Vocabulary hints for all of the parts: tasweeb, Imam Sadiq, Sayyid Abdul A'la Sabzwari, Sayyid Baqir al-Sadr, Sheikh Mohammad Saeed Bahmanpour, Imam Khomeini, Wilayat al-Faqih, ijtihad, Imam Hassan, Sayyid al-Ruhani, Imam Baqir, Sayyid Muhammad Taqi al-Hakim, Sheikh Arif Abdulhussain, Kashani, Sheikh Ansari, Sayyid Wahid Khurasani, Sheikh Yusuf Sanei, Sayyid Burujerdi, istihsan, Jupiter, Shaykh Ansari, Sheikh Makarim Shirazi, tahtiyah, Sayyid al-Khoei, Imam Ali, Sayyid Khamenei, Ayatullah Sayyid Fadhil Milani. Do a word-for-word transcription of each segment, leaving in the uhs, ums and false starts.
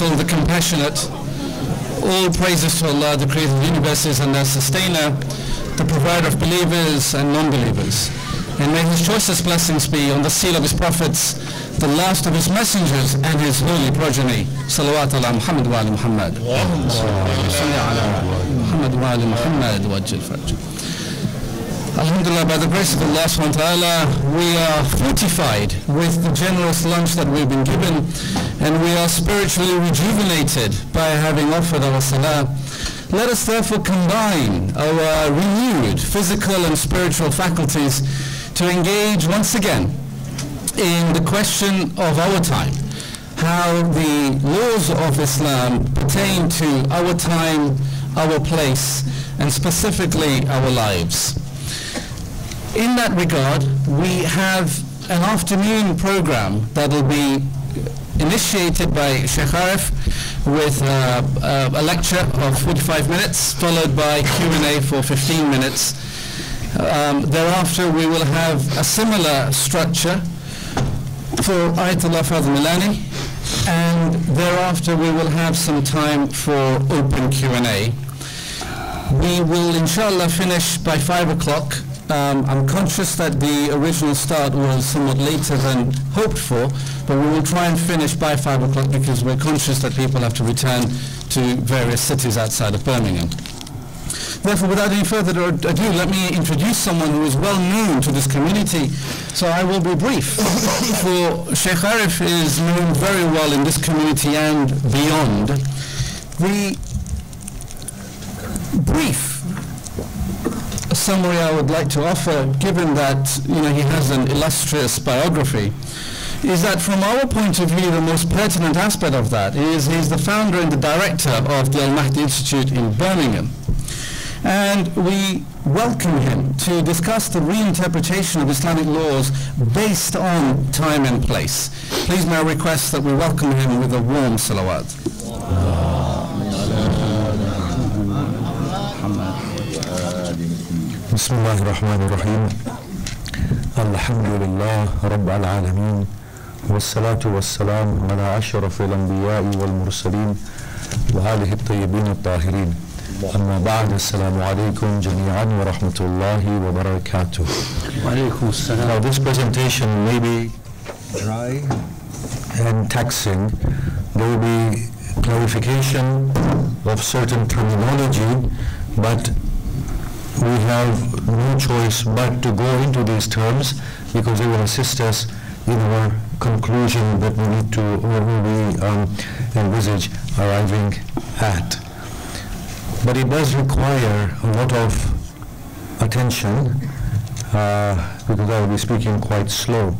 merciful, the compassionate. All praises to Allah, the creator of the universes and their sustainer, the provider of believers and non-believers. And may his choicest blessings be on the seal of his prophets, the last of his messengers and his holy progeny. Salawat ala Muhammad wa ala Muhammad. Muhammad wa ala Muhammad wa ajil faraj. Alhamdulillah, by the grace of Allah subhanahu wa ta'ala, we are fortified with the generous lunch that we've been given, and we are spiritually rejuvenated by having offered our salah. Let us therefore combine our renewed physical and spiritual faculties to engage once again in the question of our time, how the laws of Islam pertain to our time, our place, and specifically our lives. In that regard, we have an afternoon program that will be initiated by Sheikh Arif with uh, uh, a lecture of forty-five minutes, followed by Q and A for fifteen minutes. Um, thereafter, we will have a similar structure for Ayatullah Fadhil Milani, and thereafter we will have some time for open Q and A. We will, inshallah, finish by five o'clock. Um, I'm conscious that the original start was somewhat later than hoped for, but we will try and finish by five o'clock because we're conscious that people have to return to various cities outside of Birmingham. Therefore, without any further ado, let me introduce someone who is well known to this community, so I will be brief. For Sheikh Arif is known very well in this community and beyond. The brief summary I would like to offer, given that you know he has an illustrious biography, is that from our point of view, the most pertinent aspect of that is he's the founder and the director of the Al-Mahdi Institute in Birmingham. And we welcome him to discuss the reinterpretation of Islamic laws based on time and place. Please may I request that we welcome him with a warm salawat. Bismillah ar-Rahman ar-Rahim. Alhamdulillah Rabbil Alameen. Wassalatu wassalam ala ashrafil anbiya'i wal mursaleen wa alihi at-tayyibin at-tahirin. أما بعد السلام عليكم جميعا ورحمة الله وبركاته. وعليكم السلام. Now this presentation may be dry and taxing. There will be clarification of certain terminology, but we have no choice but to go into these terms because they will assist us in our conclusion that we need to, or we um, envisage arriving at. But it does require a lot of attention uh, because I will be speaking quite slow.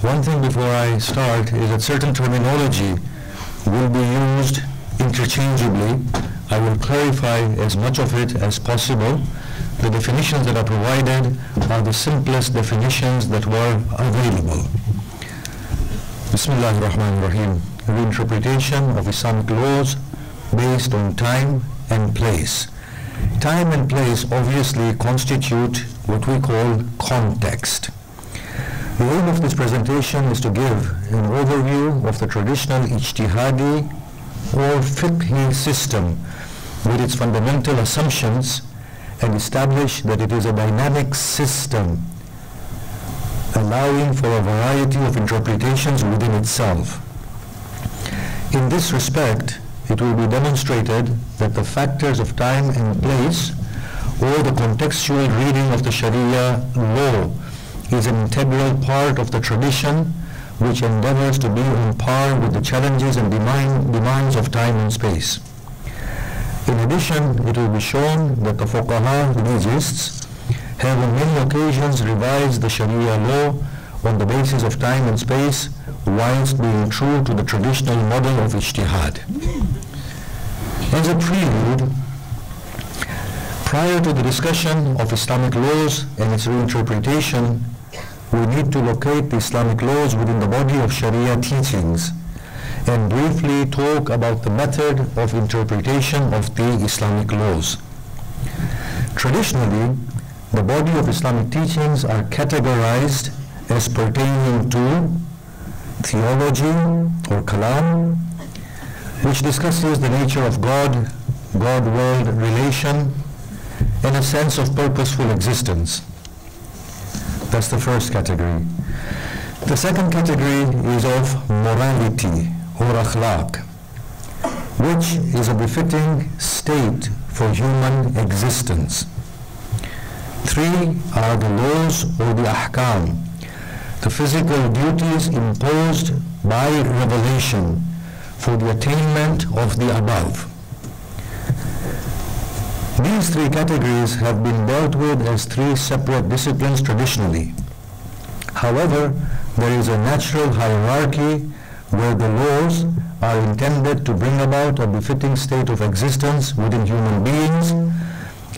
One thing before I start is that certain terminology will be used interchangeably. I will clarify as much of it as possible. The definitions that are provided are the simplest definitions that were available. Bismillahir Rahmanir Rahim. Reinterpretation of Islamic laws based on time and place. Time and place obviously constitute what we call context. The aim of this presentation is to give an overview of the traditional ijtihadi or fiqhi system with its fundamental assumptions and establish that it is a dynamic system allowing for a variety of interpretations within itself. In this respect, it will be demonstrated that the factors of time and place or the contextual reading of the Sharia law is an integral part of the tradition which endeavors to be on par with the challenges and demand, demands of time and space. In addition, it will be shown that the Fuqaha legists have on many occasions revised the Sharia law on the basis of time and space whilst being true to the traditional model of ijtihad. As a prelude, prior to the discussion of Islamic laws and its reinterpretation, we need to locate the Islamic laws within the body of Sharia teachings and briefly talk about the method of interpretation of the Islamic laws. Traditionally, the body of Islamic teachings are categorized as pertaining to theology or kalam, which discusses the nature of God, God-world relation, and a sense of purposeful existence. That's the first category. The second category is of morality, or akhlaq, which is a befitting state for human existence. Three are the laws or the ahkam, the physical duties imposed by revelation for the attainment of the above. These three categories have been dealt with as three separate disciplines traditionally. However, there is a natural hierarchy where the laws are intended to bring about a befitting state of existence within human beings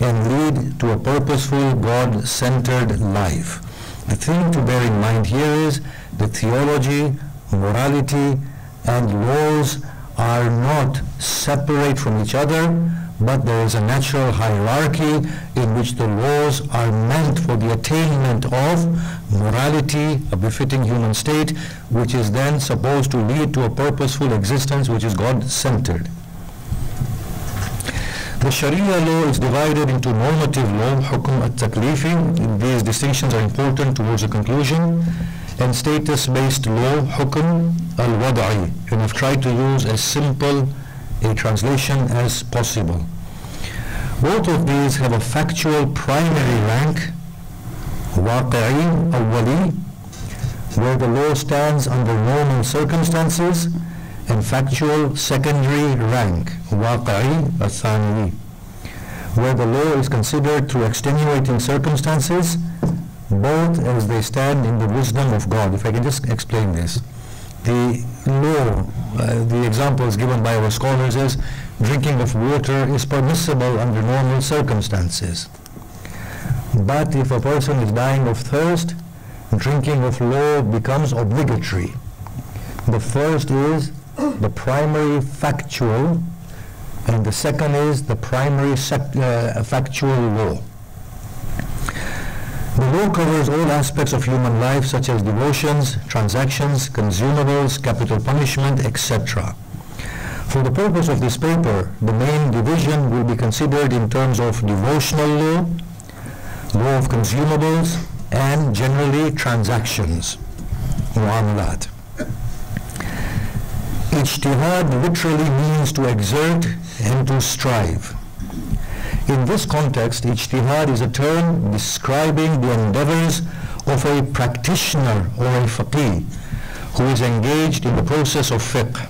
and lead to a purposeful, God-centered life. The thing to bear in mind here is that theology, morality, and laws are not separate from each other, but there is a natural hierarchy in which the laws are meant for the attainment of morality, a befitting human state, which is then supposed to lead to a purposeful existence which is God-centered. The Sharia law is divided into normative law, hukum al-taklifi, these distinctions are important towards a conclusion, and status-based law, hukum al-wad'i, and I've tried to use as simple a translation as possible. Both of these have a factual primary rank, waqi'i, awwali, where the law stands under normal circumstances, and factual secondary rank, waqi'i athaniwi, where the law is considered through extenuating circumstances, both as they stand in the wisdom of God. If I can just explain this. The law, uh, the examples given by our scholars is drinking of water is permissible under normal circumstances. But if a person is dying of thirst, drinking of law becomes obligatory. The first is the primary factual, and the second is the primary uh, factual law. The law covers all aspects of human life, such as devotions, transactions, consumables, capital punishment, et cetera. For the purpose of this paper, the main division will be considered in terms of devotional law, law of consumables, and generally transactions, mu'amalat. Ijtihad literally means to exert and to strive. In this context, ijtihad is a term describing the endeavors of a practitioner or a faqih who is engaged in the process of fiqh.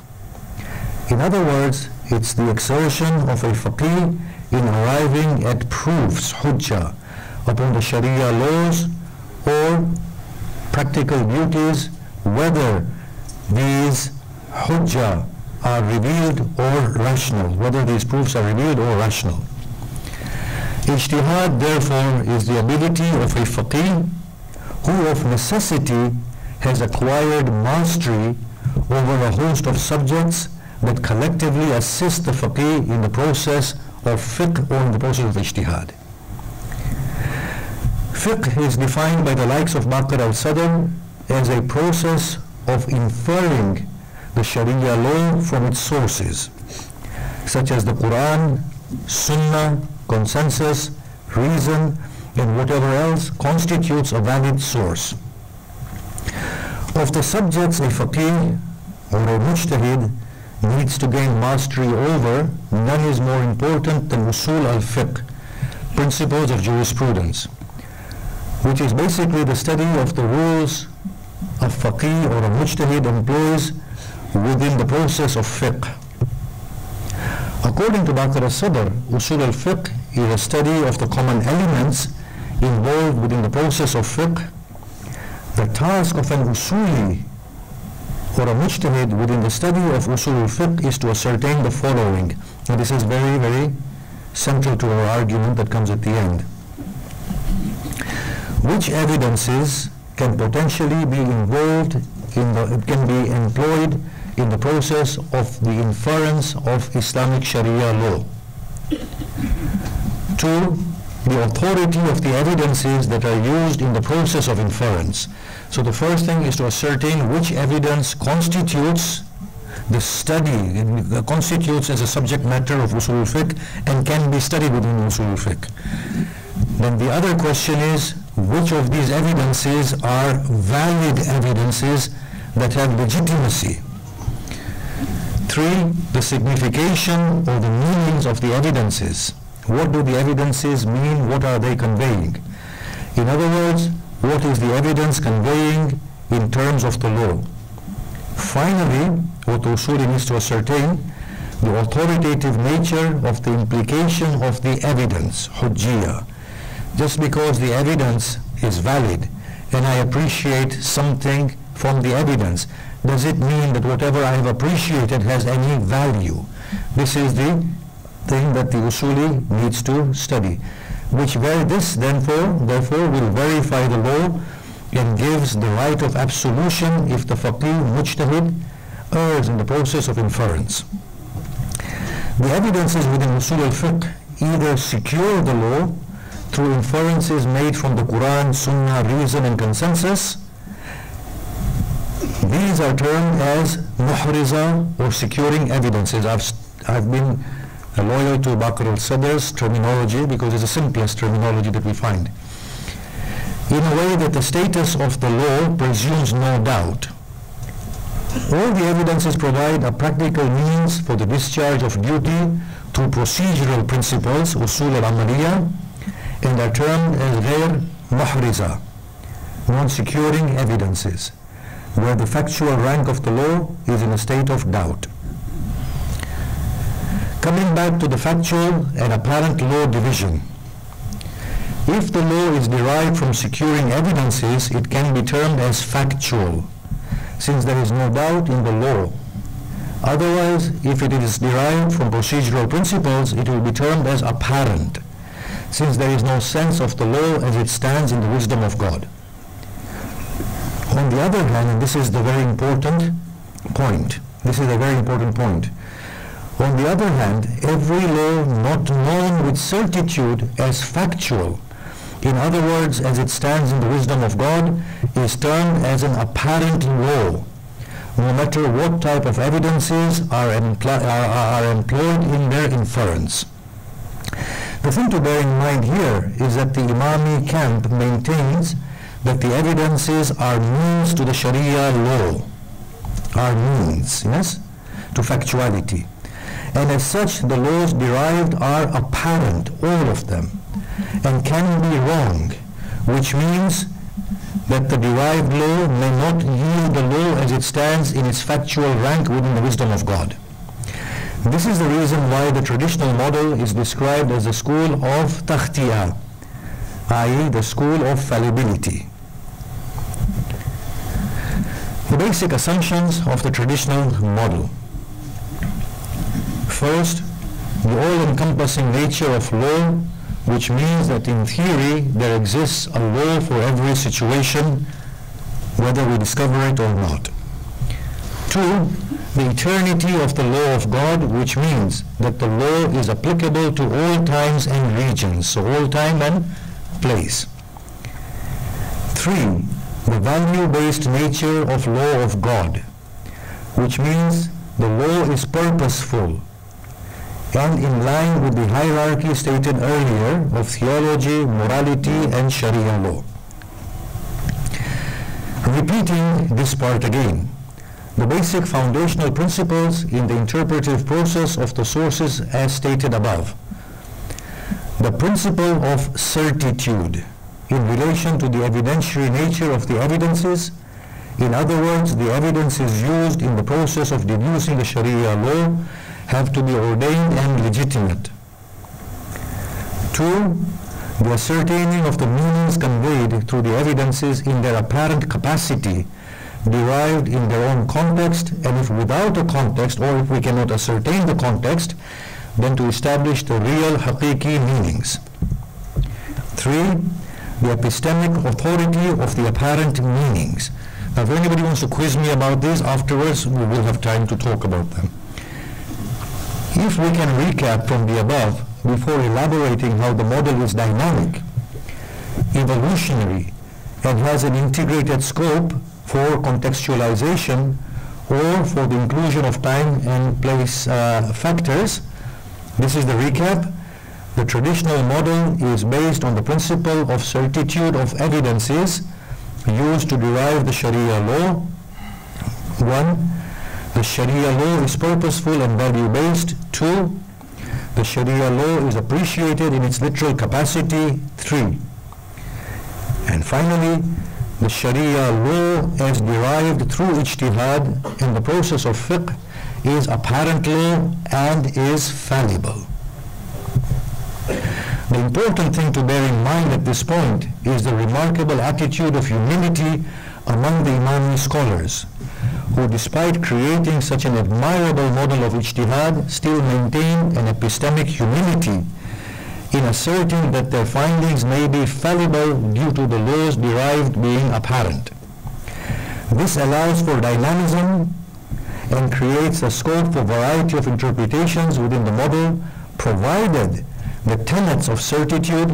In other words, it's the exertion of a faqih in arriving at proofs, hujjah, upon the sharia laws or practical duties, whether these hujjah are revealed or rational, whether these proofs are revealed or rational. Ijtihad, therefore, is the ability of a faqih who of necessity has acquired mastery over a host of subjects that collectively assist the faqih in the process of fiqh or in the process of ijtihad. Fiqh is defined by the likes of Baqir al-Sadr as a process of inferring the Sharia law from its sources, such as the Quran, Sunnah, consensus, reason, and whatever else constitutes a valid source. Of the subjects a faqih or a mujtahid needs to gain mastery over, none is more important than usul al-fiqh, principles of jurisprudence, which is basically the study of the rules a faqih or a mujtahid employs within the process of fiqh. According to Baqir al-Sadr, usul al-fiqh is a study of the common elements involved within the process of fiqh. The task of an usuli or a mujtahid within the study of usul al-fiqh is to ascertain the following. And this is very, very central to our argument that comes at the end. Which evidences can potentially be involved in the, it can be employed in the process of the inference of Islamic Sharia law. Two, the authority of the evidences that are used in the process of inference. So the first thing is to ascertain which evidence constitutes the study constitutes as a subject matter of usul fiqh and can be studied within usul fiqh. Then the other question is, which of these evidences are valid evidences that have legitimacy? Three, the signification or the meanings of the evidences. What do the evidences mean? What are they conveying? In other words, what is the evidence conveying in terms of the law? Finally, what Usuli needs to ascertain, the authoritative nature of the implication of the evidence, hujjiyah. Just because the evidence is valid and I appreciate something from the evidence, does it mean that whatever I have appreciated has any value? This is the thing that the Usuli needs to study, which where this therefore, therefore will verify the law and gives the right of absolution if the faqih mujtahid errs in the process of inference. The evidences within usul al-fiqh either secure the law through inferences made from the Quran, Sunnah, reason and consensus. These are termed as muhriza or securing evidences. I've, I've been loyal to Baqir al-Sadr's terminology because it's the simplest terminology that we find. In a way that the status of the law presumes no doubt. All the evidences provide a practical means for the discharge of duty through procedural principles, usul al-amaliyah, and are termed as ghair mahriza, non-securing evidences, where the factual rank of the law is in a state of doubt. Coming back to the factual and apparent law division. If the law is derived from securing evidences, it can be termed as factual, since there is no doubt in the law. Otherwise, if it is derived from procedural principles, it will be termed as apparent, since there is no sense of the law as it stands in the wisdom of God. On the other hand, and this is the very important point, this is a very important point, on the other hand, every law not known with certitude as factual, in other words, as it stands in the wisdom of God, is termed as an apparent law, no matter what type of evidences are, are, are employed in their inference. The thing to bear in mind here is that the Imami camp maintains that the evidences are means to the Sharia law, are means, yes, to factuality. And as such, the laws derived are apparent, all of them, and can be wrong, which means that the derived law may not yield the law as it stands in its factual rank within the wisdom of God. This is the reason why the traditional model is described as the school of tahtiyah, that is the school of fallibility. The basic assumptions of the traditional model. First, the all-encompassing nature of law, which means that in theory there exists a law for every situation, whether we discover it or not. Two, the eternity of the law of God, which means that the law is applicable to all times and regions, so all time and place. Three, the value-based nature of law of God, which means the law is purposeful and in line with the hierarchy stated earlier of theology, morality, and Sharia law. Repeating this part again, the basic foundational principles in the interpretive process of the sources as stated above. The principle of certitude in relation to the evidentiary nature of the evidences. In other words, the evidences used in the process of deducing the Sharia law have to be ordained and legitimate. Two, the ascertaining of the meanings conveyed through the evidences in their apparent capacity, derived in their own context, and if without a context, or if we cannot ascertain the context, then to establish the real haqiqi meanings. Three, the epistemic authority of the apparent meanings. Now, if anybody wants to quiz me about this afterwards, we will have time to talk about them. If we can recap from the above, before elaborating how the model is dynamic, evolutionary, and has an integrated scope for contextualization, or for the inclusion of time and place uh, factors. This is the recap. The traditional model is based on the principle of certitude of evidences used to derive the Sharia law. One, the Sharia law is purposeful and value-based. Two, the Sharia law is appreciated in its literal capacity. Three, and finally, the Sharia law as derived through ijtihad in the process of fiqh is apparent law and is fallible. The important thing to bear in mind at this point is the remarkable attitude of humility among the Imami scholars, who despite creating such an admirable model of ijtihad, still maintain an epistemic humility in asserting that their findings may be fallible due to the laws derived being apparent. This allows for dynamism and creates a scope for variety of interpretations within the model, provided the tenets of certitude,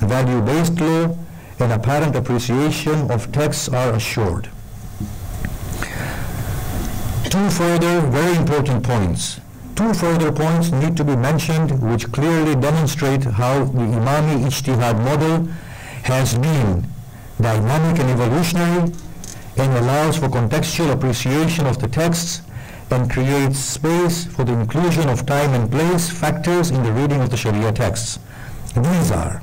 value-based law, and apparent appreciation of texts are assured. Two further very important points. Two further points need to be mentioned which clearly demonstrate how the Imami Ijtihad model has been dynamic and evolutionary and allows for contextual appreciation of the texts and creates space for the inclusion of time and place factors in the reading of the Sharia texts. These are: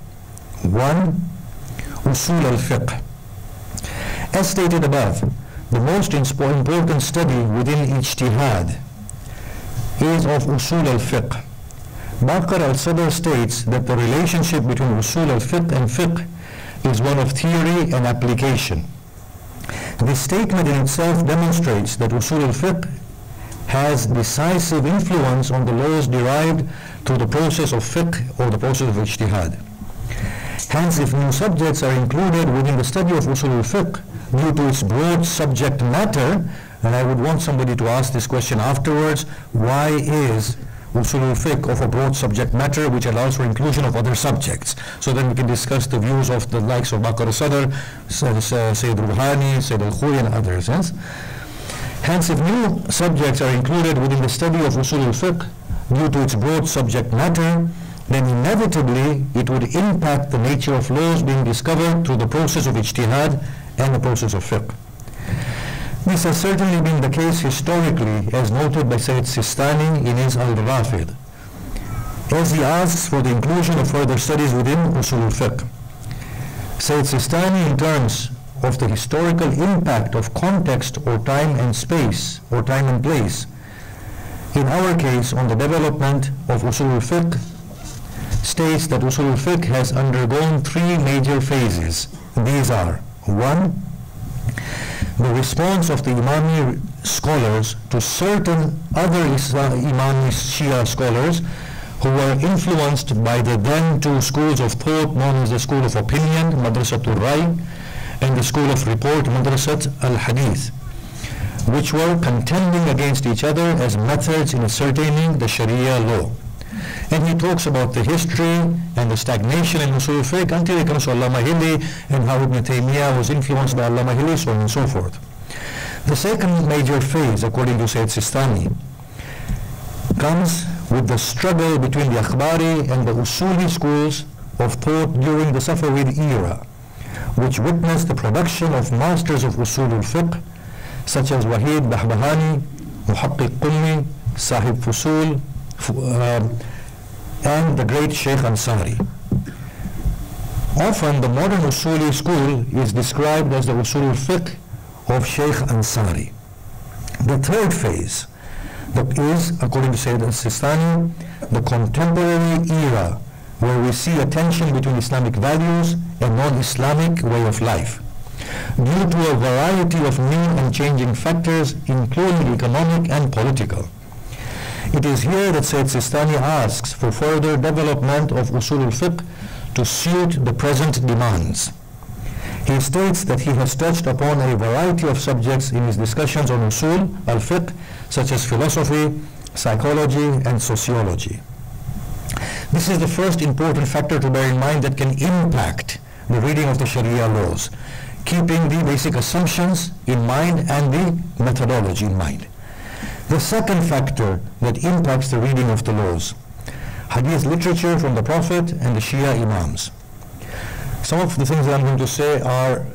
one, Usul al-Fiqh. As stated above, the most important study within Ijtihad is of Usul al-Fiqh. Baqir al-Sadr states that the relationship between Usul al-Fiqh and Fiqh is one of theory and application. This statement in itself demonstrates that Usul al-Fiqh has decisive influence on the laws derived through the process of Fiqh or the process of Ijtihad. Hence, if new subjects are included within the study of Usul al-Fiqh due to its broad subject matter, and I would want somebody to ask this question afterwards, why is Usul al-Fiqh of a broad subject matter which allows for inclusion of other subjects? So then we can discuss the views of the likes of Baqir al-Sadr, Sayyid al-Ruhani, Sayyid al-Khoei, and others. Yes? Hence, if new subjects are included within the study of Usul al-Fiqh due to its broad subject matter, then inevitably it would impact the nature of laws being discovered through the process of Ijtihad and the process of Fiqh. This has certainly been the case historically, as noted by Sayyid Sistani in his Al-Rafid, as he asks for the inclusion of further studies within Usul al-Fiqh. Sayyid Sistani, in terms of the historical impact of context or time and space, or time and place, in our case on the development of Usul al-Fiqh, states that Usul al-Fiqh has undergone three major phases. These are: one, the response of the Imami scholars to certain other Imami Shia scholars who were influenced by the then two schools of thought known as the school of opinion, Madrasatul Rai, and the school of report, Madrasat al-Hadith, which were contending against each other as methods in ascertaining the Sharia law. And he talks about the history and the stagnation in Usul al-Fiqh until he comes to Allama Hilli and how Ibn Taymiyyah was influenced by Allama Hilli, so on and so forth. The second major phase, according to Sayyid Sistani, comes with the struggle between the Akhbari and the Usuli schools of thought during the Safavid era, which witnessed the production of masters of Usul al-Fiqh such as Wahid Bahbahani, Muhaqqiq Qummi, Sahib Fusul, Uh, and the great Sheikh Ansari. Often the modern Usuli school is described as the Usul al-Fiqh of Sheikh Ansari. The third phase, that is, according to Sayyid al-Sistani, the contemporary era where we see a tension between Islamic values and non-Islamic way of life, due to a variety of new and changing factors, including economic and political. It is here that Sayyid Sistani asks for further development of Usul al-Fiqh to suit the present demands. He states that he has touched upon a variety of subjects in his discussions on Usul al-Fiqh, such as philosophy, psychology, and sociology. This is the first important factor to bear in mind that can impact the reading of the Sharia laws. keeping the basic assumptions in mind and the methodology in mind. The second factor that impacts the reading of the laws, Hadith literature from the Prophet and the Shia Imams. Some of the things that I'm going to say are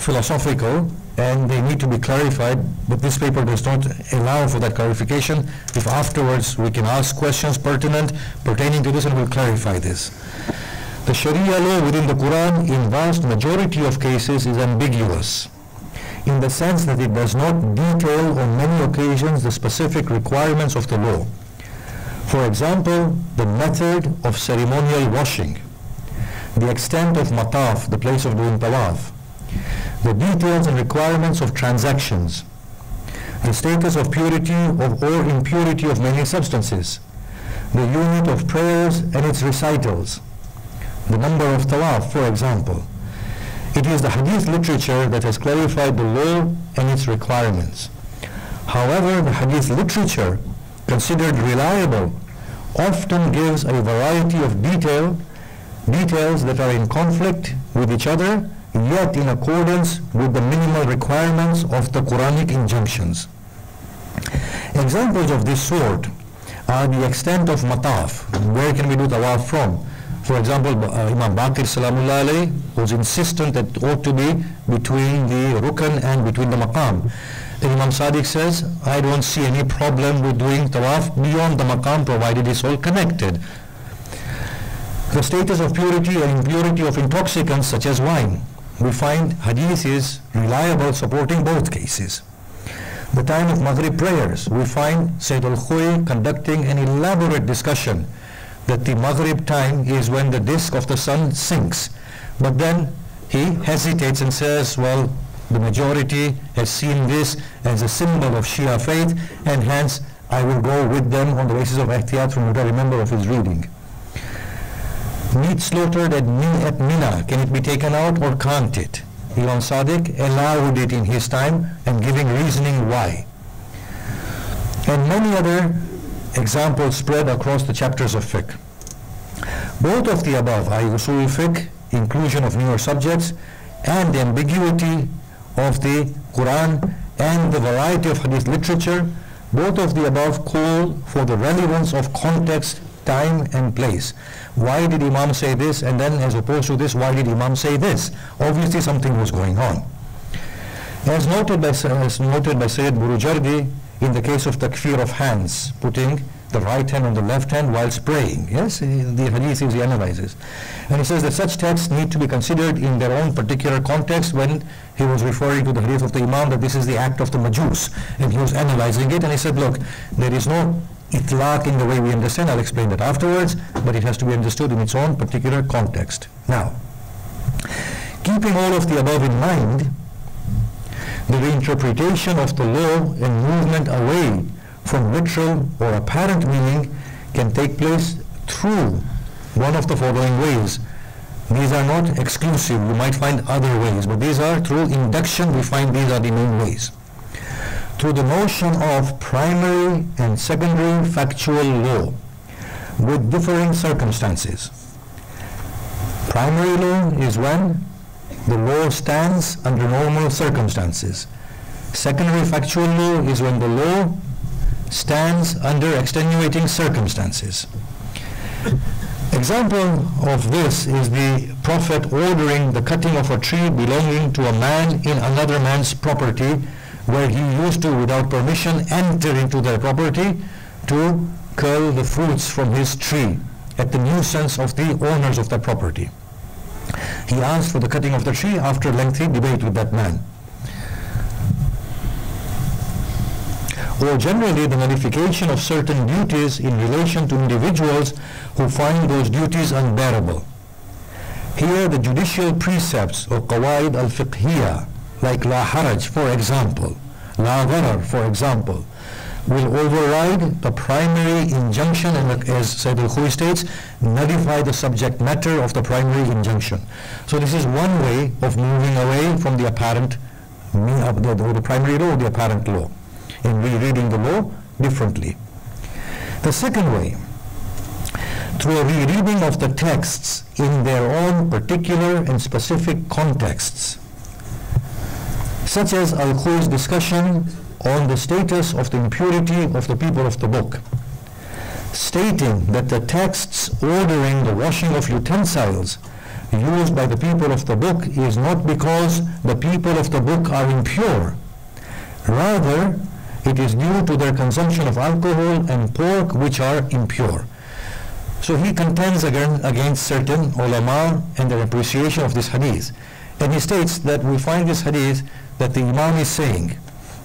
philosophical and they need to be clarified, but this paper does not allow for that clarification. If afterwards we can ask questions pertinent pertaining to this, and we'll clarify this. The Sharia law within the Quran in vast majority of cases is ambiguous in the sense that it does not detail on many occasions the specific requirements of the law. For example, the method of ceremonial washing, the extent of mataf, the place of doing tawaf, the details and requirements of transactions, the status of purity of or impurity of many substances, the unit of prayers and its recitals, the number of tawaf, for example. It is the hadith literature that has clarified the law and its requirements. However, the hadith literature, considered reliable, often gives a variety of detail, details that are in conflict with each other, yet in accordance with the minimal requirements of the Quranic injunctions. Examples of this sort are the extent of mataf, where can we do tawaf from. For example, uh, Imam Baqir salamullah alayhi was insistent that it ought to be between the rukan and between the maqam. Then Imam Sadiq says, I don't see any problem with doing tawaf beyond the maqam provided it's all connected. The status of purity and impurity of intoxicants such as wine. We find hadith is reliable supporting both cases. The time of Maghrib prayers, we find Sayyid al-Khoei conducting an elaborate discussion that the Maghrib time is when the disk of the sun sinks. But then he hesitates and says, well, the majority has seen this as a symbol of Shia faith, and hence I will go with them on the basis of ihtiyat from what I remember of his reading. Meat slaughtered at Mina, can it be taken out or can't it? Imam Sadiq allowed it in his time and giving reasoning why. And many other examples spread across the chapters of fiqh. Both of the above, i e usul fiqh, inclusion of newer subjects, and the ambiguity of the Quran and the variety of hadith literature, both of the above call for the relevance of context, time and place. Why did Imam say this, and then as opposed to this, why did Imam say this? Obviously something was going on. As noted by, as noted by Sayyid Burujerdi, in the case of takfir of hands, putting the right hand on the left hand whilst praying. Yes, the hadith he analyzes. And he says that such texts need to be considered in their own particular context. When he was referring to the hadith of the Imam, that this is the act of the Majus, and he was analyzing it, and he said, look, there is no itlaq in the way we understand. I'll explain that afterwards, but it has to be understood in its own particular context. Now, keeping all of the above in mind, the reinterpretation of the law and movement away from literal or apparent meaning can take place through one of the following ways. These are not exclusive, you might find other ways, but these are through induction. We find these are the main ways. Through the notion of primary and secondary factual law with differing circumstances. Primary law is when the law stands under normal circumstances. Secondary factual law is when the law stands under extenuating circumstances. Example of this is the Prophet ordering the cutting of a tree belonging to a man in another man's property, where he used to, without permission, enter into their property to cull the fruits from his tree at the nuisance of the owners of the property. He asked for the cutting of the tree after lengthy debate with that man. Or generally, the nullification of certain duties in relation to individuals who find those duties unbearable. Here, the judicial precepts of qawaid al-fiqhiyah, like la haraj, for example, la gharar, for example, will override the primary injunction and, as Sayyid al-Khoei states, nullify the subject matter of the primary injunction. So this is one way of moving away from the apparent, the, the primary law, the apparent law, and rereading the law differently. The second way, through a rereading of the texts in their own particular and specific contexts. such as Al-Khoei's discussion on the status of the impurity of the people of Tabuk, stating that the texts ordering the washing of utensils used by the people of Tabuk is not because the people of Tabuk are impure. Rather, it is due to their consumption of alcohol and pork, which are impure. So he contends again against certain ulama and their appreciation of this hadith. And he states that we find this hadith that the Imam is saying,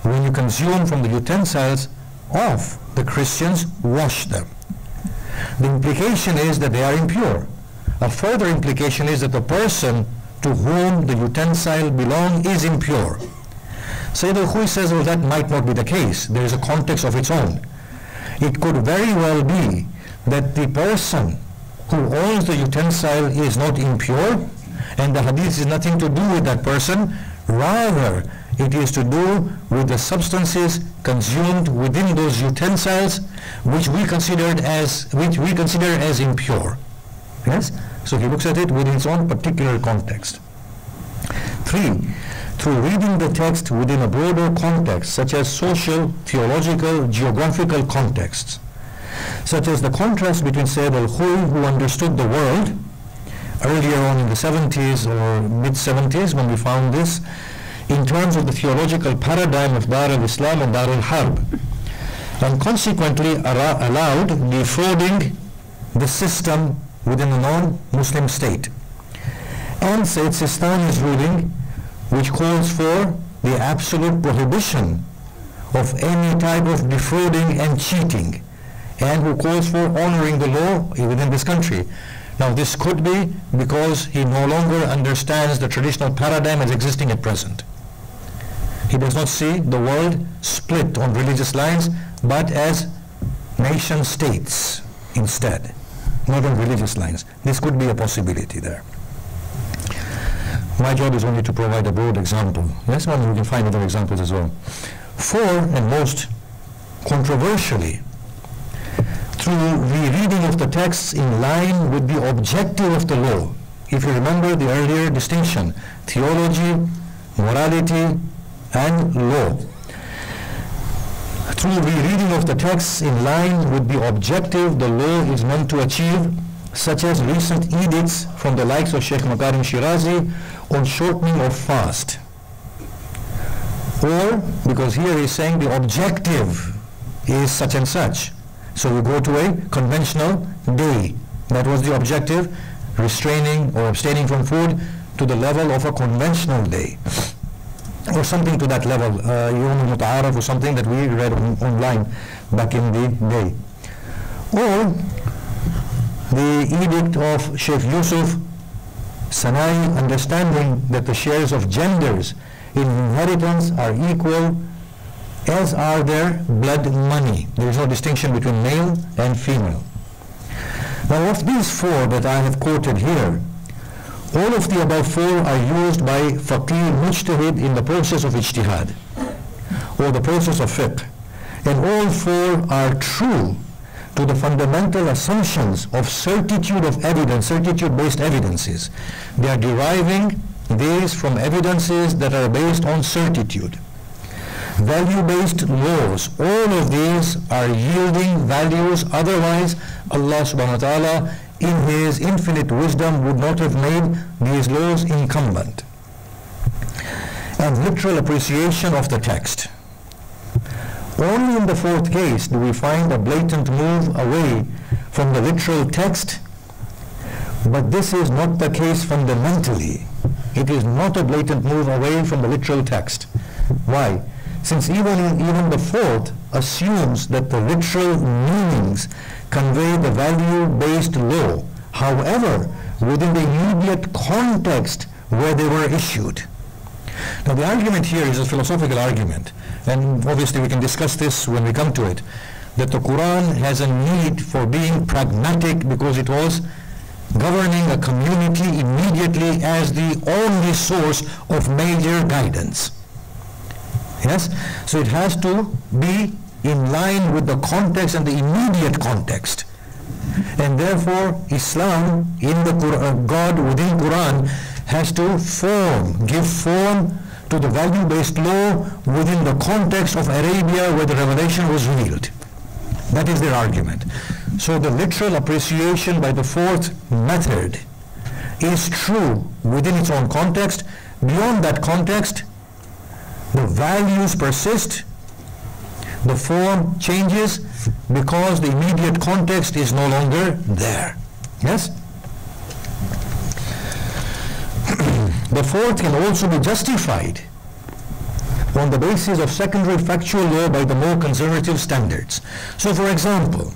when you consume from the utensils of the Christians, wash them. The implication is that they are impure. A further implication is that the person to whom the utensil belong is impure. Sayyid al-Khoei says, well, that might not be the case. There is a context of its own. It could very well be that the person who owns the utensil is not impure, and the hadith is nothing to do with that person. Rather, it is to do with the substances consumed within those utensils, which we considered as which we consider as impure. Yes? So he looks at it within its own particular context. Three, through reading the text within a broader context, such as social, theological, geographical contexts, such as the contrast between Sayyid al-Khoei, who understood the world earlier on in the seventies or mid-seventies when we found this, in terms of the theological paradigm of Dar al-Islam and Dar al-Harb, and consequently allowed defrauding the system within a non-Muslim state. And Sayyid Sistani's ruling, which calls for the absolute prohibition of any type of defrauding and cheating, and who calls for honoring the law within this country. Now this could be because he no longer understands the traditional paradigm as existing at present. He does not see the world split on religious lines, but as nation states instead, not on religious lines. This could be a possibility there. My job is only to provide a broad example. Yes, one we can find other examples as well. Four, and most controversially, through rereading of the texts in line with the objective of the law. If you remember the earlier distinction, theology, morality, and law. Through rereading of the texts in line with the objective the law is meant to achieve, such as recent edicts from the likes of Sheikh Makarim Shirazi on shortening of fast. Or, because here he's saying the objective is such and such. So we go to a conventional day. That was the objective, restraining or abstaining from food to the level of a conventional day. Or something to that level, Yawm al-Muta'araf or something that we read on, online back in the day. Or the edict of Sheikh Yusuf Sanei, understanding that the shares of genders in inheritance are equal, as are their blood money. There is no distinction between male and female. Now of these four that I have quoted here, all of the above four are used by faqih mujtahid in the process of ijtihad, or the process of fiqh. And all four are true to the fundamental assumptions of certitude of evidence, certitude-based evidences. They are deriving these from evidences that are based on certitude. Value-based laws, all of these are yielding values, otherwise Allah subhanahu wa ta'ala in His infinite wisdom would not have made these laws incumbent. And literal appreciation of the text. Only in the fourth case do we find a blatant move away from the literal text, but this is not the case fundamentally. It is not a blatant move away from the literal text. Why? Since even, even the fourth assumes that the literal meanings convey the value-based law, however, within the immediate context where they were issued. Now the argument here is a philosophical argument, and obviously we can discuss this when we come to it, that the Quran has a need for being pragmatic because it was governing a community immediately as the only source of major guidance. Yes? So it has to be in line with the context and the immediate context. And therefore, Islam in the Quran, God within Quran, has to form, give form to the value-based law within the context of Arabia where the revelation was revealed. That is their argument. So the literal appreciation by the fourth method is true within its own context. Beyond that context, the values persist, the form changes because the immediate context is no longer there. Yes? The fourth can also be justified on the basis of secondary factual law by the more conservative standards. So for example,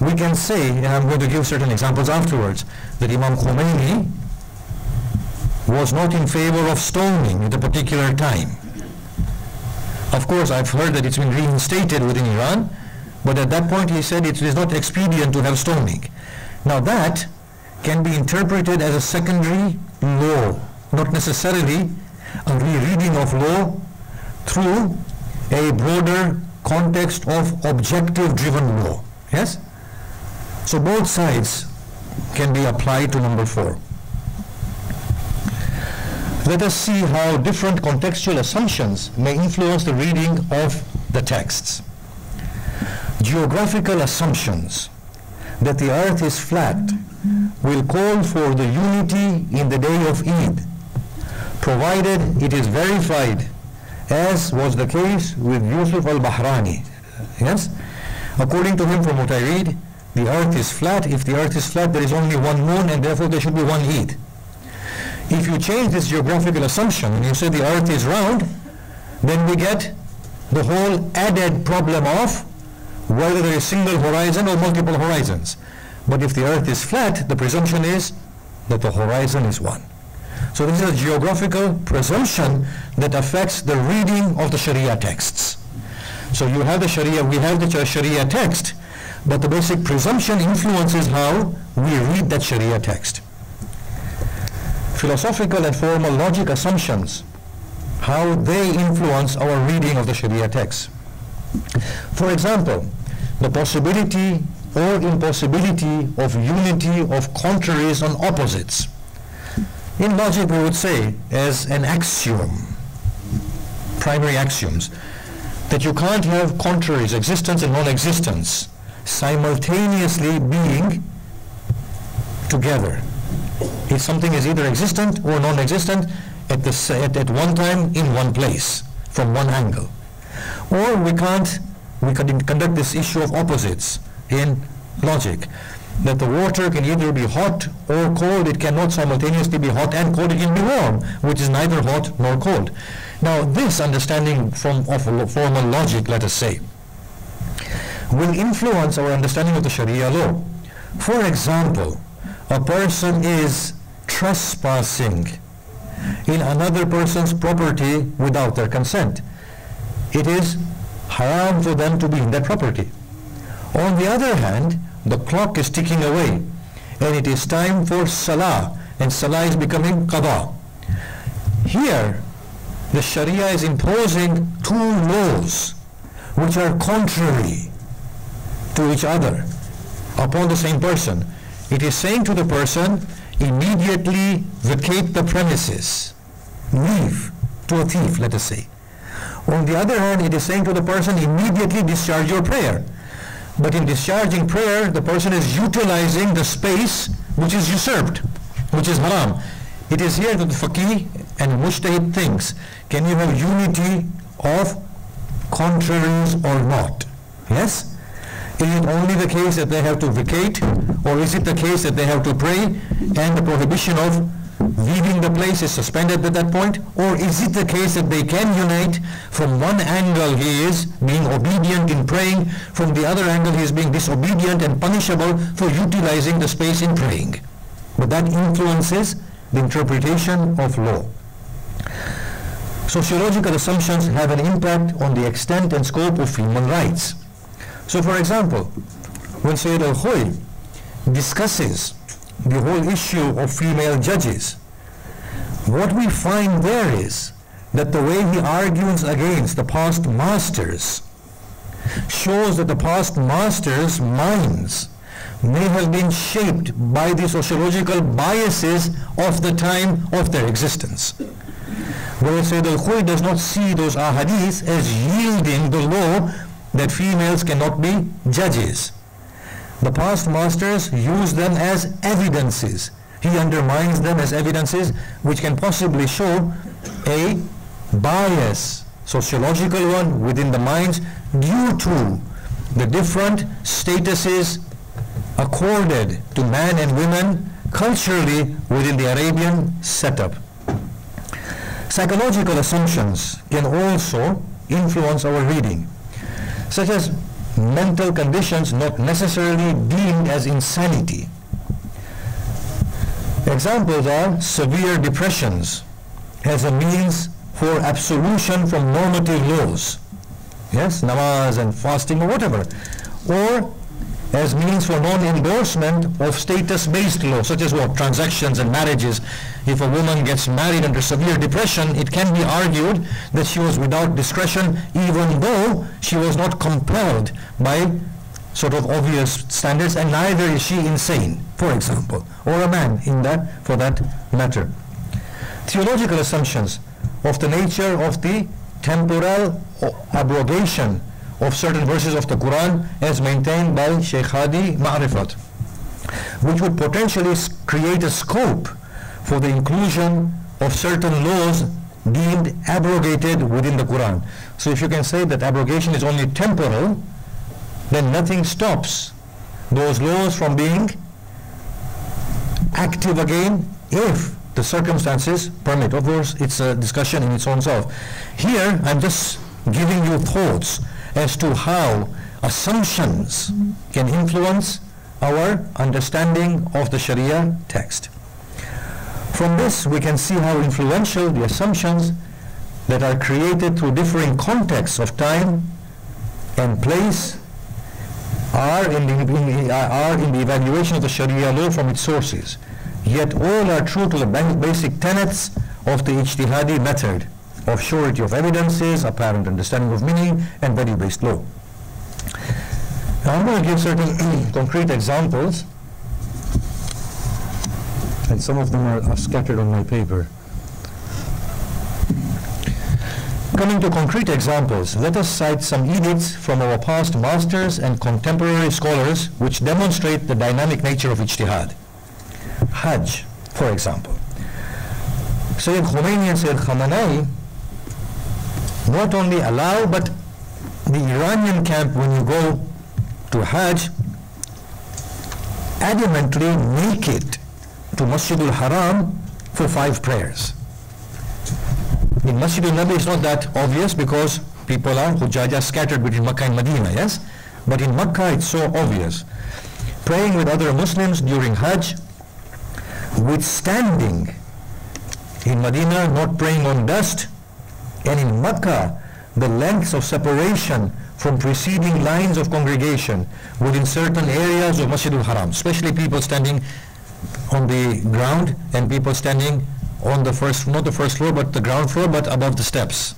we can say, and I'm going to give certain examples afterwards, that Imam Khomeini was not in favor of stoning at a particular time. Of course, I've heard that it's been reinstated within Iran, but at that point he said it is not expedient to have stoning. Now that can be interpreted as a secondary law, not necessarily a rereading of law through a broader context of objective-driven law. Yes? So both sides can be applied to number four. Let us see how different contextual assumptions may influence the reading of the texts. Geographical assumptions that the earth is flat will call for the unity in the day of Eid, provided it is verified, as was the case with Yusuf al-Bahrani. Yes? According to him, from what I read, the earth is flat. If the earth is flat, there is only one moon, and therefore there should be one Eid. If you change this geographical assumption and you say the earth is round, then we get the whole added problem of whether there is single horizon or multiple horizons. But if the earth is flat, the presumption is that the horizon is one. So this is a geographical presumption that affects the reading of the Sharia texts. So you have the Sharia, we have the Sharia text, but the basic presumption influences how we read that Sharia text. Philosophical and formal logic assumptions, how they influence our reading of the Sharia texts. For example, the possibility or impossibility of unity of contraries and opposites. In logic, we would say as an axiom, primary axioms, that you can't have contraries, existence and non-existence, simultaneously being together. If something is either existent or non-existent at, the, at, at one time, in one place, from one angle. Or we can't, we can conduct this issue of opposites in logic, that the water can either be hot or cold. It cannot simultaneously be hot and cold. It can be warm, which is neither hot nor cold. Now this understanding from, of formal logic, let us say, will influence our understanding of the Sharia law. For example, a person is trespassing in another person's property without their consent. It is haram for them to be in that property. On the other hand, the clock is ticking away and it is time for salah, and salah is becoming qada. Here, the Sharia is imposing two laws which are contrary to each other upon the same person. It is saying to the person, immediately vacate the premises, leave to a thief, let us say. On the other hand, it is saying to the person, immediately discharge your prayer. But in discharging prayer, the person is utilizing the space which is usurped, which is haram. It is here that the faqih and mujtahid thinks, can you have unity of contraries or not? Yes? Is it only the case that they have to vacate, or is it the case that they have to pray and the prohibition of leaving the place is suspended at that point? Or is it the case that they can unite? From one angle he is being obedient in praying, from the other angle he is being disobedient and punishable for utilizing the space in praying. But that influences the interpretation of law. Sociological assumptions have an impact on the extent and scope of human rights. So for example, when Sayyid al-Khoei discusses the whole issue of female judges, what we find there is that the way he argues against the past masters shows that the past masters' minds may have been shaped by the sociological biases of the time of their existence. Whereas Sayyid al-Khoei does not see those ahadith as yielding the law that females cannot be judges. The past masters use them as evidences. He undermines them as evidences which can possibly show a bias, sociological one, within the minds due to the different statuses accorded to man and women culturally within the Arabian setup. Psychological assumptions can also influence our reading, such as mental conditions not necessarily deemed as insanity. Examples are severe depressions as a means for absolution from normative laws, yes, namaz and fasting or whatever, or as means for non-endorsement of status-based laws, such as what, transactions and marriages. If a woman gets married under severe depression, it can be argued that she was without discretion, even though she was not compelled by sort of obvious standards, and neither is she insane, for example, or a man in that, for that matter. Theological assumptions of the nature of the temporal abrogation of certain verses of the Quran as maintained by Sheikh Hadi Ma'rifat, which would potentially create a scope for the inclusion of certain laws deemed abrogated within the Quran. So if you can say that abrogation is only temporal, then nothing stops those laws from being active again if the circumstances permit. Of course, it's a discussion in its own self. Here, I'm just giving you thoughts as to how assumptions can influence our understanding of the Sharia text. From this, we can see how influential the assumptions that are created through differing contexts of time and place are in the, in the, are in the evaluation of the Sharia law from its sources. Yet all are true to the basic tenets of the ijtihadi method of surety of evidences, apparent understanding of meaning, and value-based law. Now I'm going to give certain concrete examples, and some of them are, are scattered on my paper. Coming to concrete examples, let us cite some edicts from our past masters and contemporary scholars which demonstrate the dynamic nature of ijtihad. Hajj, for example. Sayyid Khomeini and Sayyid Khamenei not only allow, but the Iranian camp, when you go to Hajj, adamantly make it to Masjid al-Haram for five prayers. In Masjid al-Nabi it's not that obvious because people are Hujjaj scattered between Makkah and Medina, yes? But in Makkah it's so obvious. Praying with other Muslims during Hajj, withstanding in Medina not praying on dust, and in Makkah, the lengths of separation from preceding lines of congregation within certain areas of Masjid al-Haram, especially people standing on the ground and people standing on the first, not the first floor, but the ground floor, but above the steps.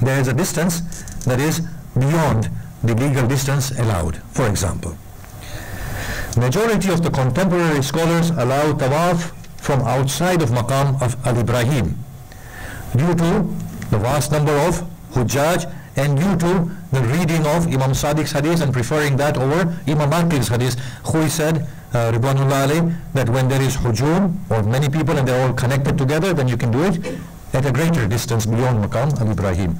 There is a distance that is beyond the legal distance allowed, for example. Majority of the contemporary scholars allow tawaf from outside of Maqam of Al-Ibrahim due to the vast number of Hujjaj and due to the reading of Imam Sadiq's hadith and preferring that over Imam Baqir's hadith, who said, uh, Ridwanullah alayh, that when there is hujum or many people and they're all connected together, then you can do it at a greater distance beyond Maqam Al-Ibrahim.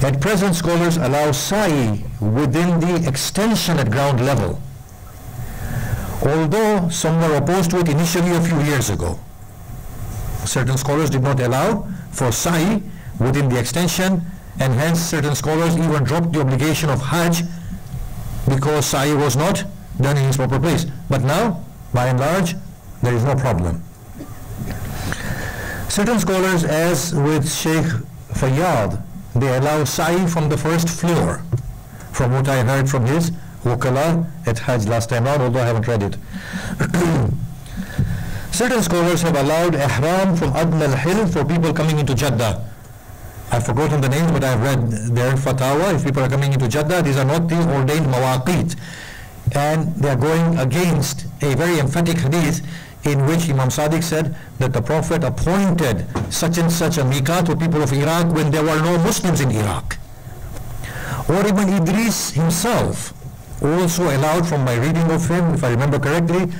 At present, scholars allow sa'i within the extension at ground level, although some were opposed to it initially a few years ago. Certain scholars did not allow for sa'i within the extension, and hence certain scholars even dropped the obligation of Hajj because sa'i was not done in its proper place. But now, by and large, there is no problem. Certain scholars, as with Sheikh Fayyad, they allow sa'i from the first floor, from what I heard from his Wukala at Hajj last time round, although I haven't read it. Certain scholars have allowed ihram from Adna al-Hill for people coming into Jeddah. I've forgotten the names, but I've read their fatawa. If people are coming into Jeddah, these are not the ordained mawaqit. And they are going against a very emphatic hadith in which Imam Sadiq said that the Prophet appointed such and such a miqat for people of Iraq when there were no Muslims in Iraq. Or even Idris himself also allowed, from my reading of him, if I remember correctly,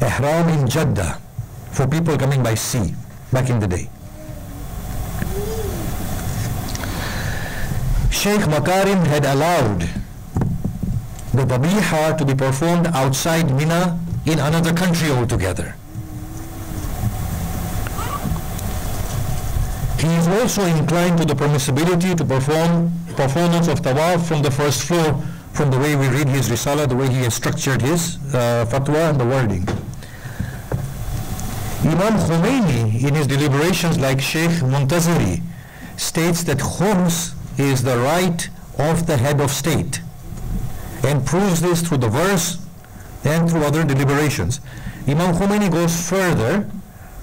ihram in Jeddah for people coming by sea back in the day. Sheikh Makarim had allowed the dhabiha to be performed outside Mina in another country altogether. He is also inclined to the permissibility to perform performance of tawaf from the first floor, from the way we read his risala, the way he has structured his uh, fatwa and the wording. Imam Khomeini, in his deliberations, like Sheikh Muntaziri, states that khums is the right of the head of state, and proves this through the verse and through other deliberations. Imam Khomeini goes further,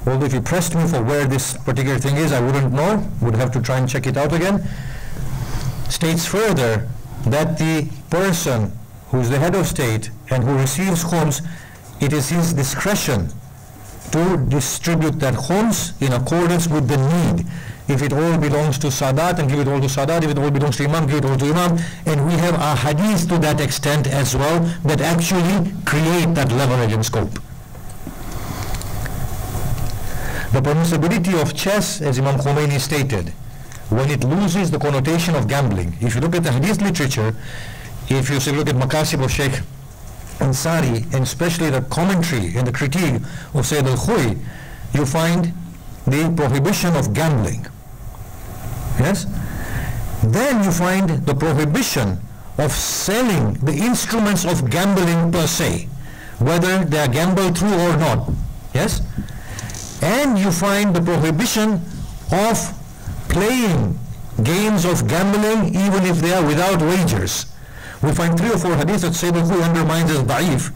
although if you pressed me for where this particular thing is, I wouldn't know, would have to try and check it out again. States further that the person who is the head of state and who receives khums, it is his discretion to distribute that khums in accordance with the need. If it all belongs to Sadat, and give it all to Sadat. If it all belongs to Imam, give it all to Imam. And we have a hadith to that extent as well that actually create that leverage and scope. The permissibility of chess, as Imam Khomeini stated, when it loses the connotation of gambling. If you look at the hadith literature, if you look at Makasib of Sheikh Ansari, and especially the commentary and the critique of Sayyid al-Khoei, you find the prohibition of gambling. Yes? Then you find the prohibition of selling the instruments of gambling per se, whether they are gambled through or not. Yes? And you find the prohibition of playing games of gambling even if they are without wagers. We find three or four hadiths that Sayyid al-Khoei undermines as da'if,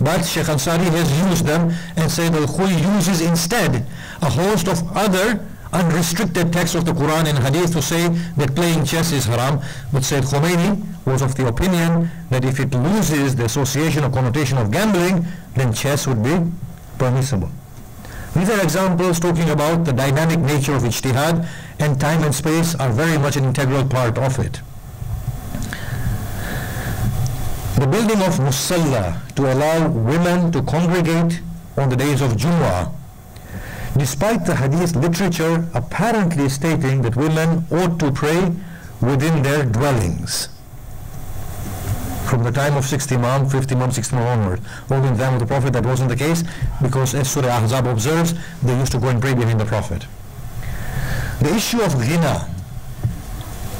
but Sheikh Ansari has used them, and Sayyid al-Khoei uses instead a host of other unrestricted texts of the Quran and Hadith to say that playing chess is haram. But Sayyid Khomeini was of the opinion that if it loses the association or connotation of gambling, then chess would be permissible. These are examples talking about the dynamic nature of ijtihad, and time and space are very much an integral part of it. The building of musalla to allow women to congregate on the days of Jumu'ah, despite the hadith literature apparently stating that women ought to pray within their dwellings from the time of sixth Imam, fifth Imam, sixth Imam onward. Although in the time of the Prophet that wasn't the case, because as Surah Ahzab observes, they used to go and pray behind the Prophet. The issue of ghina.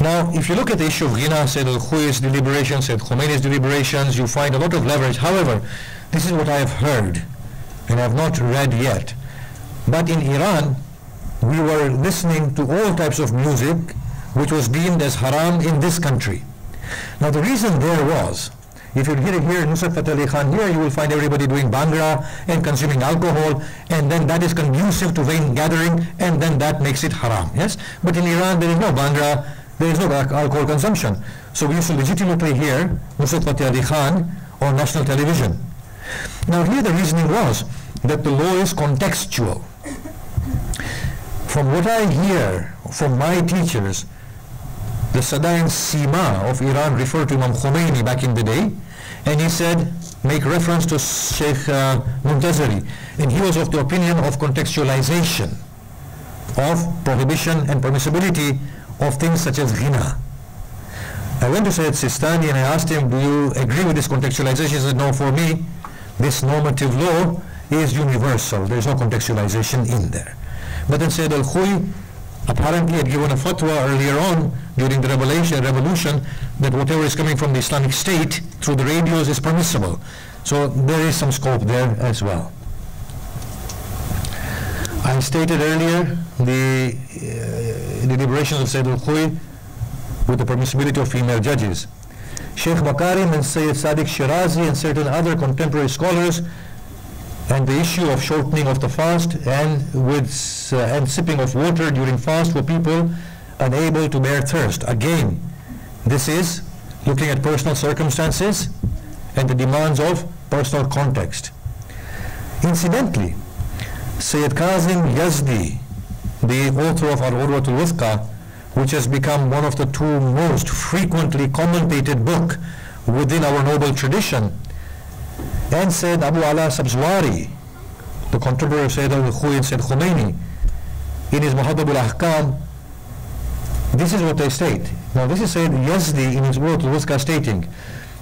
Now, if you look at the issue of ghina, Sayyid al-Khoei's deliberations, Sayyid Khomeini's deliberations, you find a lot of leverage. However, this is what I have heard, and I have not read yet. But in Iran, we were listening to all types of music which was deemed as haram in this country. Now the reason there was, if you hear it here, Nusrat Fateh Ali Khan here, you will find everybody doing bhangra and consuming alcohol, and then that is conducive to vain gathering, and then that makes it haram, yes? But in Iran, there is no bhangra, there is no alcohol consumption. So we used to legitimately hear Nusrat Fateh Ali Khan on national television. Now here the reasoning was that the law is contextual. From what I hear from my teachers, the Sada and Sima of Iran referred to Imam Khomeini back in the day, and he said, make reference to Sheikh uh, Muntaziri, and he was of the opinion of contextualization, of prohibition and permissibility of things such as ghina. I went to Sayyid Sistani and I asked him, do you agree with this contextualization? He said, no, for me, this normative law is universal. There is no contextualization in there. But then Sayyid al-Khoei apparently had given a fatwa earlier on during the revelation, revolution that whatever is coming from the Islamic State through the radios is permissible. So there is some scope there as well. I stated earlier the uh, deliberations of Sayyid al-Khoei with the permissibility of female judges. Sheikh Makarim and Sayyid Sadiq Shirazi and certain other contemporary scholars, and the issue of shortening of the fast and with uh, and sipping of water during fast for people unable to bear thirst. Again, this is looking at personal circumstances and the demands of personal context. Incidentally, Sayyid Kazim Yazdi, the author of Al-Urwatul Wuthqa, which has become one of the two most frequently commentated book within our noble tradition, and Sayyid Abdul A'la Sabzwari, the contemporary of Sayyid al-Khoei and Sayyid Khomeini, in his Muhaddab al-Ahkam, this is what they state. Now this is Sayyid Yazdi in his Al-Urwatul Wuthqa stating,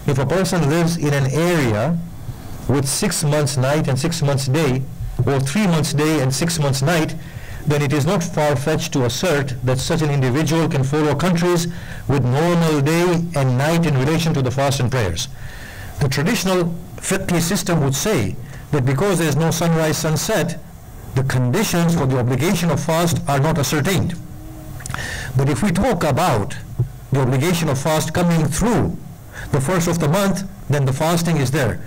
if a person lives in an area with six months night and six months day, or three months day and six months night, then it is not far-fetched to assert that such an individual can follow countries with normal day and night in relation to the fast and prayers. The traditional fiqhi system would say that because there is no sunrise, sunset, the conditions for the obligation of fast are not ascertained. But if we talk about the obligation of fast coming through the first of the month, then the fasting is there.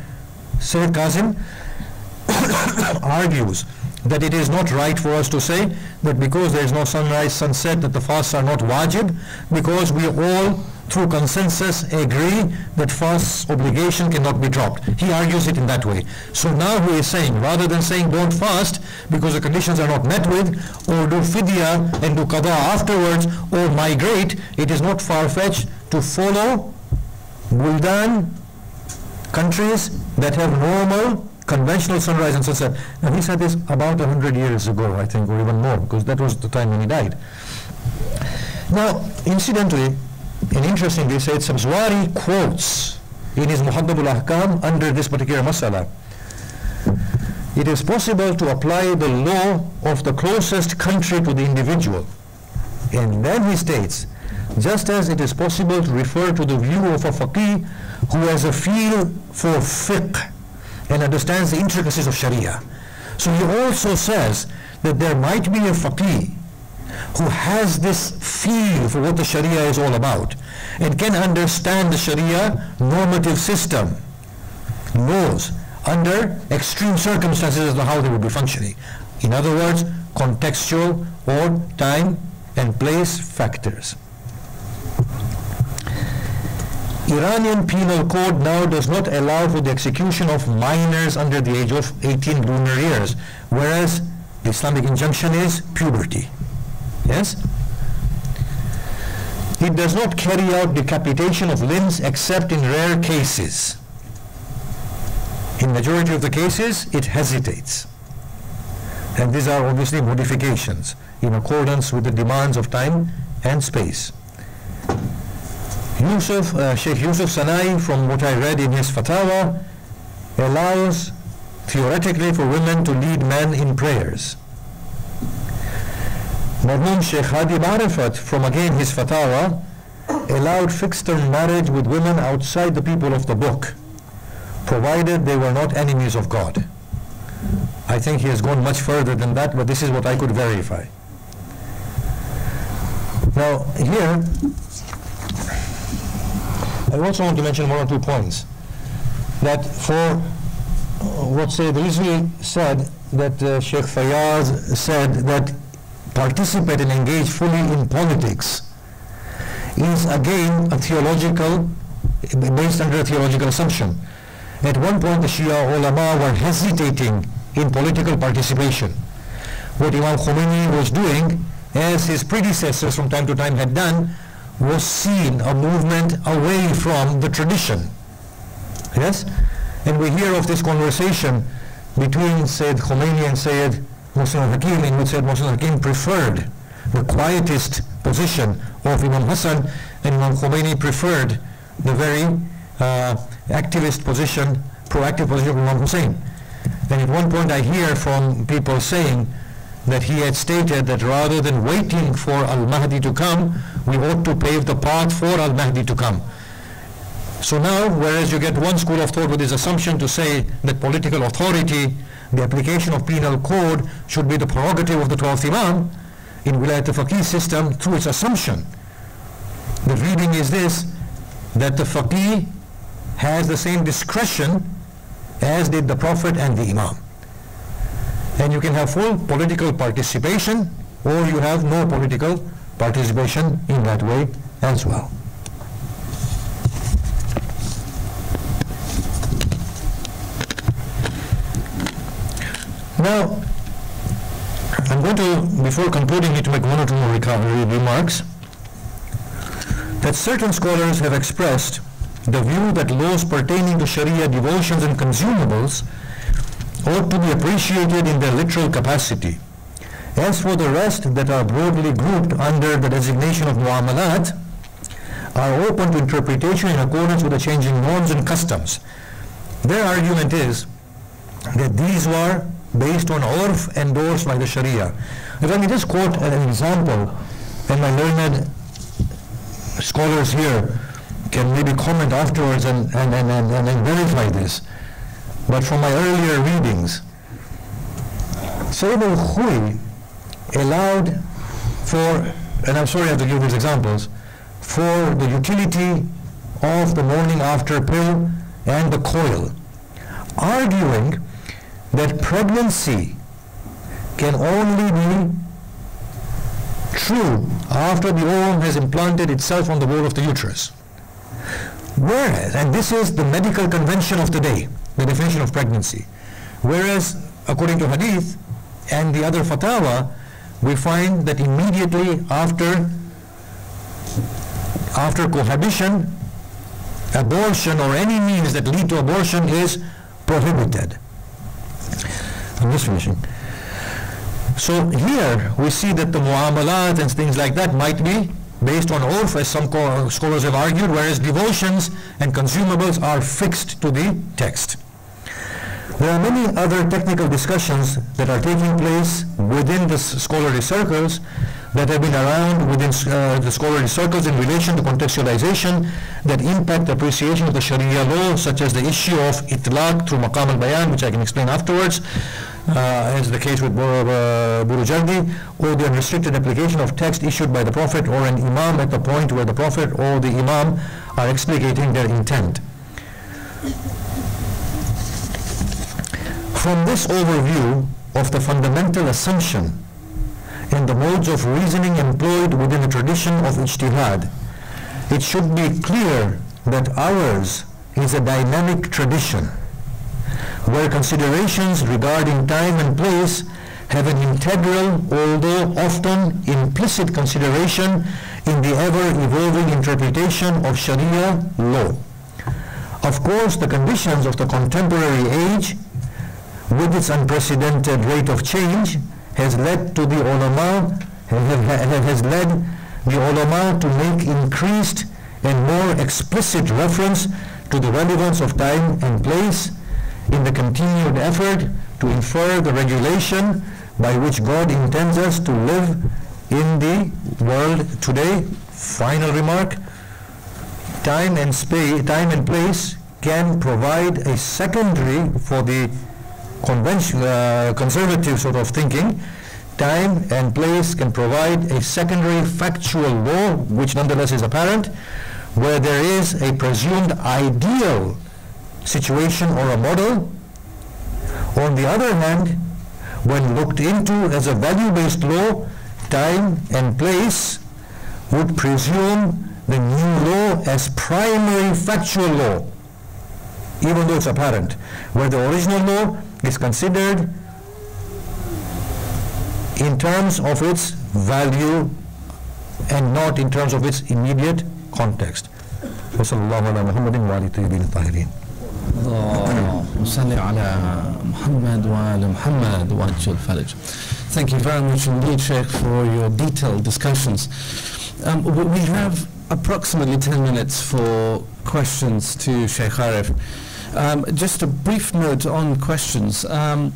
Sayyid Kazim argues that it is not right for us to say that because there is no sunrise, sunset, that the fasts are not wajib, because we all, through consensus, agree that fast's obligation cannot be dropped. He argues it in that way. So now he is saying, rather than saying don't fast because the conditions are not met with, or do fidya and do qada afterwards, or migrate, it is not far-fetched to follow buldan, countries that have normal conventional sunrise and sunset. Now he said this about a hundred years ago, I think, or even more, because that was the time when he died. Now, incidentally, and interestingly, Sayyid Sabzwari quotes in his Muhaddab al-Ahkam under this particular masala, it is possible to apply the law of the closest country to the individual. And then he states, just as it is possible to refer to the view of a faqih who has a feel for fiqh and understands the intricacies of sharia. So he also says that there might be a faqih who has this feel for what the sharia is all about and can understand the sharia normative system, laws, under extreme circumstances as to how they would be functioning. In other words, contextual or time and place factors. Iranian penal code now does not allow for the execution of minors under the age of eighteen lunar years, whereas the Islamic injunction is puberty. Yes? It does not carry out decapitation of limbs except in rare cases. In majority of the cases, it hesitates. And these are obviously modifications in accordance with the demands of time and space. Yusuf, uh, Sheikh Yusuf Sanei, from what I read in his fatwa, allows theoretically for women to lead men in prayers. Marhum Sheikh Hadi Barifat, from again his fatwa, allowed fixed-term marriage with women outside the people of the book, provided they were not enemies of God. I think he has gone much further than that, but this is what I could verify. Now, here, I also want to mention one or two points. That for what Sayyid Rizvi said, that uh, Sheikh Fayyad said that participate and engage fully in politics is again a theological, based under a theological assumption. At one point the Shia ulama were hesitating in political participation. What Imam Khomeini was doing, as his predecessors from time to time had done, was seen a movement away from the tradition. Yes? And we hear of this conversation between Sayyid Khomeini and Sayyid Mohsen al-Hakim, in which Sayyid Mohsen al-Hakim preferred the quietist position of Imam Hassan, and Imam Khomeini preferred the very uh, activist position, proactive position of Imam Hussein. And at one point I hear from people saying that he had stated that rather than waiting for Al-Mahdi to come, we ought to pave the path for Al-Mahdi to come. So now, whereas you get one school of thought with this assumption to say that political authority, the application of penal code, should be the prerogative of the twelfth Imam, in Wilayat al-Faqih system, through its assumption, the reading is this, that the Faqih has the same discretion as did the Prophet and the Imam. And you can have full political participation, or you have no political participation in that way as well. now I'm going to, before concluding, need to make one or two more remarks. That certain scholars have expressed the view that laws pertaining to Sharia devotions and consumables ought to be appreciated in their literal capacity. As for the rest that are broadly grouped under the designation of muamalat, are open to interpretation in accordance with the changing norms and customs. Their argument is that these were based on urf endorsed by the Sharia. And let me just quote an example, and my learned scholars here can maybe comment afterwards and, and, and, and, and verify this. But from my earlier readings, Sayyid al-Khoei allowed for, and I'm sorry I have to give these examples, for the utility of the morning after pill and the coil, arguing that pregnancy can only be true after the ovum has implanted itself on the wall of the uterus. Whereas, and this is the medical convention of the day, the definition of pregnancy, whereas according to hadith and the other fatawa, we find that immediately after after cohabitation, abortion or any means that lead to abortion is prohibited. I'm just finishing. So here we see that the muamalat and things like that might be based on urf, as some scholars have argued, whereas devotions and consumables are fixed to the text. There are many other technical discussions that are taking place within the scholarly circles that have been around within uh, the scholarly circles in relation to contextualization that impact appreciation of the Sharia law, such as the issue of itlaq through maqam al-bayan, which I can explain afterwards, uh, as the case with uh, Burujerdi, or the unrestricted application of text issued by the Prophet or an Imam at the point where the Prophet or the Imam are explicating their intent. From this overview of the fundamental assumption and the modes of reasoning employed within the tradition of ijtihad, it should be clear that ours is a dynamic tradition, where considerations regarding time and place have an integral, although often implicit consideration in the ever-evolving interpretation of Sharia law. Of course, the conditions of the contemporary age, with its unprecedented rate of change, has led to the ulama, has led the ulama to make increased and more explicit reference to the relevance of time and place in the continued effort to infer the regulation by which God intends us to live in the world today. Final remark, time and space, time and place can provide a secondary for the conventional, uh, conservative sort of thinking. Time and place can provide a secondary factual law, which nonetheless is apparent, where there is a presumed ideal situation or a model. On the other hand, when looked into as a value-based law, time and place would presume the new law as primary factual law, even though it's apparent, where the original law is considered in terms of its value and not in terms of its immediate context. Sallallahu ala Muhammadin wa ala tayyibin tahirin. Thank you very much indeed, Sheikh, for your detailed discussions. Um, we have approximately ten minutes for questions to Sheikh Arif. Um, just a brief note on questions. Um,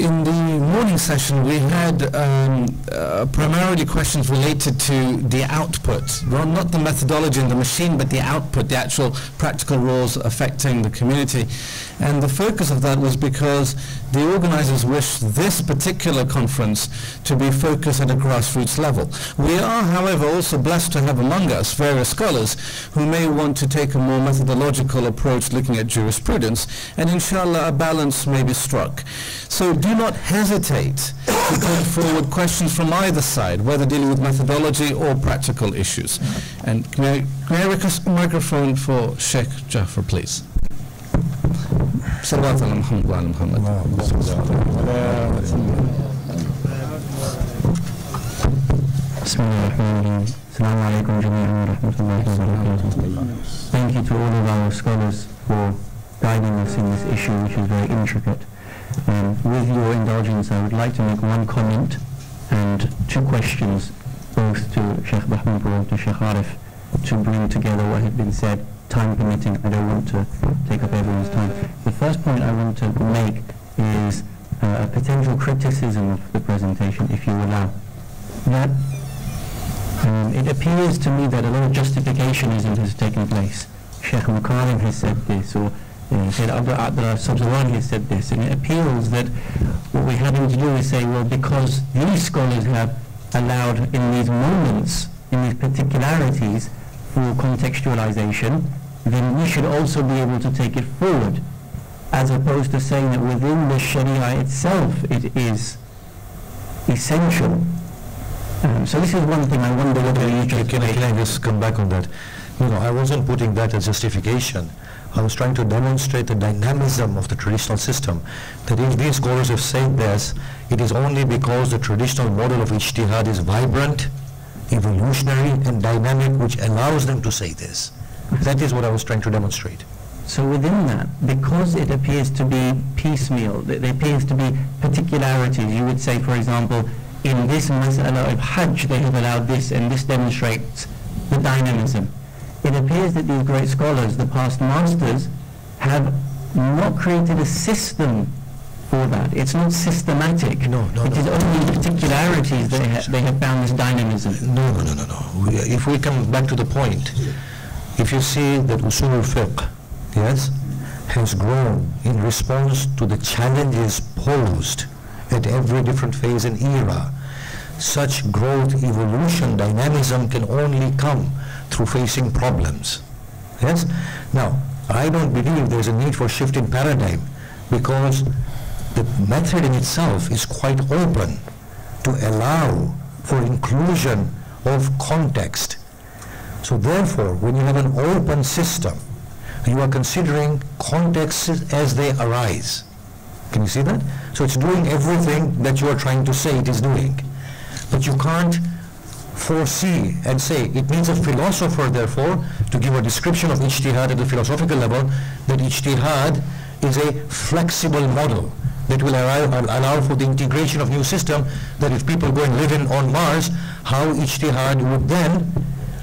in the morning session we had um, uh, primarily questions related to the output, well, not the methodology and the machine, but the output, the actual practical rules affecting the community. And the focus of that was because the organizers wish this particular conference to be focused at a grassroots level. We are, however, also blessed to have among us various scholars who may want to take a more methodological approach looking at jurisprudence, and inshallah a balance may be struck. So do not hesitate to put forward questions from either side, whether dealing with methodology or practical issues. And may I, may I request a microphone for Sheikh Jaffer, please? صلوات على محمد وعلى محمد. بسم الله الرحمن الرحيم. السلام عليكم جميعا ورحمة الله وبركاته. Thank you to all of our scholars for guiding us in this issue, which is very intricate. Um, with your indulgence, I would like to make one comment and two questions, both to Sheikh Bahbahani and to Sheikh Arif, to bring together what had been said, time permitting. I don't want to take up everyone's time. The first point I want to make is uh, a potential criticism of the presentation, if you allow. That um, it appears to me that a lot of justificationism has taken place. Sheikh Makarim has said this, or Uh, Sayyid Abdul A'la Sabzwari has said this, and it appears that what we're having to do is say, well, because these scholars have allowed in these moments, in these particularities, for contextualization, then we should also be able to take it forward, as opposed to saying that within the Sharia itself it is essential. Um, so this is one thing I wonder whether you can, can, can I just come back on that? No, no, I wasn't putting that as justification. I was trying to demonstrate the dynamism of the traditional system. That if these scholars have said this, it is only because the traditional model of ijtihad is vibrant, evolutionary, and dynamic, which allows them to say this. That is what I was trying to demonstrate. So within that, because it appears to be piecemeal, it appears to be particularities, you would say, for example, in this mas'ala of Hajj, they have allowed this, and this demonstrates the dynamism. It appears that these great scholars, the past masters, have not created a system for that. It's not systematic. No, no, it no, is no. only particularities they, ha they have found this dynamism. No, no, no, no, no. We, if we come back to the point, if you see that usul al-fiqh, yes, has grown in response to the challenges posed at every different phase and era, such growth, evolution, dynamism can only come through facing problems. Yes? Now, I don't believe there's a need for shift in paradigm, because the method in itself is quite open to allow for inclusion of context. So therefore, when you have an open system, you are considering contexts as they arise. Can you see that? So it's doing everything that you are trying to say it is doing. But you can't foresee and say, it needs a philosopher, therefore, to give a description of ijtihad at the philosophical level, that ijtihad is a flexible model that will arrive, allow for the integration of new system, that if people go and live in on Mars, how ijtihad would then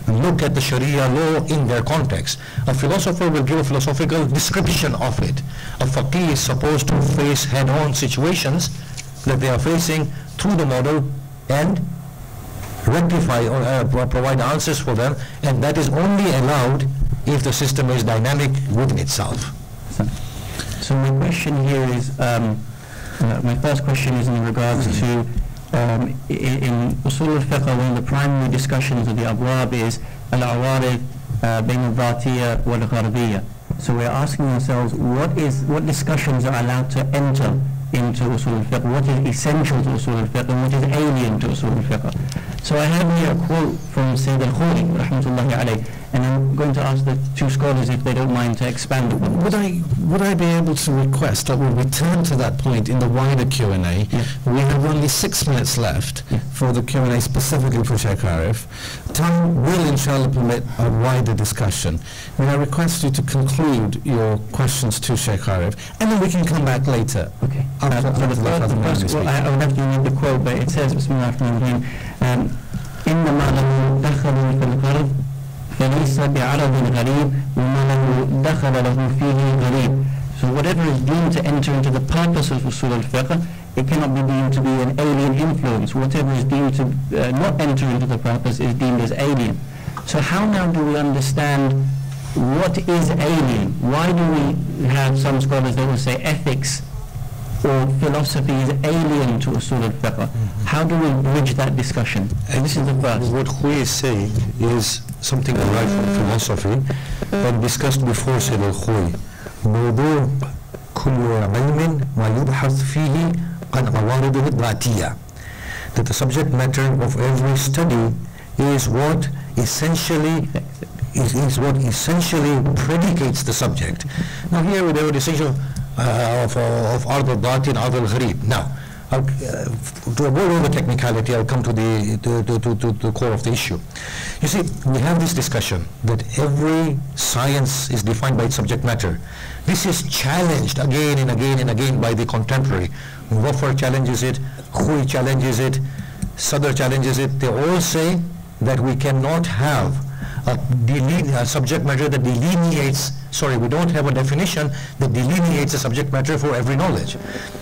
look at the Sharia law in their context. A philosopher will give a philosophical description of it. A faqih is supposed to face head-on situations that they are facing through the model and rectify or uh, provide answers for them, and that is only allowed if the system is dynamic within itself. So, so my question here is, um, uh, my first question is in regards to, um, in, in Usul al-Fiqh, one of the primary discussions of the Abwab is al-Awarif bayn al-Dhatiyya wal-Gharbiyya. So we're asking ourselves, what is, what discussions are allowed to enter into Usul al-Fiqh, what is essential to Usul al-Fiqh, and what is alien to Usul al-Fiqh. So I have here a quote from Sayyid al-Khoei, rahmatullahi alayh, and I'm going to ask the two scholars if they don't mind to expand upon. Would I, would I be able to request that we return to that point in the wider Q and A? Yeah. We have only six minutes left yeah. for the Q and A specifically for Sheikh Arif. Time will, inshallah, permit a wider discussion. May I request you to conclude your questions to Sheikh Arif, and then we can come back later. Okay. After, uh, after the first, the first quote, I, I would have to read the quote, but it says, Bismillah ar-Rahman ar-Rahim, um, إِنَّمَا لَهُ دَخَلٌ فِي الْغَرْبِ فَلَيْسَ بِعَرَضٍ غَرِيبٍ وَمَا لَهُ دَخَلَ لَهُ فِيهِ غَرِيبٍ. So whatever is deemed to enter into the purpose of Usul al-Fiqh, it cannot be deemed to be an alien influence. Whatever is deemed to uh, not enter into the purpose is deemed as alien. So how now do we understand what is alien? Why do we have some scholars that will say ethics or philosophy is alien to Usul al-Fiqh? Mm-hmm. How do we bridge that discussion? And this is the first. What Khoei is saying is something derived from philosophy and discussed before Sayyid al-Khoei. موضوع كل علم ما يبحث فيه عن عوارضه الذاتية. That the subject matter of every study is what essentially is, is what essentially predicates the subject. Now here we have a distinction. uh, of, uh, of Ard al-Bati and Ard al-Gharib. Now, I'll, uh, to avoid all the technicality, I'll come to the, to, to, to, to the core of the issue. You see, we have this discussion that every science is defined by its subject matter. This is challenged again and again and again by the contemporary. Muwaffaq challenges it, Khoei challenges it, Sadr challenges it. They all say that we cannot have a, a subject matter that delineates, sorry, we don't have a definition that delineates a subject matter for every knowledge.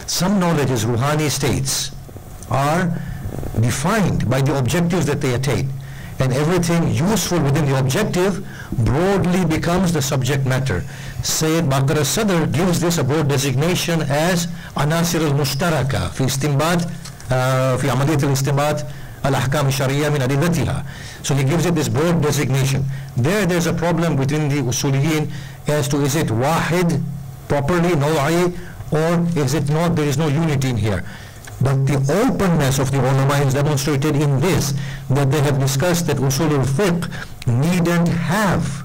Some knowledges, Ruhani states, are defined by the objectives that they attain. And everything useful within the objective broadly becomes the subject matter. Sayyid Baqir al-Sadr gives this a broad designation as Anasir al-Mushtaraka fi istinbat, fi amaliyat al-istinbat al-ahkam al-shariya min adillatiha. So he gives it this broad designation. There, there's a problem within the usuliyin as to is it wahid properly, naw'i, or is it not, there is no unity in here. But the openness of the ulama is demonstrated in this, that they have discussed that usul al-fiqh needn't have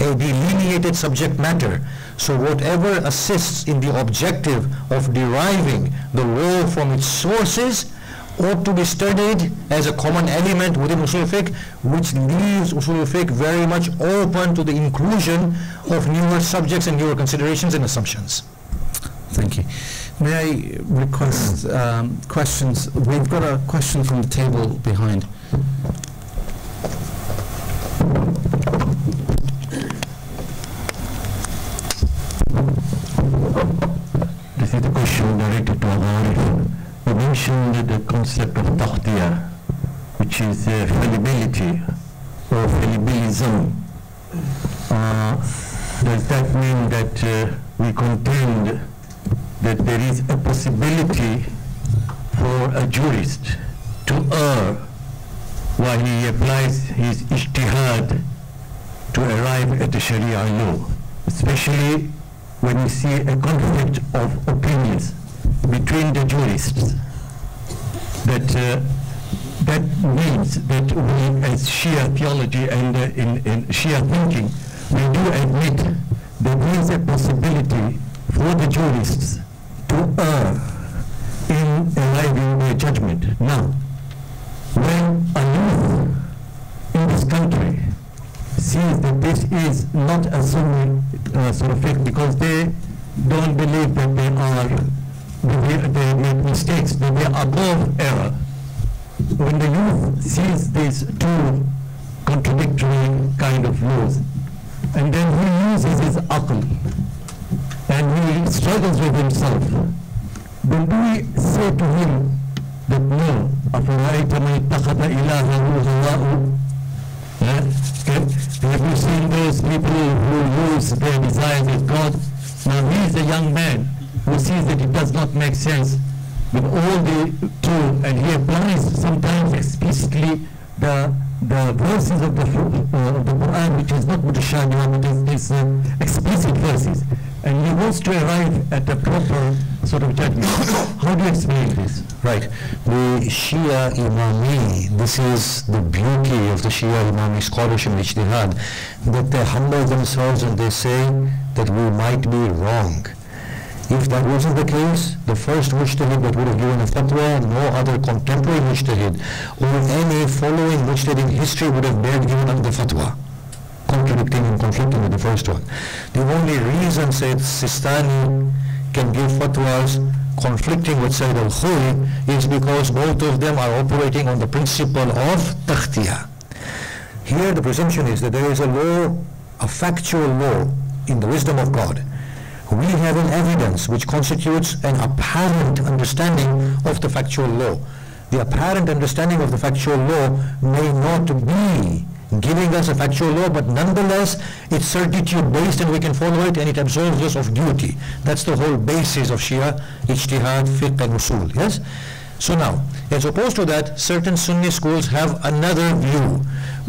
a delineated subject matter. So whatever assists in the objective of deriving the law from its sources ought to be studied as a common element within usul al-fiqh, which leaves usul al-fiqh very much open to the inclusion of newer subjects and newer considerations and assumptions. Thank you. May I request um, questions? We've got a question from the table behind. This is a question directed to Abu Arif. You mentioned the concept of tahtiyah, which is uh, fallibility or fallibilism. Uh, does that mean that uh, we contend that there is a possibility for a jurist to err while he applies his ijtihad to arrive at the Sharia law, especially when we see a conflict of opinions between the jurists, that uh, that means that we as Shia theology and uh, in, in Shia thinking, we do admit that there is a possibility for the jurists to err in arriving their judgment. Now, when a youth in this country sees that this is not a Sunni uh, sort of fact, because they don't believe that they are, that they make mistakes, that they are above error. When the youth sees these two contradictory kind of laws, and then he uses his aql, and he struggles with himself, then do we say to him that no, have you seen those people who use their desires as God? Now he is a young man who sees that it does not make sense with all the truth, and he applies sometimes explicitly the the verses of the, uh, of the Quran, which is not Mutashabiha, but it is uh, explicit verses, and he wants to arrive at the proper sort of judgment. How do you explain this? Right. The Shia Imami, this is the beauty of the Shia Imami scholarship in Ijtihad, that they humble themselves and they say that we might be wrong. If that wasn't the case, the first mujtahid that would have given a fatwa, no other contemporary mujtahid or any following mujtahid in history would have dared given up the fatwa, contradicting and conflicting with the first one. The only reason Sayyid Sistani can give fatwas conflicting with Sayyid al-Khoei is because both of them are operating on the principle of tahtiyah. Here the presumption is that there is a law, a factual law in the wisdom of God. We have an evidence which constitutes an apparent understanding of the factual law. The apparent understanding of the factual law may not be giving us a factual law, but nonetheless, it's certitude-based and we can follow it, and it absolves us of duty. That's the whole basis of Shia, Ijtihad, Fiqh, and Usul, yes? So now, as opposed to that, certain Sunni schools have another view,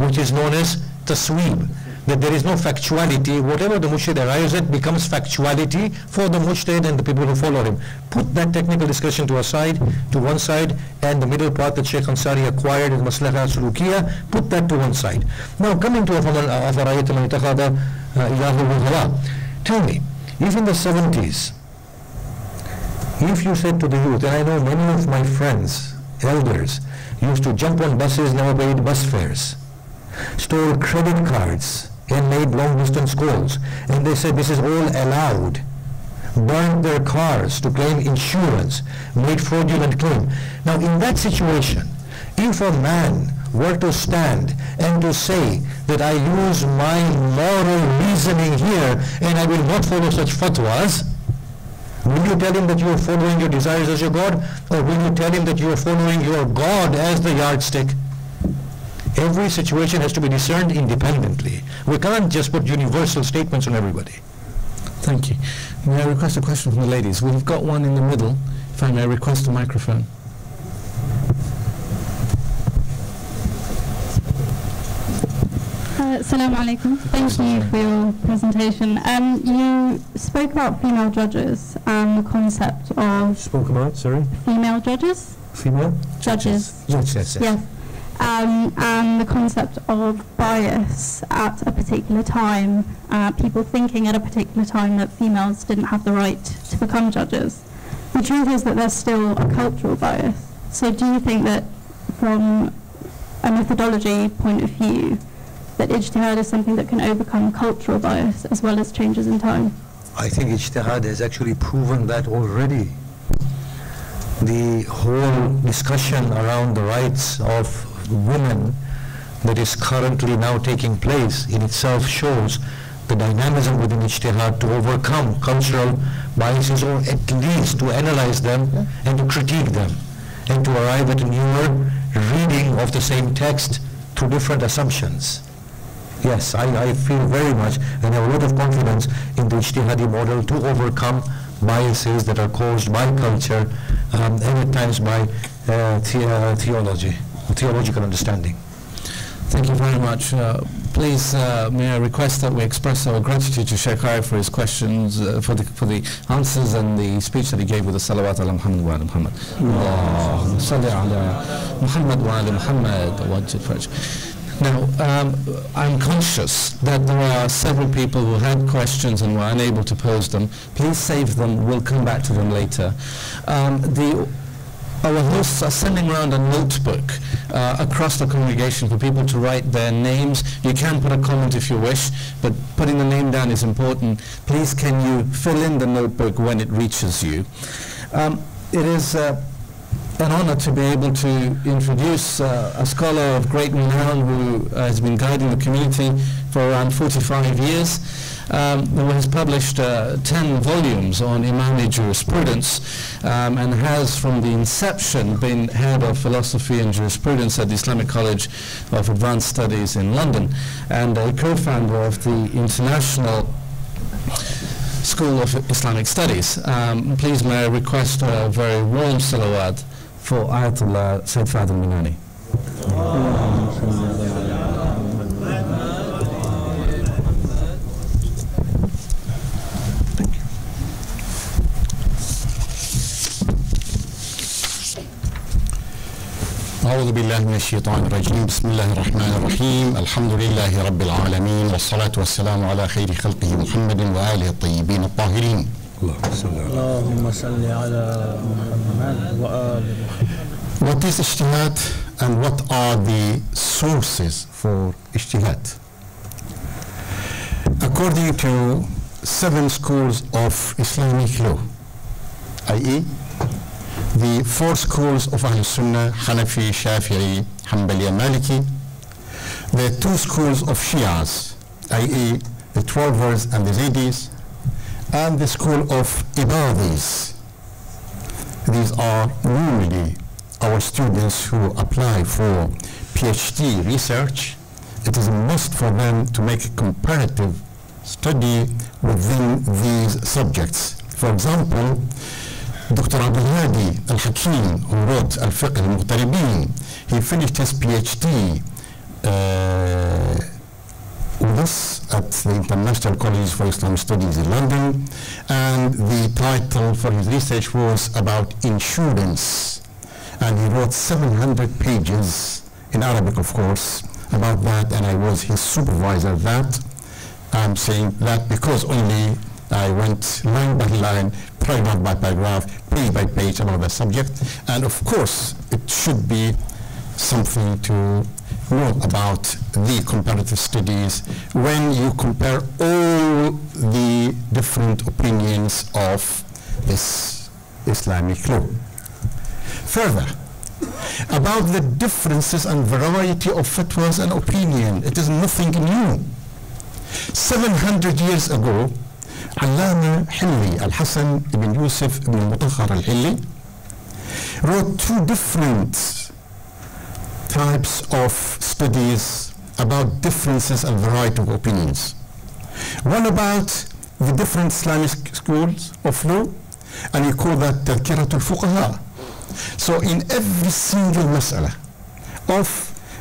which is known as Tasweeb, that there is no factuality. Whatever the mujtahid arrives at becomes factuality for the mujtahid and the people who follow him. Put that technical discussion to aside, to one side, and the middle part that Sheikh Ansari acquired in Maslaha al-Sulukiyah, put that to one side. Now coming to Afarayat al-Mutakhada Ilahu al-Ghala, tell me, If in the seventies, if you said to the youth, and I know many of my friends, elders, used to jump on buses, never paid bus fares, stole credit cards, and made long-distance calls, and they said this is all allowed, burned their cars to claim insurance, made fraudulent claim. Now, in that situation, if a man were to stand and to say that I use my moral reasoning here and I will not follow such fatwas, will you tell him that you are following your desires as your God, or will you tell him that you are following your God as the yardstick? Every situation has to be discerned independently. We can't just put universal statements on everybody. Thank you. May I request a question from the ladies? We've got one in the middle. If I may request a microphone. Assalamu alaikum. Thank you for your presentation. Um, you spoke about female judges and the concept of... Spoke about, sorry? Female judges? Female? Judges. Judges, yes. yes. Um, and the concept of bias at a particular time, uh, people thinking at a particular time that females didn't have the right to become judges. The truth is that there's still a cultural bias. So do you think that from a methodology point of view, that ijtihad is something that can overcome cultural bias as well as changes in time? I think ijtihad has actually proven that already. The whole discussion around the rights of women that is currently now taking place in itself shows the dynamism within ijtihad to overcome cultural biases, or at least to analyze them and to critique them and to arrive at a newer reading of the same text through different assumptions. Yes, I, I feel very much and have a lot of confidence in the ijtihadi model to overcome biases that are caused by culture um, and at times by uh, the, uh, theology, theological understanding. Thank you very much. Uh, please, uh, may I request that we express our gratitude to Sheikh Arif for his questions, uh, for the for the answers and the speech that he gave with the salawat ala Muhammad wa ala Muhammad. Allahumma salli ala Muhammad wa ala Muhammad. Now, um, I'm conscious that there are several people who had questions and were unable to pose them. Please save them. We'll come back to them later. Um, the, our hosts are sending around a notebook uh, across the congregation for people to write their names. You can put a comment if you wish, but putting the name down is important. Please can you fill in the notebook when it reaches you. Um, it is... Uh, an honor to be able to introduce uh, a scholar of great renown who uh, has been guiding the community for around forty-five years, um, who has published uh, ten volumes on Imami jurisprudence, um, and has from the inception been head of philosophy and jurisprudence at the Islamic College of Advanced Studies in London, and a co-founder of the International School of Islamic Studies. Um, please may I request a very warm salawat for Ayatullah Sayyid Fadhil Milani. Thank you. أعوذ بالله من الشيطان الرجيم. بسم الله الرحمن الرحيم. الحمد لله رب العالمين والصلاة والسلام على خير خلقه محمد وآله الطيبين الطاهرين. Allahumma salli ala Muhammad wa ali Muhammad. What is ijtihad and what are the sources for ijtihad? According to seven schools of Islamic law, that is the four schools of Ahl Sunnah, Hanafi, Shafi'i, Hanbali, Maliki, the two schools of Shias, that is the Twelvers and the Zaydis, and the school of Ibadis. These are normally our students who apply for PhD research. It is a must for them to make a comparative study within these subjects. For example, Doctor Abdul Hadi al-Hakim, who wrote Al-Fiqh al-Muqtaribin, he finished his PhD uh, with us at the International College for Islamic Studies in London, and the title for his research was about insurance, and he wrote seven hundred pages in Arabic, of course, about that, and I was his supervisor. That I'm saying that because only I went line by line, paragraph by paragraph, page by page about the subject. And of course, it should be something to know about the comparative studies when you compare all the different opinions of this Islamic law. Further, about the differences and variety of fatwas and opinion, it is nothing new. seven hundred years ago, Allama Hilli, Al-Hassan ibn Yusuf ibn al-Hilli, wrote two different types of studies about differences and variety of opinions. One about the different Islamic schools of law, and you call that Tadhkiratul Fuqaha. So in every single mas'ala of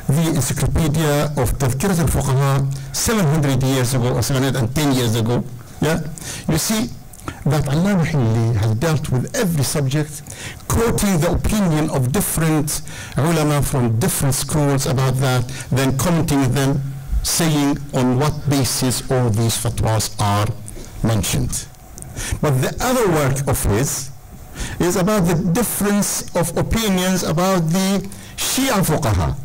the encyclopedia of Tadhkiratul Fuqaha seven hundred years ago or seven hundred ten years ago, yeah, you see that Allama Hilli has dealt with every subject, quoting the opinion of different ulama from different schools about that, then commenting them, saying on what basis all these fatwas are mentioned. But the other work of his is about the difference of opinions about the Shia fuqaha,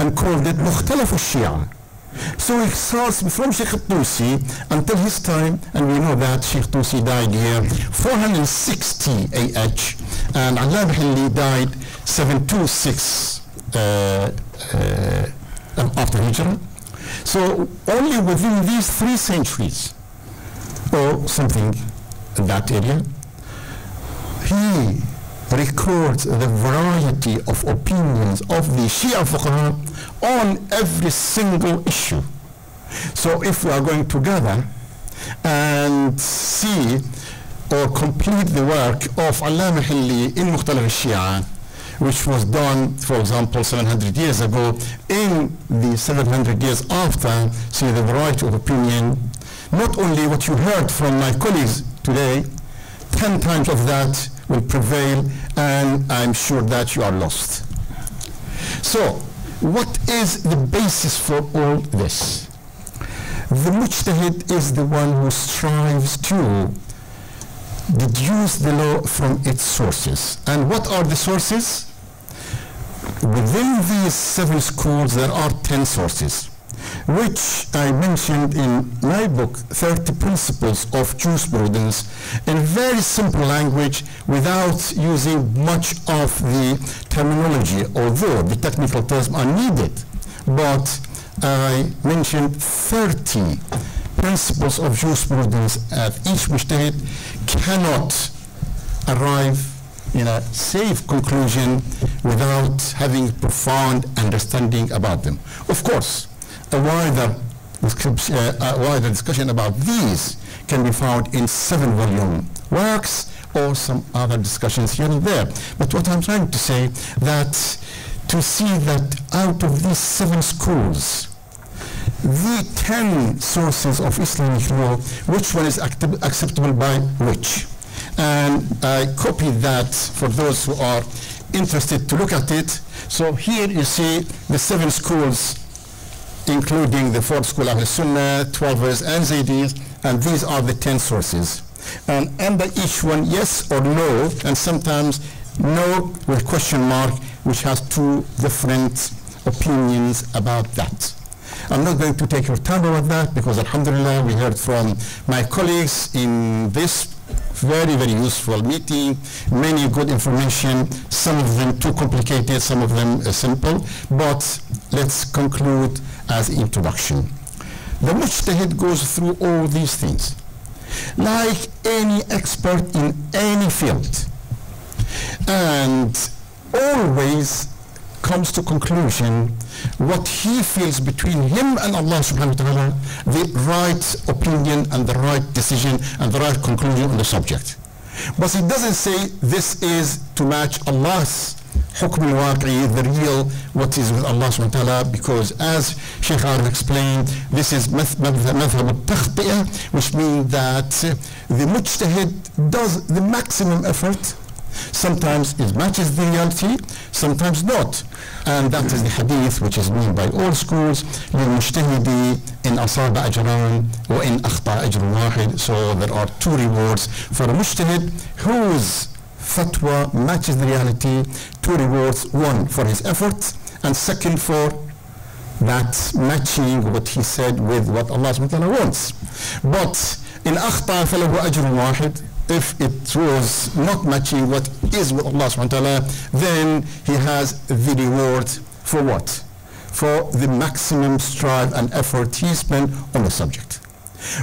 and called it Mukhtalaf al-Shia. So it starts from Sheikh Tusi until his time, and we know that Sheikh Tusi died here four hundred sixty A H, and Allama Hilli died seven twenty-six uh, uh, after Hijrah. So only within these three centuries, or something in that area, he records the variety of opinions of the Shia fuqaha on every single issue. So if we are going to gather and see or complete the work of Allama Hilli in Mukhtalaf al-Shia, which was done, for example, seven hundred years ago, in the seven hundred years after, see the variety of opinion, not only what you heard from my colleagues today, ten times of that will prevail, and I'm sure that you are lost. So, what is the basis for all this? The mujtahid is the one who strives to deduce the law from its sources. And what are the sources? Within these seven schools, there are ten sources, which I mentioned in my book, thirty Principles of Jurisprudence, in very simple language without using much of the terminology, although the technical terms are needed. But I mentioned thirty Principles of Jurisprudence that each mujtahid cannot arrive in a safe conclusion without having profound understanding about them. Of course, a wider, uh, a wider discussion about these can be found in seven volume works or some other discussions here and there. But what I'm trying to say, that to see that out of these seven schools, the ten sources of Islamic law, which one is acceptable by which? And I copied that for those who are interested to look at it. So here you see the seven schools, including the fourth school of the Sunnah, Twelvers and Zaydis, and these are the ten sources. And under each one, yes or no, and sometimes no with question mark, which has two different opinions about that. I'm not going to take your time about that, because alhamdulillah, we heard from my colleagues in this very, very useful meeting, many good information, some of them too complicated, some of them uh, simple, but let's conclude as introduction. The mujtahid goes through all these things. Like any expert in any field, and always comes to conclusion what he feels between him and Allah subhanahu wa ta'ala, the right opinion and the right decision and the right conclusion on the subject. But he doesn't say this is to match Allah's hukm al-waqi, the real what is with Allah subhanahu wa ta'ala, because as Sheikh Arif explained, this is madhhab al-takhti'ah, which means that the mujtahid does the maximum effort Sometimes it matches the reality, sometimes not. And that is the hadith which is known by all schools, لِلْمُجْتَهِدِ إِنْ أَصَابَ أَجْرًا وَإِنْ أَخْطَأَ أَجْرٌ وَاحِدٌ. So there are two rewards for a mujtahid whose fatwa matches the reality, two rewards, one for his efforts, and second for that matching what he said with what Allah subhanahu wa ta'ala wants. But in أَخْطَأَ فَلَهُ أَجْرٌ وَاحِدٌ, if it was not matching what is with Allah subhanahu wa ta'ala, then he has the reward for what? For the maximum strive and effort he spent on the subject.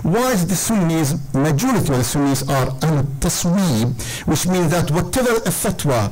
Whilst the Sunnis, majority of the Sunnis are al-tasweeb, which means that whatever a fatwa,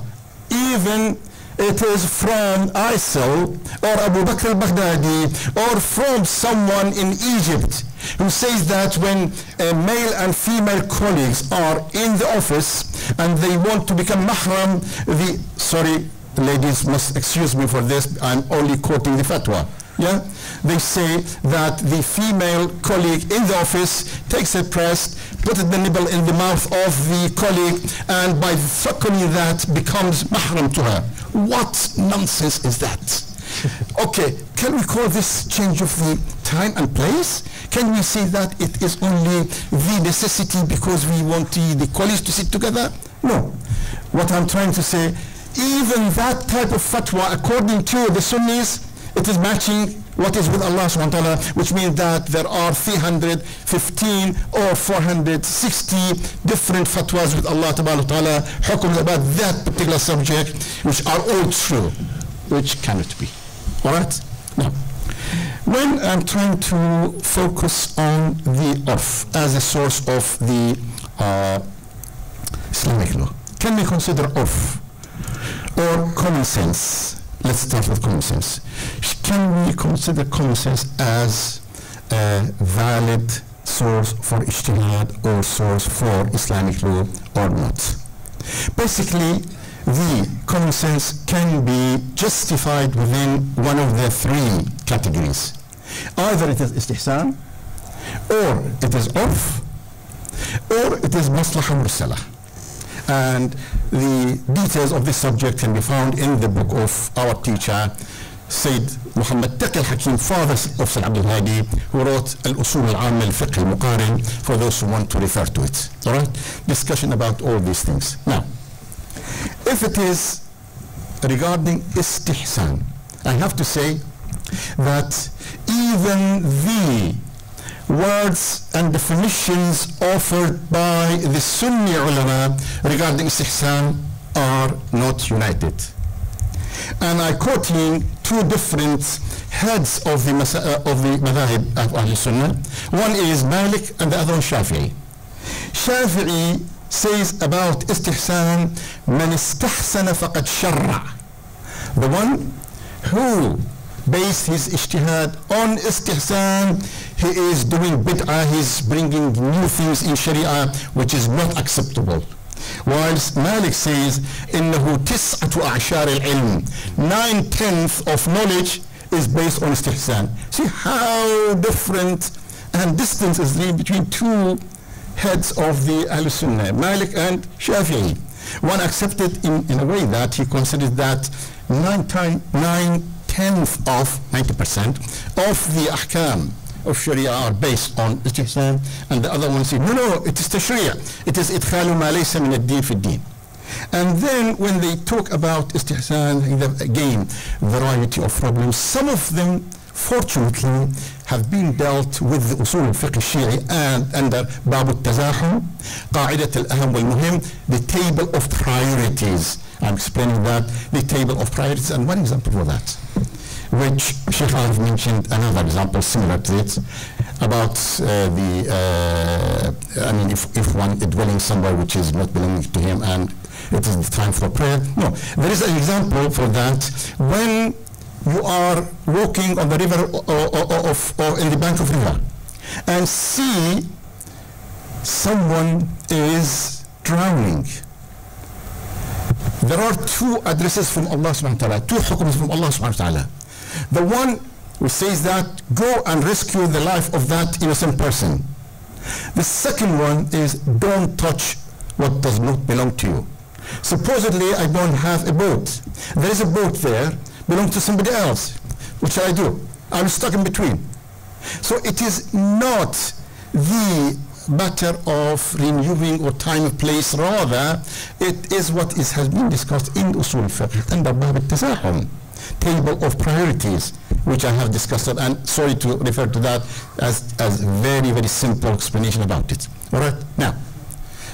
even it is from I S I L or Abu Bakr al-Baghdadi or from someone in Egypt who says that when uh, male and female colleagues are in the office and they want to become mahram, the, sorry, ladies must excuse me for this, I'm only quoting the fatwa. Yeah, they say that the female colleague in the office takes a breast, puts the nibble in the mouth of the colleague, and by sucking that becomes mahram to her. What nonsense is that? Okay, can we call this change of the time and place? Can we say that it is only the necessity because we want the, the colleagues to sit together? No. What I'm trying to say, even that type of fatwa, according to the Sunnis, it is matching what is with Allah subhanahu wa ta'ala, which means that there are three hundred fifteen or four hundred sixty different fatwas with Allah ta'ala, hukums about that particular subject, which are all true, which cannot be. All right? Now, when I'm trying to focus on the urf as a source of the uh, Islamic law, can we consider urf or common sense? Let's start with common sense. Can we consider common sense as a valid source for ijtihad or source for Islamic law or not? Basically, the common sense can be justified within one of the three categories. Either it is istihsan, or it is urf, or it is maslaha mursalah. And the details of this subject can be found in the book of our teacher, Sayyid Muhammad Taqi al-Hakim, father of Sayyid al-Hadi, who wrote Al-Usul al-Aam al-Fiqh al-Muqarin, for those who want to refer to it. All right? Discussion about all these things. Now, if it is regarding istihsan, I have to say that even the words and definitions offered by the Sunni ulama regarding istihsan are not united. And I quote two different heads of the uh, of the madhahib of Ahl-Sunnah. One is Malik and the other one Shafi'i. Shafi'i says about istihsan, man istahsana faqad sharra. The one who based his ijtihad on istihsan, he is doing bid'ah, he's bringing new things in sharia which is not acceptable. Whilst Malik says, إِنَّهُ تِسْعَةُ أَعْشَارِ الْعِلْمِ, nine-tenths of knowledge is based on istihsan. See how different and distance is there between two heads of the Ahl-Sunnah, Malik and Shafi'i. One accepted in, in a way that he considered that nine times nine tenth of ninety percent of the ahkam of sharia are based on istihsan, and the other one said, no, no, it is tashriya. It is idkhalu ma laysa min ad-din fi ad-din. And then when they talk about istihsan, again, variety of problems. Some of them, fortunately, have been dealt with the usul al-fiqh al-shi'i and under bab al-tazahum, qa'idat al-aham wal-muhim, the table of priorities. I'm explaining that, the table of priorities, and one example for that, which Sheikh Arif mentioned another example similar to it, about uh, the, uh, I mean, if, if one is dwelling somewhere which is not belonging to him and it is time for prayer. No, there is an example for that when you are walking on the river or, or, or, of, or in the bank of river and see someone is drowning. There are two addresses from Allah subhanahu wa ta'ala, two hukums from Allah subhanahu wa ta'ala. The one which says that go and rescue the life of that innocent person. The second one is don't touch what does not belong to you. Supposedly, I don't have a boat. There is a boat there, belongs to somebody else. What shall I do? I'm stuck in between. So it is not the matter of renewing or time and place, rather, it is what is, has been discussed in Usul Fiqh under Bab al-Tazahum, table of priorities, which I have discussed, and sorry to refer to that as as very, very simple explanation about it. All right, now,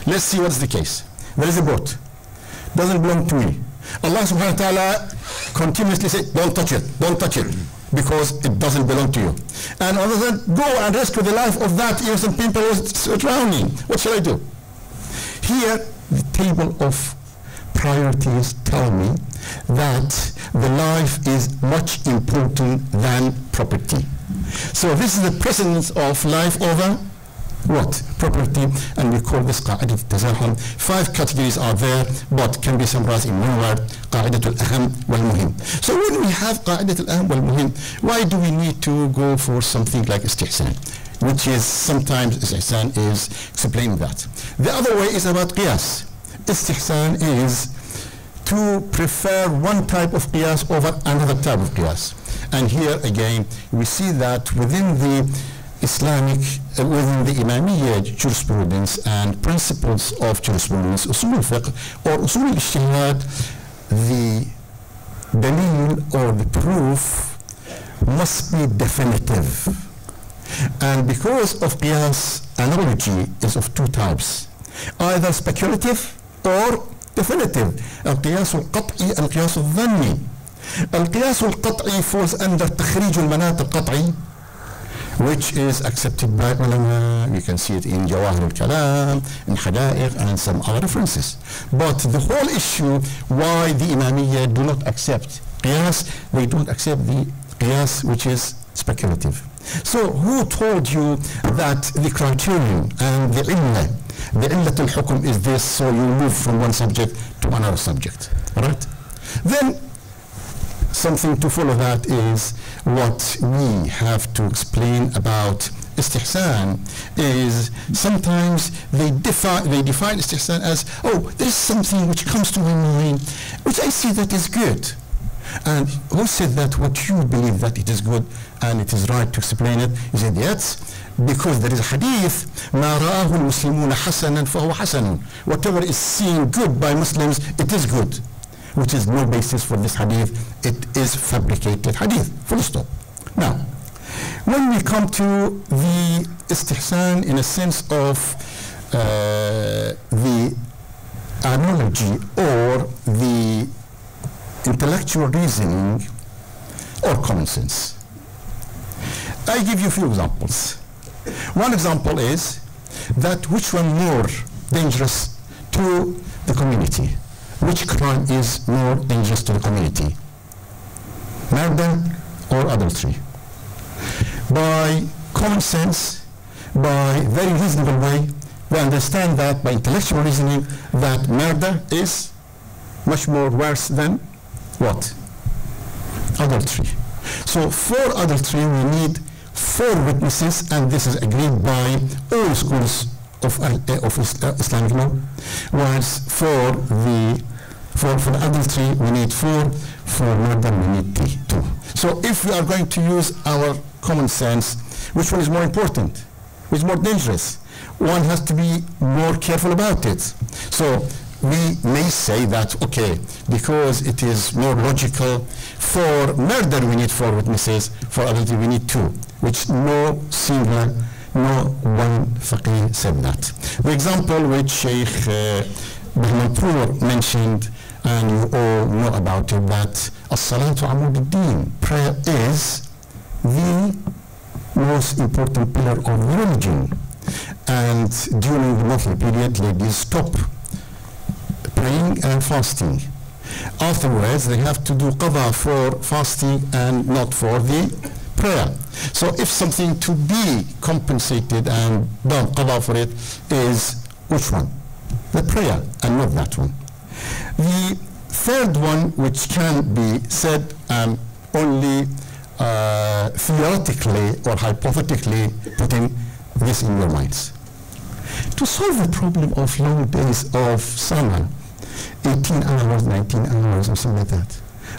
let's see what's the case. There is a boat, doesn't belong to me. Allah subhanahu wa ta'ala continuously says, don't touch it, don't touch it, because it doesn't belong to you. And other than go and rescue the life of that innocent people who are drowning. What shall I do? Here, the table of priorities tell me that the life is much important than property. So this is the precedence of life over what? Property, and we call this قاعدة التزاحم. Five categories are there, but can be summarized in one word: قاعدة الأهم والمهم. So when we have قاعدة الأهم والمهم, why do we need to go for something like istihsan, which is sometimes istihsan is explain that. The other way is about qiyas. Istihsan is to prefer one type of qiyas over another type of qiyas. And here again, we see that within the Islamic, uh, within the Imamiyyah jurisprudence and principles of jurisprudence, usul al-fiqh or usul al-ijtihad, the dalil or the proof must be definitive. And because of qiyas, analogy is of two types, either speculative or definitive. Al-qiyas al-qat'i, al-qiyas al-dhanni. Al-qiyas al-qat'i falls under takhrij al-manat al-qat'i, which is accepted by ulama. You can see it in Jawahir al-Kalam, in Hadaiq, and some other references. But the whole issue why the Imamiyyah do not accept qiyas, they don't accept the qiyas which is speculative. So who told you that the criterion and the illah, the illat al-hukum is this, so you move from one subject to another subject, right? Then something to follow that is what we have to explain about istihsan is sometimes they, defi they define istihsan as, oh, there's something which comes to my mind which I see that is good. And who said that what you believe that it is good and it is right to explain it? He said, yes, because there is a hadith, مَا رَآهُ الْمُسْلِمُونَ حَسَنًا فَهُوَ حَسَنٌ. Whatever is seen good by Muslims, it is good. Which is no basis for this hadith. It is fabricated hadith, full stop. Now, when we come to the istihsan in a sense of uh, the analogy or the intellectual reasoning or common sense, I give you a few examples. One example is that which one more dangerous to the community? Which crime is more dangerous to the community? Murder or adultery? By common sense, by very reasonable way, we understand that by intellectual reasoning that murder is much more worse than what? Adultery. So for adultery we need four witnesses, and this is agreed by all schools of, uh, of Islamic law, whereas for the For, for adultery, we need four. For murder, we need two. So if we are going to use our common sense, which one is more important? Which is more dangerous? One has to be more careful about it. So we may say that, okay, because it is more logical, for murder we need four witnesses, for adultery we need two, which no singular, no one faqih said that. The example which Sheikh uh, Bahmanpour mentioned, and you all know about it, that as-salatu amud-ad-din, prayer is the most important pillar of religion. And during the monthly period, ladies stop praying and fasting. Afterwards, they have to do qada for fasting and not for the prayer. So if something to be compensated and done qada for it is which one? The prayer, and not that one. The third one, which can be said um, only uh, theoretically or hypothetically, putting this in your minds. To solve the problem of long days of summer, eighteen hours, nineteen hours, or something like that.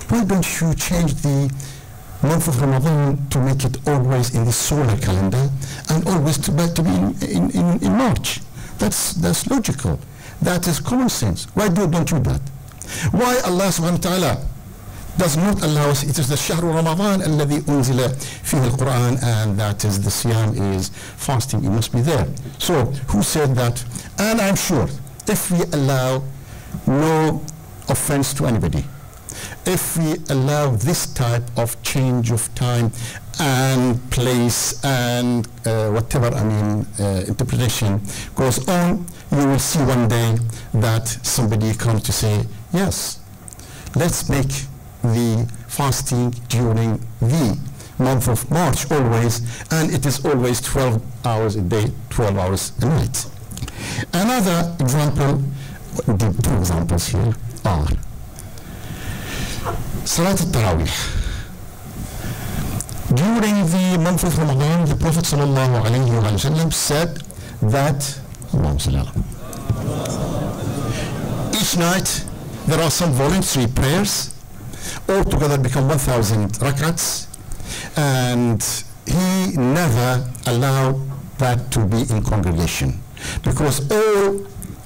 Why don't you change the month of Ramadan to make it always in the solar calendar and always to, to be in, in, in, in March? That's, that's logical. That is common sense. Why do, don't do that? Why Allah subhanahu wa ta'ala does not allow us, it is the Shahr Ramadan الذي أنزل فيه القرآن, and that is the Siyam is fasting, it must be there. So who said that? And I'm sure if we allow no offense to anybody, if we allow this type of change of time and place and uh, whatever, I mean, uh, interpretation goes on, you will see one day that somebody comes to say, yes, let's make the fasting during the month of March always, and it is always twelve hours a day, twelve hours a night. Another example, the two examples here are Salat al-Tarawih. During the month of Ramadan, the Prophet sallallahu alayhi wa sallam said that each night there are some voluntary prayers, all together become one thousand rakats, and he never allowed that to be in congregation, because all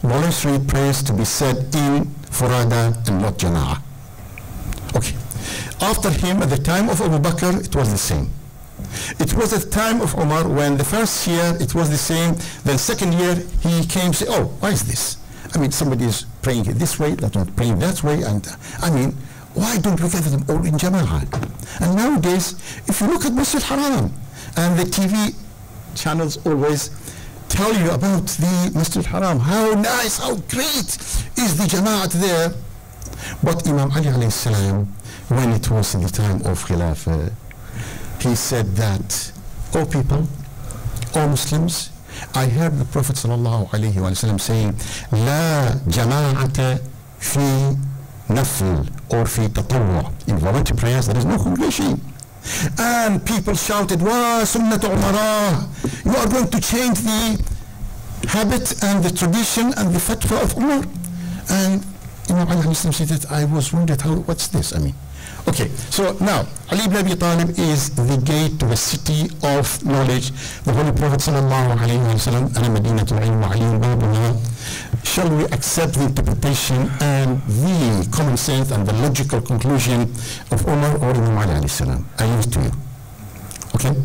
voluntary prayers to be said in Furada and not Jana'ah. Okay. After him, at the time of Abu Bakr, it was the same. It was at the time of Umar, when the first year it was the same, then second year he came say, oh, why is this? I mean, somebody is praying this way, they're not praying that way, and uh, I mean, why don't we gather them all in Jama'ah? And nowadays, if you look at Masjid Haram, and the T V channels always tell you about the Masjid Haram, how nice, how great is the Jama'at there. But Imam Ali alayhi salam, when it was in the time of Khilafah, he said that, O people, O Muslims, I heard the Prophet sallallahu alayhi wa sallam saying, La jama'ata fi nafl, or fi tatawwa. In voluntary prayers, there is no congregation. And people shouted, Wa sunnatu umara, you are going to change the habit and the tradition and the fatwa of Umar. And Imam Ali said that, I was wondering, how, what's this? I mean, okay, so now, Ali ibn Abi Talib is the gate to the city of knowledge. The Holy Prophet sallallahu alayhi wa sallam, Ana madinatul ilm wa aliyun babuna. Shall we accept the interpretation and the common sense and the logical conclusion of Umar or Imam Ali alayhi salam? I leave it to you. Okay?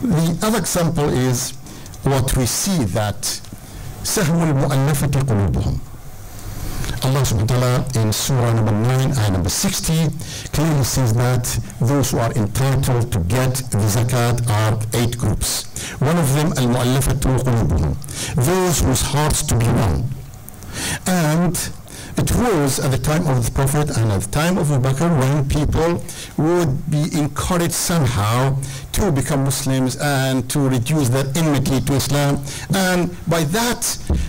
The other example is what we see that سَهْمُ الْمُؤَلَّفَةِ قُلُوبُهُم. Allah subhanahu wa ta'ala in Surah number nine, ayah number sixty, clearly says that those who are entitled to get the zakat are eight groups. One of them, al-mu'allafatu qulubuhum, those whose hearts to be won. And it was at the time of the Prophet and at the time of Abu Bakr when people would be encouraged somehow to become Muslims and to reduce their enmity to Islam. And by that,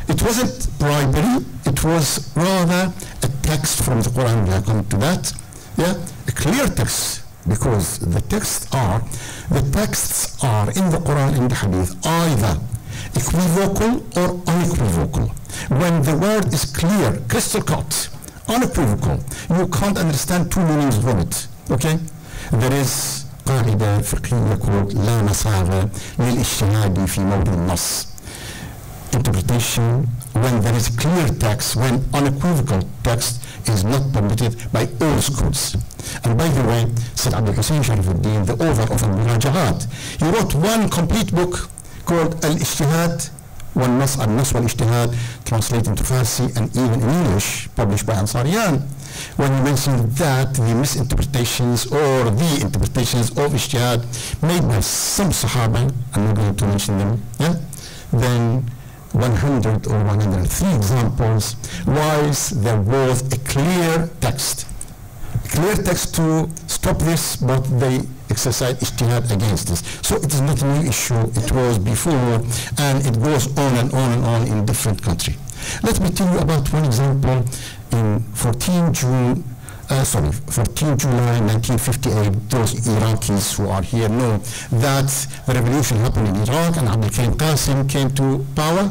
it wasn't bribery, it was rather a text from the Quran. We are coming to that. Yeah, a clear text, because the texts are, the texts are in the Quran, in the Hadith, either equivocal or unequivocal. When the word is clear, crystal cut, unequivocal, you can't understand two meanings of it. Okay? There is قاعدة فقهية called لا مساغ للاجتهاد في موضوع النص. Interpretation, when there is clear text, when unequivocal text is not permitted by all schools. And by the way, Sayyid Abdulhussain Sharifuddin, the author of Al-Murajahat, he wrote one complete book called Al-Ijtihad wal-Nas, Al-Nas wal-Ijtihad, translated into Farsi and even in English, published by Ansariyan, when he mentioned that the misinterpretations or the interpretations of Ijtihad made by some Sahaba, I'm not going to mention them, yeah? Then one hundred or one hundred three examples why there was a clear text. A clear text to stop this, but they exercise ijtihad against this. So it is not a new issue, it was before, and it goes on and on and on in different countries. Let me tell you about one example in fourteenth June, uh, sorry, fourteenth July nineteen fifty-eight, those Iraqis who are here know that the revolution happened in Iraq and Abdul Karim Qasim came to power,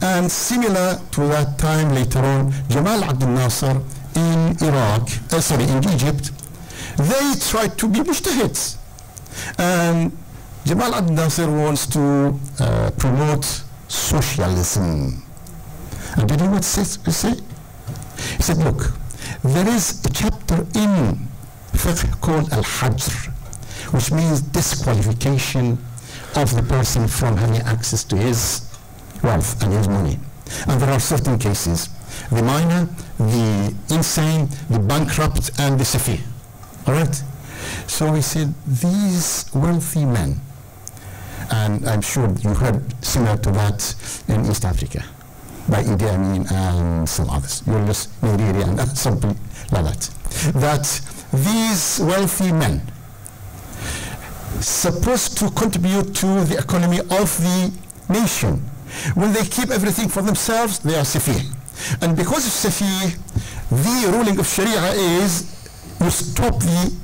And similar to that time later on, Jamal Abdel Nasser in Iraq, uh, sorry, in Egypt, they tried to be mujtahids. And Jamal Abdel Nasser wants to uh, promote socialism. And did you know what he said? He said, look, there is a chapter in fiqh called Al-Hajr, which means disqualification of the person from having access to his wealth and his money. And there are certain cases, the minor, the insane, the bankrupt, and the safi. All right? So he said, these wealthy men, and I'm sure you heard similar to that in East Africa, by Idi Amin and some others, Yunus Niriri and something like that, that these wealthy men supposed to contribute to the economy of the nation. When they keep everything for themselves, they are safi. And because of safi, the ruling of Sharia is you stop the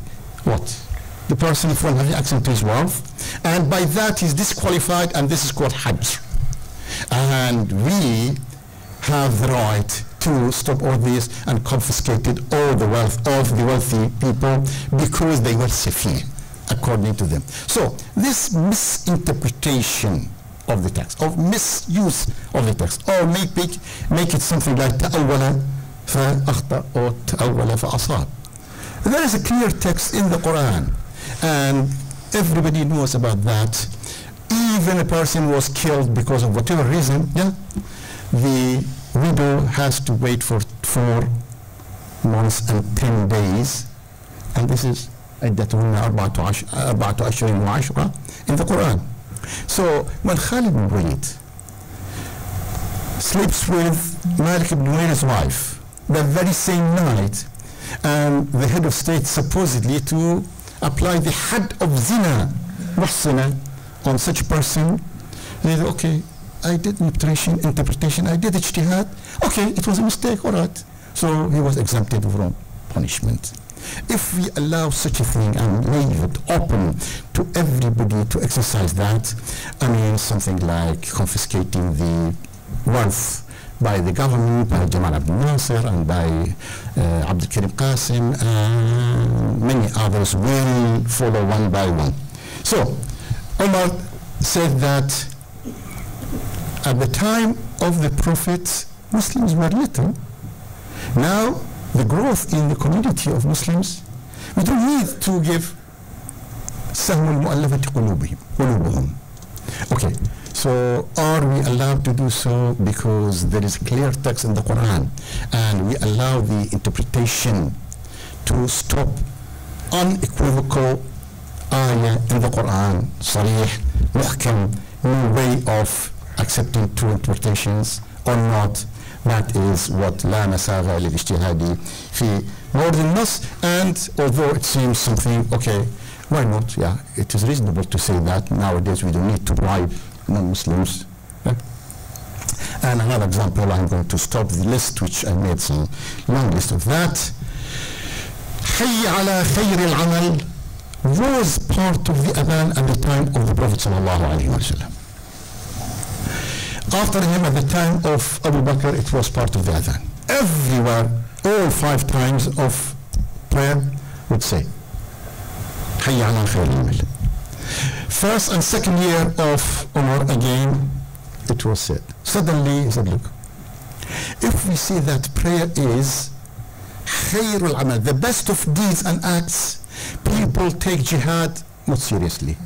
what? The person from having access to his wealth, and by that he's disqualified, and this is called Hajj. And we have the right to stop all this and confiscated all the wealth of the wealthy people because they were safi, according to them. So this misinterpretation of the text, or misuse of the text, or make it, make it something like تأول فأخطأ or تأول فأصاب. There is a clear text in the Quran, and everybody knows about that. Even a person was killed because of whatever reason, yeah, the widow has to wait for four months and ten days, and this is عدتهن أربعة أشهر وعشرة in the Quran. So when Khalid ibn Walid sleeps with Malik ibn Mughira's wife the very same night, and the head of state supposedly to apply the had of zina, muhsina, on such person, they said, okay, I did interpretation, I did ijtihad, okay, it was a mistake, all right. So he was exempted from punishment. If we allow such a thing and leave it open to everybody to exercise that, I mean something like confiscating the wealth by the government, by Jamal Abdel Nasser and by uh, Abdul Karim Qasim, and many others will follow one by one. So Omar said that at the time of the Prophet, Muslims were little. Now the growth in the community of Muslims, we don't need to give سهم المؤلفة قلوبهم. Okay, so are we allowed to do so? Because there is clear text in the Quran, and we allow the interpretation to stop unequivocal ayah in the Quran, صريح, محكم, no way of accepting two interpretations or not. That is what لا مساغة للاجتهاد في مورد النص, and although it seems something, okay, why not? Yeah, it is reasonable to say that nowadays we don't need to bribe non-Muslims. Yeah. And another example, I'm going to stop the list, which I made some long list of that. حي على خير العمل was part of the adhan at the time of the Prophet sallallahu alaihi wasallam. After him, at the time of Abu Bakr, it was part of the adhan. Everywhere, all five times of prayer would say, Hayya ala khayr al-amal. First and second year of Umar, again, it was said. Suddenly, he said, look, if we see that prayer is khayr al-amal, the best of deeds and acts, people take jihad not seriously.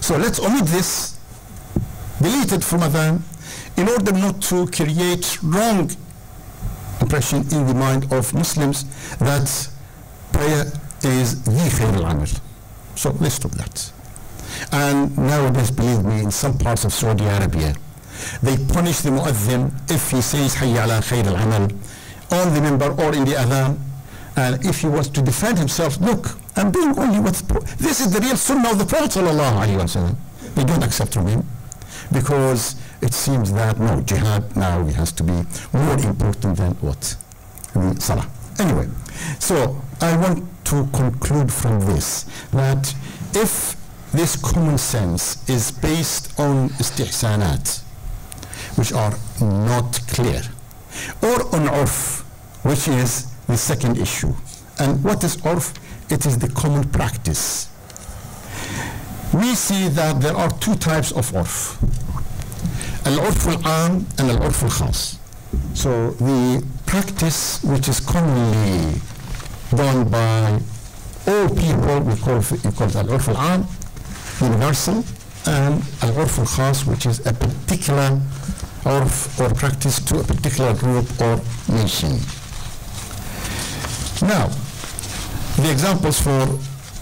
So let's omit this, delete it from adhan, in order not to create wrong impression in the mind of Muslims that prayer is the khair al-amal. So let's stop that. And nowadays, believe me, in some parts of Saudi Arabia, they punish the mu'adhin if he says hayya ala khair al-amal on the member or in the adhan. And if he wants to defend himself, look, I'm doing only what's... This is the real sunnah of the Prophet sallallahu alaihi wasallam. They don't accept from him, because it seems that no, jihad now has to be more important than what? The salah. Anyway, so I want to conclude from this that if this common sense is based on istihsanat, which are not clear, or on urf, which is the second issue. And what is urf? It is the common practice. We see that there are two types of urf, al-urf al-am and al-urf al-khas. So the practice which is commonly done by all people, we call, we call it al-urf al-am, universal, and al-urf al-khas, which is a particular urf or practice to a particular group or nation. Now, the examples for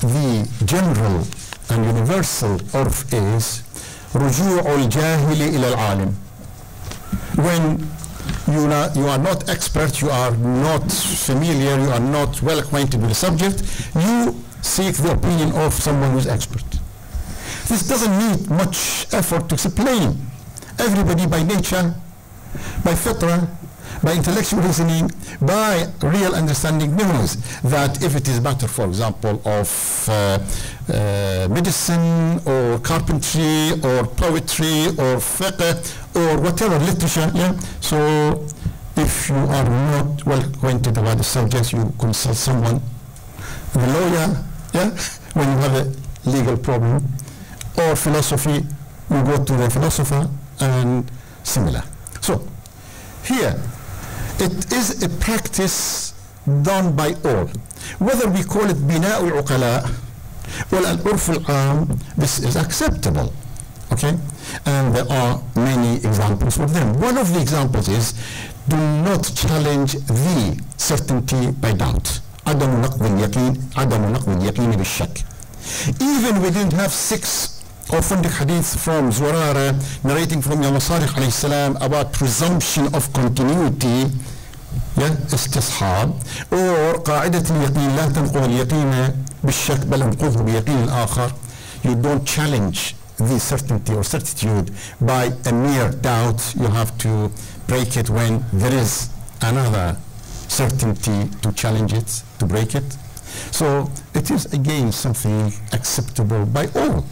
the general and universal urf is رجوع الجاهل إلى العالم. When you are, you are not expert, you are not familiar, you are not well acquainted with the subject, you seek the opinion of someone who is expert. This doesn't need much effort to explain. Everybody by nature, by fitra, by intellectual reasoning, by real understanding knows that if it is matter, for example, of uh, uh, medicine or carpentry or poetry or fiqh or whatever literature, yeah? So if you are not well acquainted about the subjects, you consult someone, the lawyer, yeah? When you have a legal problem, or philosophy, you go to the philosopher and similar. So here, it is a practice done by all. Whether we call it Bina al-Uqala or al-Urf al-Am, this is acceptable, okay? And there are many examples of them. One of the examples is, do not challenge the certainty by doubt. عدم نقض اليقين, عدم نقض اليقين بالشك. Even we didn't have six authentic hadiths from Zurara narrating from Imam Sadiq alayhi salam about presumption of continuity, yeah, istishab, or قاعدة اليقين لا تنقض اليقين بالشك بل انقضه بيقين الآخر. You don't challenge the certainty or certitude by a mere doubt. You have to break it when there is another certainty to challenge it, to break it. So it is again something acceptable by all.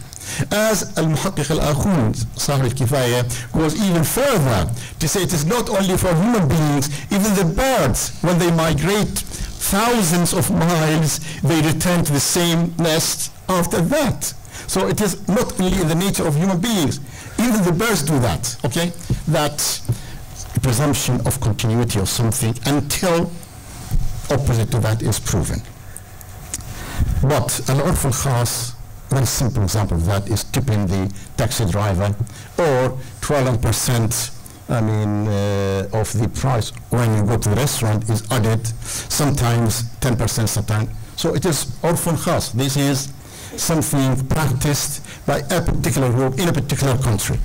As Al-Muhaqqiq al-Akhun, Sahib al-Kifaya, goes even further to say it is not only for human beings, even the birds, when they migrate thousands of miles, they return to the same nest after that. So it is not only in the nature of human beings, even the birds do that, okay? That presumption of continuity of something until opposite to that is proven. But al-urf al-khas, one simple example of that is tipping the taxi driver, or twelve percent, I mean, uh, of the price when you go to the restaurant is added, sometimes ten percent, sometimes. So it is urf al-khas. This is something practiced by a particular group in a particular country.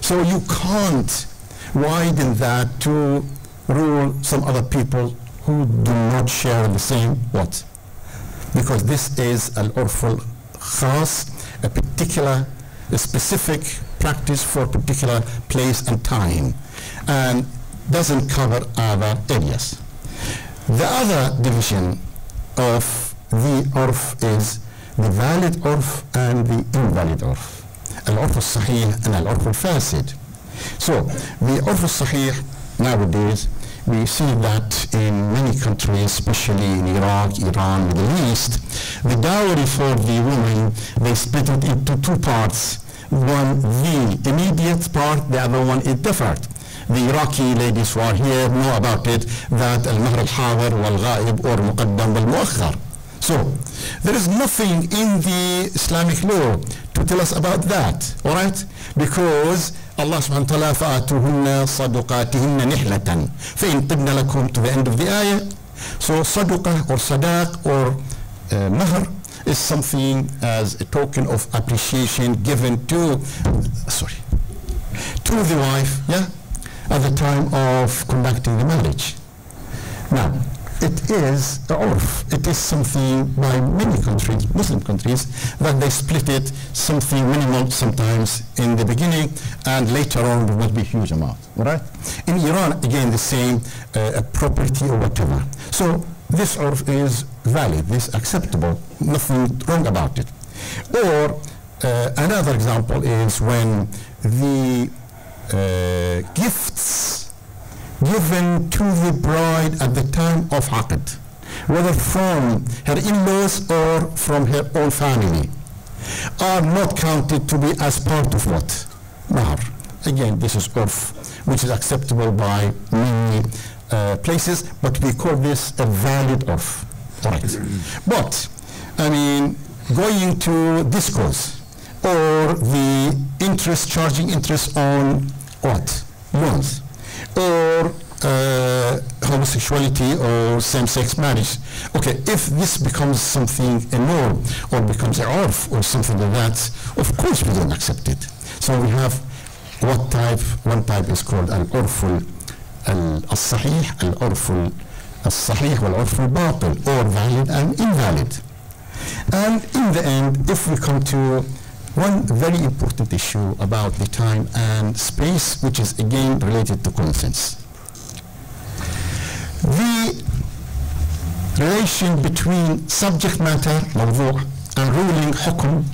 So you can't widen that to rule some other people who do not share the same what? Because this is al-urf al-khas, a particular, a specific practice for a particular place and time, and doesn't cover other areas. The other division of the urf is the valid urf and the invalid urf, al-urf al-sahih and al-urf al-fasid. So the urf al-sahih nowadays, we see that in many countries, especially in Iraq, Iran, Middle East, the dowry for the women, they split it into two parts. One, the immediate part, the other one is deferred. The Iraqi ladies who are here know about it, that al-mahr al-hadir wal-ghaib or muqaddam wal-muakhkhar. So there is nothing in the Islamic law to tell us about that, all right? Because Allah subhanahu wa ta'ala, فَآتُوهُنَّ صَدُقَاتِهِنَّ نِحْلَةً فَإِنْ طِبْنَ لَكُمْ, to the end of the ayah. So صَدُقَة or sadaq or uh, mahr is something as a token of appreciation given to, sorry, to the wife, yeah, at the time of conducting the marriage. Now, it is urf, it is something by many countries, Muslim countries, that they split it, something minimal sometimes in the beginning, and later on there will be huge amount, right? In Iran, again, the same uh, property or whatever. So this urf is valid, this acceptable, nothing wrong about it. Or uh, another example is when the uh, gifts given to the bride at the time of Aqd, whether from her in-laws or from her own family, are not counted to be as part of what? Mahar. Again, this is urf, which is acceptable by many uh, places, but we call this a valid urf. Right. But, I mean, going to discourse or the interest, charging interest on what? Loans. Or uh, homosexuality or same-sex marriage. Okay, if this becomes something a norm or becomes a urf or something like that, of course we don't accept it. So we have what type, one type is called al-urf al-sahih, al-urf al-sahih wal-urf al-batil, or valid and invalid. And in the end, if we come to one very important issue about the time and space, which is again related to consents. The relation between subject matter, mawdu', and ruling, hukm,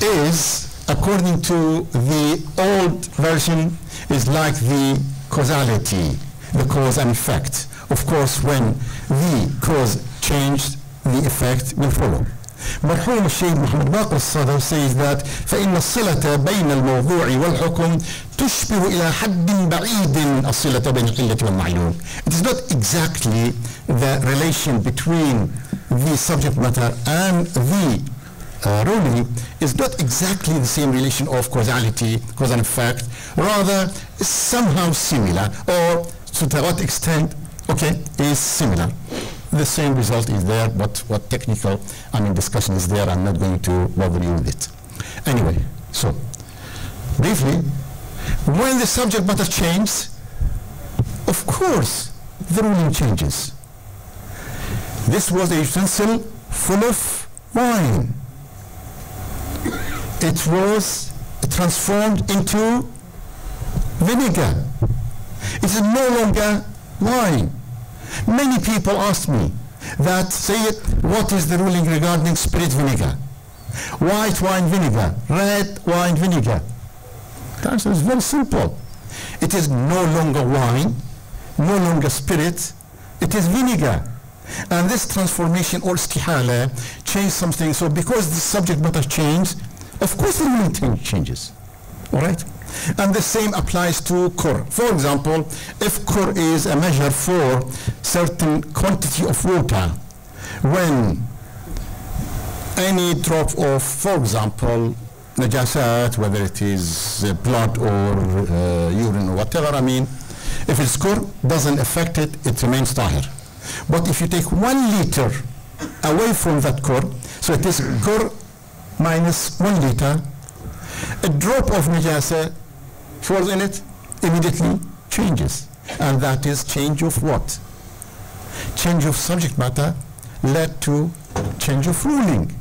is, according to the old version, is like the causality, the cause and effect. Of course, when the cause changed, the effect will follow. Marhum Shaykh Muhammad Taqi al-Sadr says that فَإِنَّ الصِّلَةَ بَيْنَ الْمَوْضُوعِ وَالْحُكُمْ تُشْبِهُ إِلَى حَدٍّ بَعِيدٍ الصِّلَةَ بَيْنَ الْقِلَّةِ وَالْمَعْلُومِ. It is not exactly the relation between the subject matter and the uh, ruling. It's not exactly the same relation of causality, cause and effect. Rather, it's somehow similar, or to what extent, okay, is similar. The same result is there, but what technical, I mean, discussion is there, I'm not going to bother you with it. Anyway, so, briefly, when the subject matter changes, of course, the ruling changes. This was a utensil full of wine. It was transformed into vinegar. It is no longer wine. Many people ask me that, Sayyid, what is the ruling regarding spirit vinegar? White wine vinegar, red wine vinegar. The answer is very simple. It is no longer wine, no longer spirit, it is vinegar. And this transformation or istihala changed something. So because the subject matter changed, of course the ruling changes. All right? And the same applies to kur. For example, if kur is a measure for certain quantity of water, when any drop of, for example, najasat, whether it is uh, blood or uh, urine or whatever, I mean, if it's kur, doesn't affect it, it remains tahir. But if you take one liter away from that kur, so it is kur minus one liter, a drop of najasa falls in it, immediately changes. And that is change of what? Change of subject matter led to change of ruling.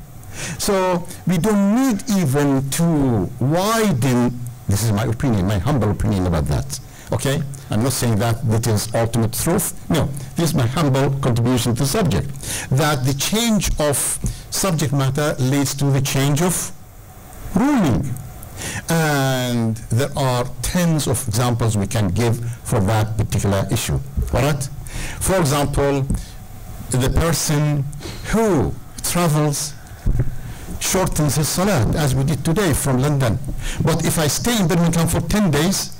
So we don't need even to widen, this is my opinion, my humble opinion about that. Okay? I'm not saying that that is ultimate truth. No, this is my humble contribution to the subject. That the change of subject matter leads to the change of ruling. And there are tens of examples we can give for that particular issue. All right? For example, the person who travels shortens his salat, as we did today from London. But if I stay in Birmingham for ten days,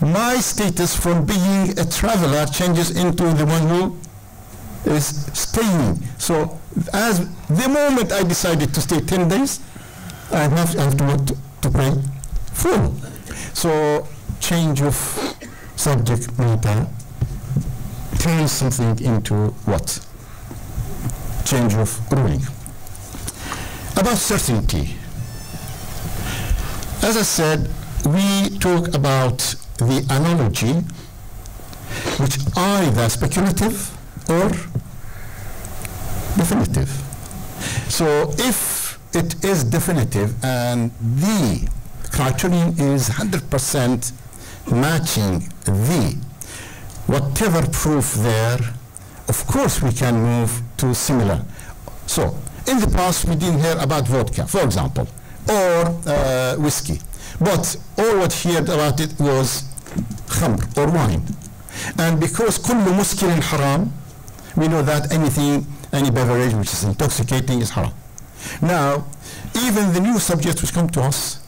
my status from being a traveler changes into the one who is staying. So as the moment I decided to stay ten days, I have to, to pray full. So change of subject matter turns something into what? Change of ruling. About certainty. As I said, we talk about the analogy, which either speculative or definitive. So if it is definitive, and the criterion is one hundred percent matching the whatever proof there, of course we can move to similar. So, in the past we didn't hear about vodka, for example, or uh, whiskey. But all what he heard about it was khamr or wine. And because kullu muskilin haram, we know that anything, any beverage which is intoxicating is haram. Now, even the new subjects which come to us,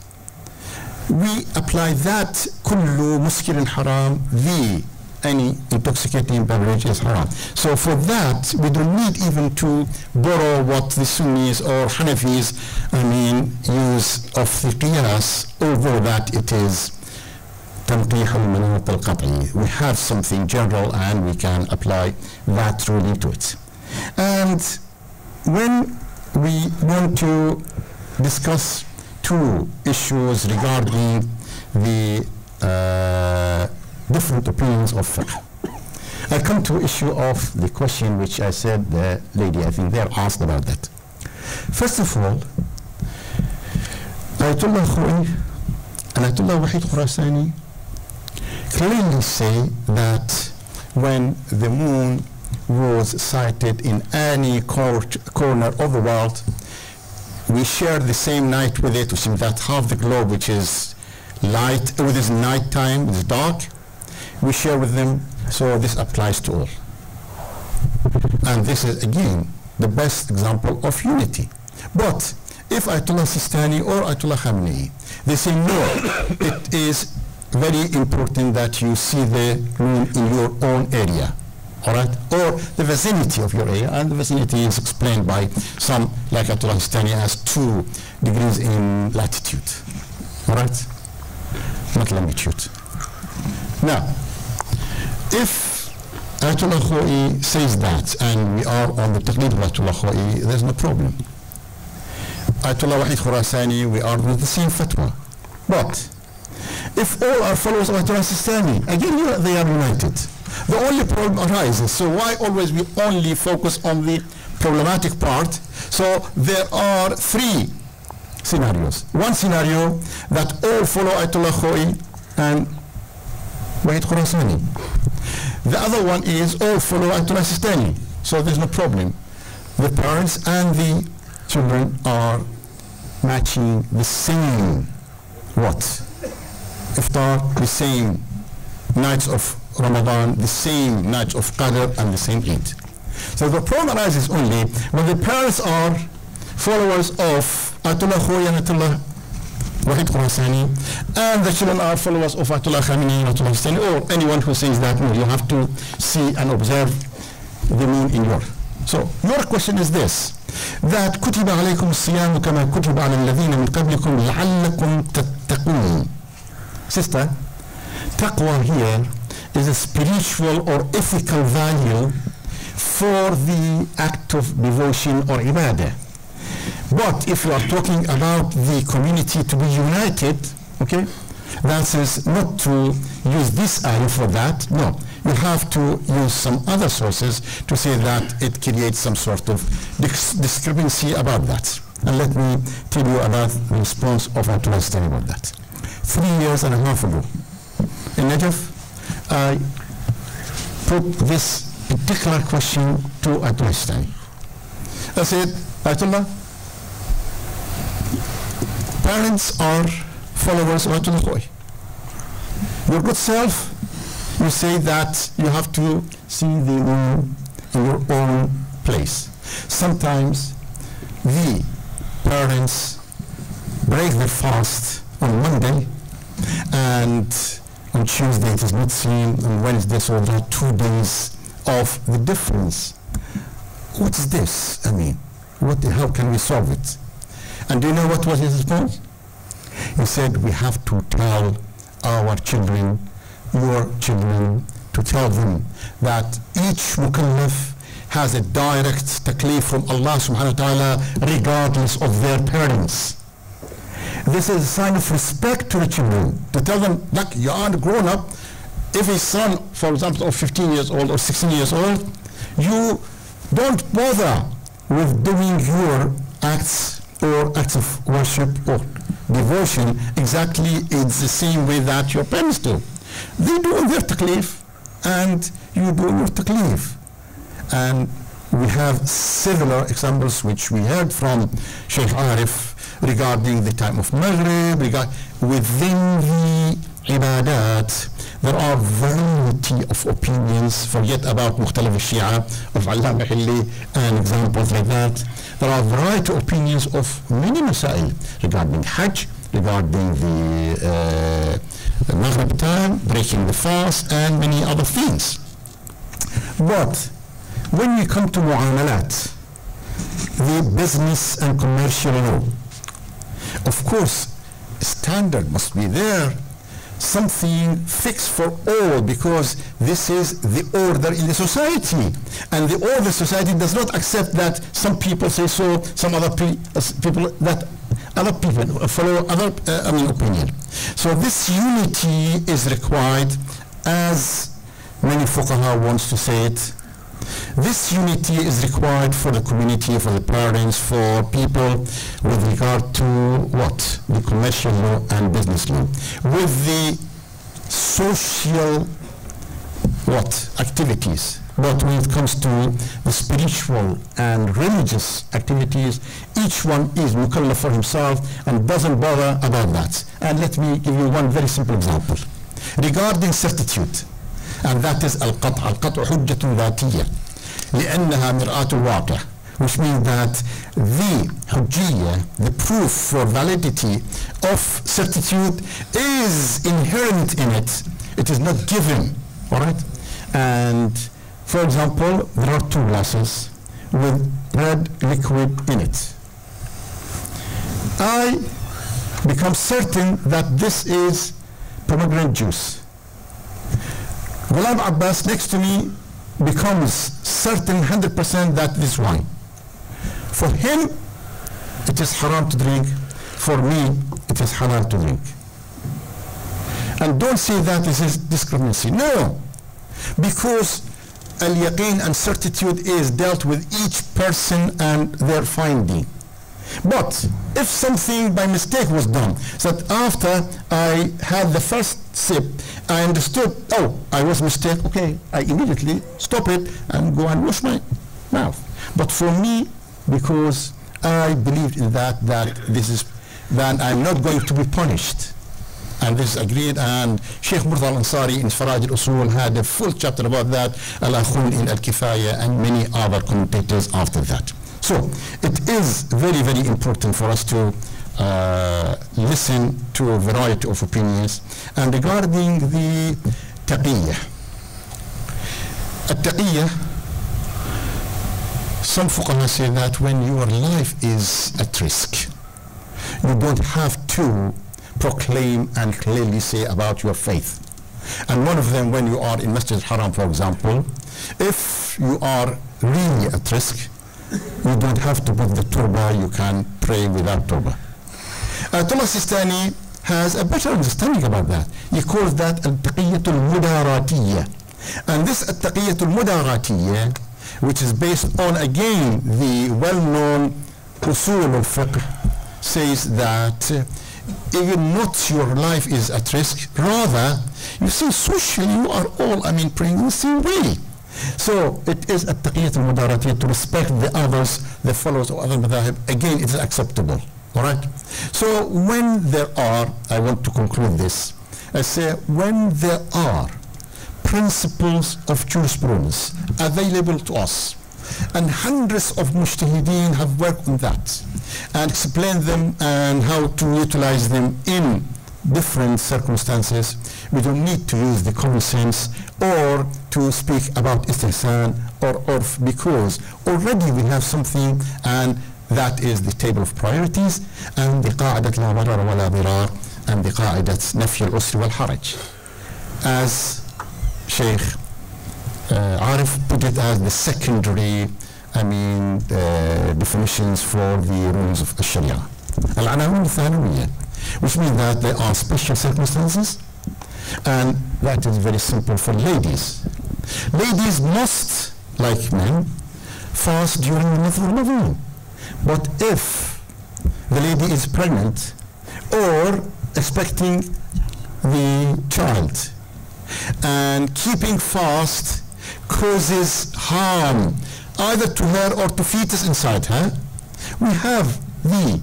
we apply that kullu muskilin haram, the any intoxicating beverage is haram. So for that, we don't need even to borrow what the Sunnis or Hanafis, I mean, use of the qiyas, although that it is tanqih al-manat al-qat'i. We have something general and we can apply that ruling to it. And when we want to discuss two issues regarding the uh, different opinions of fiqh, I come to issue of the question which I said the lady, I think they're asked about that. First of all, Ayatullah Khoei and Ayatullah Wahid Khurasani clearly say that when the moon was sighted in any court, corner of the world, we share the same night with it, which means that half the globe which is light, which is night time, it's dark, we share with them, so this applies to all. And this is again the best example of unity. But if Ayatollah Sistani or Ayatollah Khamenei, they say no, it is very important that you see the room in your own area, all right, or the vicinity of your area, and the vicinity is explained by some, like Ayatollah Sistani has two degrees in latitude, all right, not longitude. Now, if Ayatollah Khoei says that, and we are on the taqlid of Ayatollah Khoei, there's no problem. Ayatollah Wahid Khurasani, we are with the same fatwa. But if all are followers of Ayatollah Sistani, again they are united. The only problem arises, so why always we only focus on the problematic part? So there are three scenarios. One scenario, that all follow Ayatollah Khoei and Wahid Khurasani. The other one is all follow Ayatollah Sistani, so there's no problem. The parents and the children are matching the same what? Iftar, the same nights of Ramadan, the same nights of Qadr, and the same Eid. So the problem arises only when the parents are followers of Ayatollah Khoei and Ayatollah Wahid Khurasani, and the children are followers of Ayatollah Khamenei and Ayatollah Sistani, or anyone who says that no, you have to see and observe the moon in your. So your question is this, that كتب عليكم الصيام كما كتب على الذين من قبلكم لعلكم تتقون. Sister, taqwa here is a spiritual or ethical value for the act of devotion or ibadah. But if you are talking about the community to be united, okay, that is not to use this ayah for that, no. You have to use some other sources to say that it creates some sort of discrepancy about that. And let me tell you about the response of our Tuesday about that. Three years and a half ago, in Najaf, I put this particular question to our Tuesday. I said, Ayatollah, parents are followers of Ayatollah Khoei. Your good self, you say that you have to see the moon in your own place. Sometimes the parents break their fast on Monday, and on Tuesday it is not seen, on Wednesday, so there are two days of the difference. What is this? I mean, what the hell can we solve it? And do you know what was his response? He said, we have to tell our children, your children, to tell them that each mukallaf has a direct taklif from Allah subhanahu wa ta'ala regardless of their parents. This is a sign of respect to the children, to tell them, look, you are grown up. If a son, for example, of fifteen years old or sixteen years old, you don't bother with doing your acts or acts of worship or devotion exactly in the same way that your parents do. They do their taklif, and you do your taklif. And we have several examples which we heard from Sheikh Arif regarding the time of Maghrib, regard, within the ibadat, there are a variety of opinions, forget about Mukhtalif al-Shia, of Allama Hilli, and examples like that. There are a variety of opinions of many masail regarding Hajj, regarding the, uh, the Maghrib time, breaking the fast, and many other things. But when we come to muamalat, the business and commercial law, of course, standard must be there, something fixed for all, because this is the order in the society, and the order society does not accept that some people say so, some other pe uh, people that other people follow other uh, I mean, opinion. So this unity is required, as many fuqaha wants to say it. This unity is required for the community, for the parents, for people, with regard to what? The commercial law and business law. With the social, what? Activities. But when it comes to the spiritual and religious activities, each one is mukallaf for himself and doesn't bother about that. And let me give you one very simple example. Regarding certitude, and that is al-qat'a. Al-qat'a hujjatun dhatiyya, لأنها مرآة الواقع, which means that the hujjiyya, the proof for validity of certitude, is inherent in it. It is not given, all right? And for example, there are two glasses with red liquid in it. I become certain that this is pomegranate juice. Ghulam Abbas next to me becomes certain one hundred percent that this is wine. For him, it is haram to drink. For me, it is halal to drink. And don't say that this is discrimination. No, because al-yaqeen and certitude is dealt with each person and their finding. But if something by mistake was done, so that after I had the first sip, I understood, oh, I was mistaken, okay, I immediately stop it and go and wash my mouth. But for me, because I believed in that, that this is, then I'm not going to be punished. And this is agreed, and Sheikh Murtala Ansari in Faraj al-Usul had a full chapter about that, Al-Akhul in Al-Kifaya, and many other commentators after that. So it is very, very important for us to uh, listen to a variety of opinions. And regarding the taqiyya, at-taqiyya, some fuqaha say that when your life is at risk, you don't have to proclaim and clearly say about your faith. And one of them, when you are in Masjid al-Haram, for example, if you are really at risk, you don't have to put the turba, you can pray without turba. Ayatollah Sistani has a better understanding about that. He calls that al-taqiyyatul mudaratiyya. And this al-taqiyyatul mudaratiyya, which is based on, again, the well-known usul al-fiqh, says that uh, even not your life is at risk, rather, you see, socially you are all, I mean, praying in the same way. So it is at-taqiyat al-mudaratiyya, to respect the others, the followers of other madhahib. Again, it is acceptable, all right? So when there are, I want to conclude this, I say when there are principles of jurisprudence available to us, and hundreds of mujtahideen have worked on that, and explained them and how to utilize them in different circumstances, we don't need to use the common sense or to speak about istihsan or urf, because already we have something, and that is the table of priorities and the qa'idat la marar wa la dirar and the qa'idat nafy al-usri wal haraj, as Sheikh uh, Arif put it as the secondary, I mean, uh, definitions for the rules of Sharia. Al-anawin al-thanawiyya, which means that there are special circumstances, and that is very simple for ladies. Ladies must, like men, fast during the month of Ramadan. But if the lady is pregnant or expecting the child, and keeping fast causes harm either to her or to fetus inside her, we have the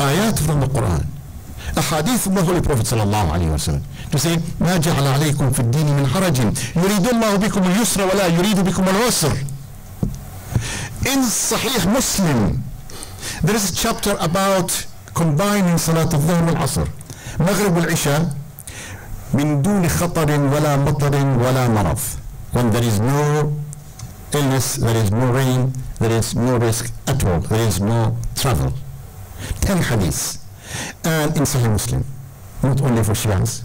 آيات from the Quran, أحاديث from the Holy Prophet صلى الله عليه وسلم to say ما جعل عليكم في الدين من حرج يريد الله بكم اليسر ولا يريد بكم العسر. In Sahih Muslim there is a chapter about combining صلاة الظهر والعصر مغرب والعشاء من دون خطر ولا مطر ولا مرض, when there is no illness, there is no rain, there is no risk at all, there is no travel. Ten hadiths, and in Sahih Muslim, not only for Shias,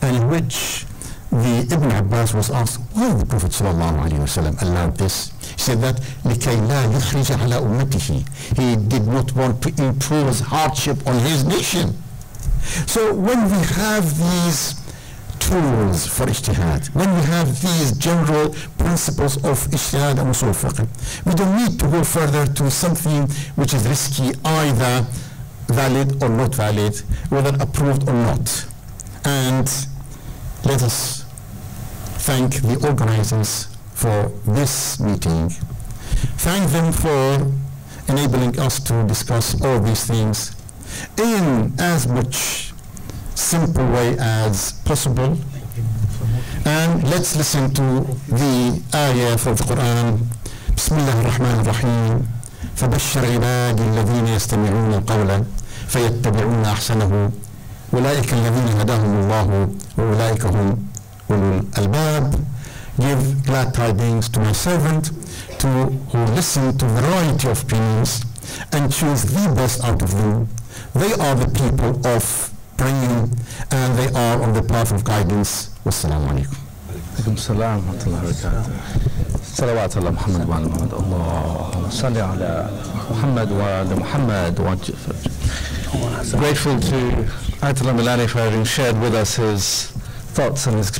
and in which the Ibn Abbas was asked, why the Prophet sallallahu alaihi wasallam allowed this? He said that لِكَيْ لَا يُخْرِجَ عَلَىٰ أُمَّتِهِ, he did not want to impose hardship on his nation. So when we have these tools for ijtihad, when we have these general principles of ijtihad and usul fiqh, we don't need to go further to something which is risky, either valid or not valid, whether approved or not. And let us thank the organizers for this meeting, thank them for enabling us to discuss all these things in as much simple way as possible. And let's listen to the ayah from the Quran. Bismillah ar-Rahman ar-Rahim. فَبَشَّرْ عِبَادِ الَّذِينَ يَسْتَمِعُونَ الْقَوْلَ فَيَتَّبِعُونَ أَحْسَنَهُ أُولَئِكَ الَّذِينَ هَدَاهُمُ اللَّهُ وَأُولَئِكَ هُمْ أُولُو الْأَلْبَابِ. Give glad tidings to my servant, to who listen to variety of opinions and choose the best out of them. They are the people of praying, and they are on the path of guidance. Wassalamu alaikum. Alaikum salam wa rahmatullahi wa barakatuh. Salawat ala Muhammad wa ala Muhammad. Allahumma salli ala Muhammad wa ala Muhammad wa ala. Grateful to Ayatullah Milani for having shared with us his thoughts and his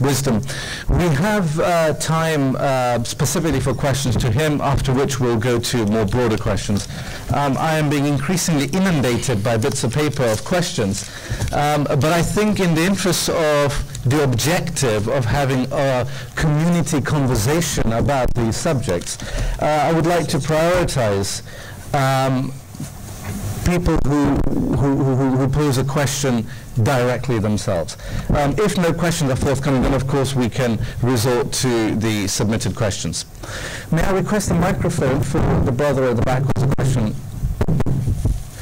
wisdom. We have uh, time uh, specifically for questions to him, after which we'll go to more broader questions. Um, I am being increasingly inundated by bits of paper of questions, um, but I think in the interest of the objective of having a community conversation about these subjects, uh, I would like to prioritize um, people who, who, who, who pose a question directly themselves. Um, if no questions are forthcoming, then of course we can resort to the submitted questions. May I request the microphone for the brother at the back with a question?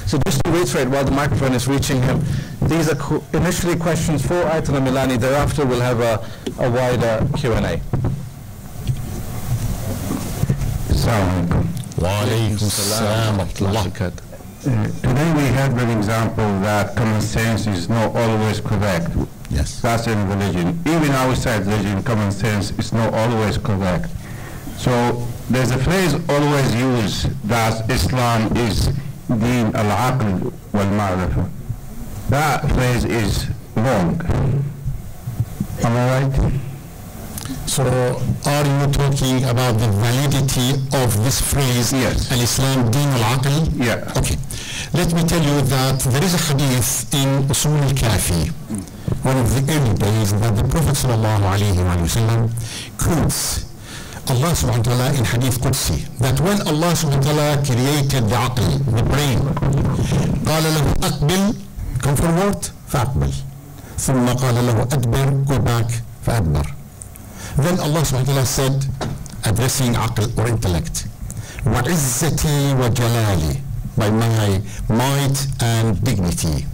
So just to reiterate, while the microphone is reaching him, these are co initially questions for Ayatollah Milani. Thereafter we'll have a, a wider Q and A. Assalamu alaikum. Wa alaikum salam wa rahmatullah. Uh, today we have an example that common sense is not always correct. Yes. That's in religion. Even outside religion, common sense is not always correct. So there's a phrase always used that Islam is deen al-aql wal-ma'rifah. That phrase is wrong. Am I right? So are you talking about the validity of this phrase? Yes. Al-Islam deen al-aql? Yeah. Okay. Let me tell you that there is a hadith in Usul al-Kafi, one of the early days, that the Prophet sallallahu alayhi wa sallam quotes Allah subhanahu wa ta'ala in Hadith Qudsi, that when Allah subhanahu wa ta'ala created the aql, the brain, قال له أقبل, come forward, فأقبل, ثم قال له أدبر, go back, فأدبر. Then Allah subhanahu wa ta'ala said, addressing aql or intellect, وَعِزَّتِي وَجَلَالِي, by my might and dignity.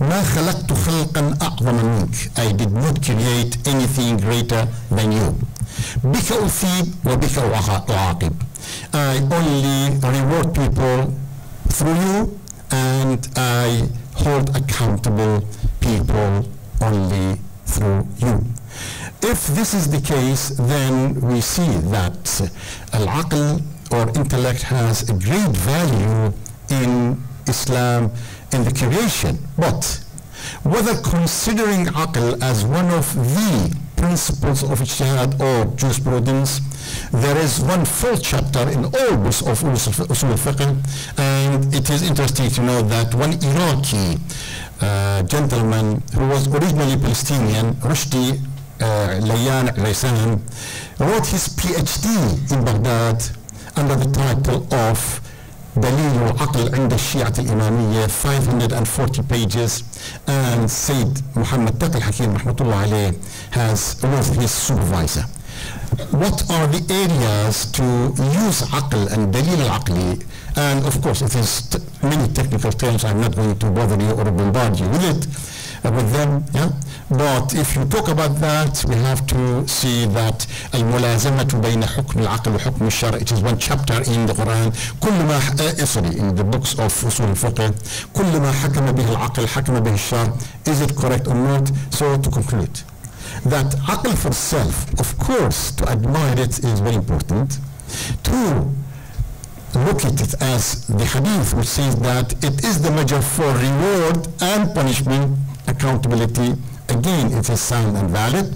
مَا خَلَقْتُ خَلْقًا أَعْظَمَ مِنْكَ, I did not create anything greater than you. بِكَ أُثِيبُ وَبِكَ أُعَاقِبُ, I only reward people through you, and I hold accountable people only through you. If this is the case, then we see that al-aql or intellect has a great value in Islam in the creation. But whether considering aql as one of the principles of ijtihad or jurisprudence, there is one full chapter in all books of usul al-fiqh, and it is interesting to know that one Iraqi uh, gentleman who was originally Palestinian, Rushdi uh, Layyan Ghaysan, wrote his PhD in Baghdad under the title of دليل وعقل عند الشيعة الإمامية five hundred forty pages, and Sayyid Muhammad Taqi al-Hakim rahmatullah alayh has was his supervisor. What are the areas to use aql and dalil al-aqli? And of course it is t many technical terms, I'm not going to bother you or bombard you with it, uh, with them, yeah? But if you talk about that, we have to see that al-mulazamatu bayna hukm al-aql wa hukm al-shar, it is one chapter in the Quran, kullu ma, uh, sorry, in the books of usul al-fiqh, kullu ma hakama bihi al-aql, hakama bihi al-shar, is it correct or not? So to conclude, that aql for self, of course, to admire it is very important. To look at it as the hadith which says that it is the measure for reward and punishment, accountability, again it is sound and valid.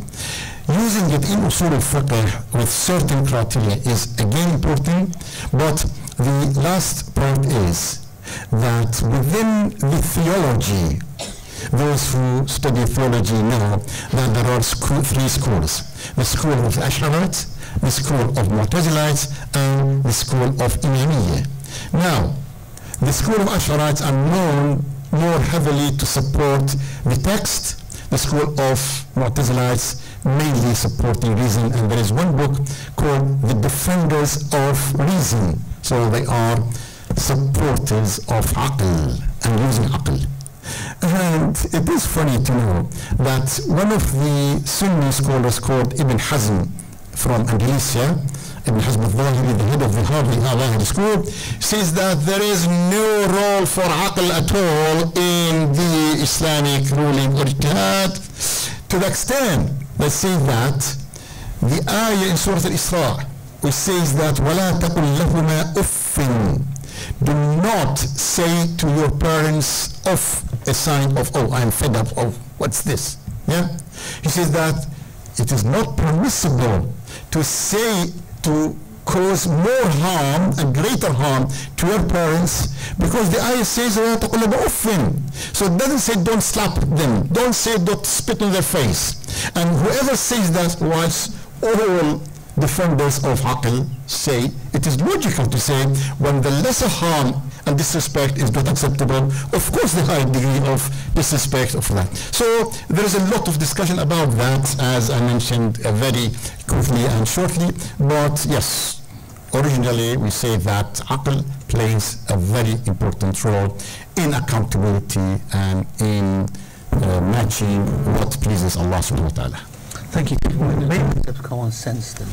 Using it in usul al-fiqh with certain criteria is again important, but the last part is that within the theology, those who study theology know that there are school, three schools. The school of Ash'arites, the school of Mu'tazilites, and the school of Imamiyya. Now, the school of Ash'arites are known more heavily to support the text. The school of Mu'tazilites mainly supporting reason, and there is one book called The Defenders of Reason. So they are supporters of aql and using aql. And it is funny to know that one of the Sunni scholars called Ibn Hazm from Andalusia, Ibn Hazm al-Zahiri, the head of the Harvard school, says that there is no role for aql at all in the Islamic ruling or jihad, to the extent they say that the ayah in Surah al-Isra, which says that وَلَا تَقُلْ لَهُمَا أُفٍّ, do not say to your parents of a sign of, oh, I'm fed up of, what's this? Yeah? He says that it is not permissible to say, to cause more harm and greater harm to your parents, because the ayah says, so it doesn't say don't slap them, don't say don't spit on their face. And whoever says that was all defenders of aql say it is logical to say when the lesser harm and disrespect is not acceptable, of course the higher degree of disrespect of that. So there is a lot of discussion about that, as I mentioned uh, very quickly and shortly, but yes, originally we say that aql plays a very important role in accountability and in uh, matching what pleases Allah subhanahu wa ta'ala. Thank you. Maybe of common sense then.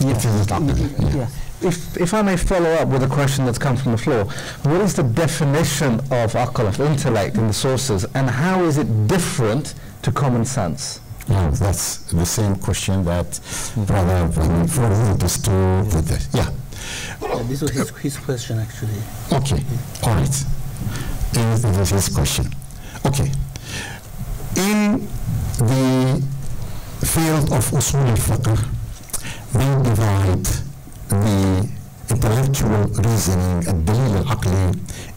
Yeah. If, if I may follow up with a question that's come from the floor, what is the definition of aql, of intellect in the sources, and how is it different to common sense? Yeah, that's the same question that Brother forwarded us to. Yeah. Yeah, this was his, his question actually. Okay, all right. This was his question. Okay. In the field of usul al-fiqh, they divide the intellectual reasoning, al-dalil al-aqli,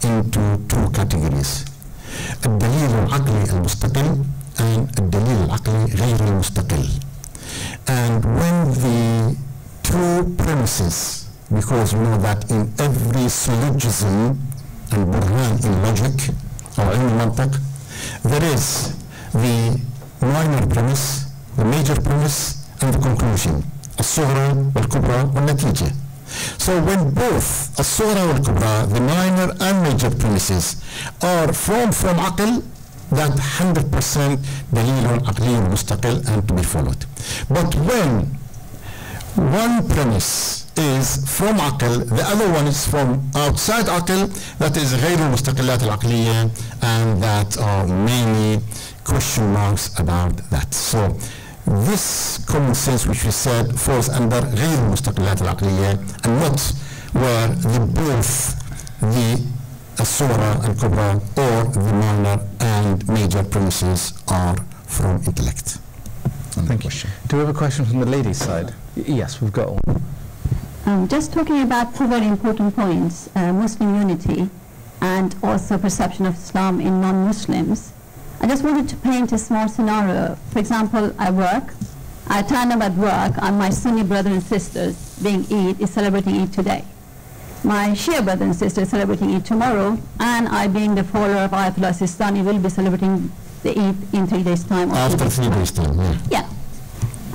into two categories: al-dalil al-aqli al-mustaqil and al-dalil al-aqli ghayr al-mustaqil. And when the two premises, because we know that in every syllogism and burhan in logic or in mantiq, there is the minor premise, the major premise, and the conclusion, al-sughra wal-kubra wal-natija. So when both al-sughra wal-kubra, the minor and major premises, are formed from aql, that one hundred percent dalil al-aqli al-mustaqil and to be followed. But when one premise is from aql, the other one is from outside aql, that is غير المستقلات العقلية, and that are many question marks about that. So this common sense which we said falls under غير المستقلات العقلية, and not where the both the الصورة الكبرى or the minor and major premises are from intellect. Thank you. Do we have a question from the ladies' side? Yes, we've got one. Um, just talking about two very important points, uh, Muslim unity and also perception of Islam in non-Muslims. I just wanted to paint a small scenario. For example, I work, I turn up at work, and my Sunni brothers and sisters being Eid, is celebrating Eid today. my Shia brothers and sisters celebrating Eid tomorrow, and I, being the follower of Ayatollah Sistani, will be celebrating the Eid in three days' time. After three days' time, yeah. yeah.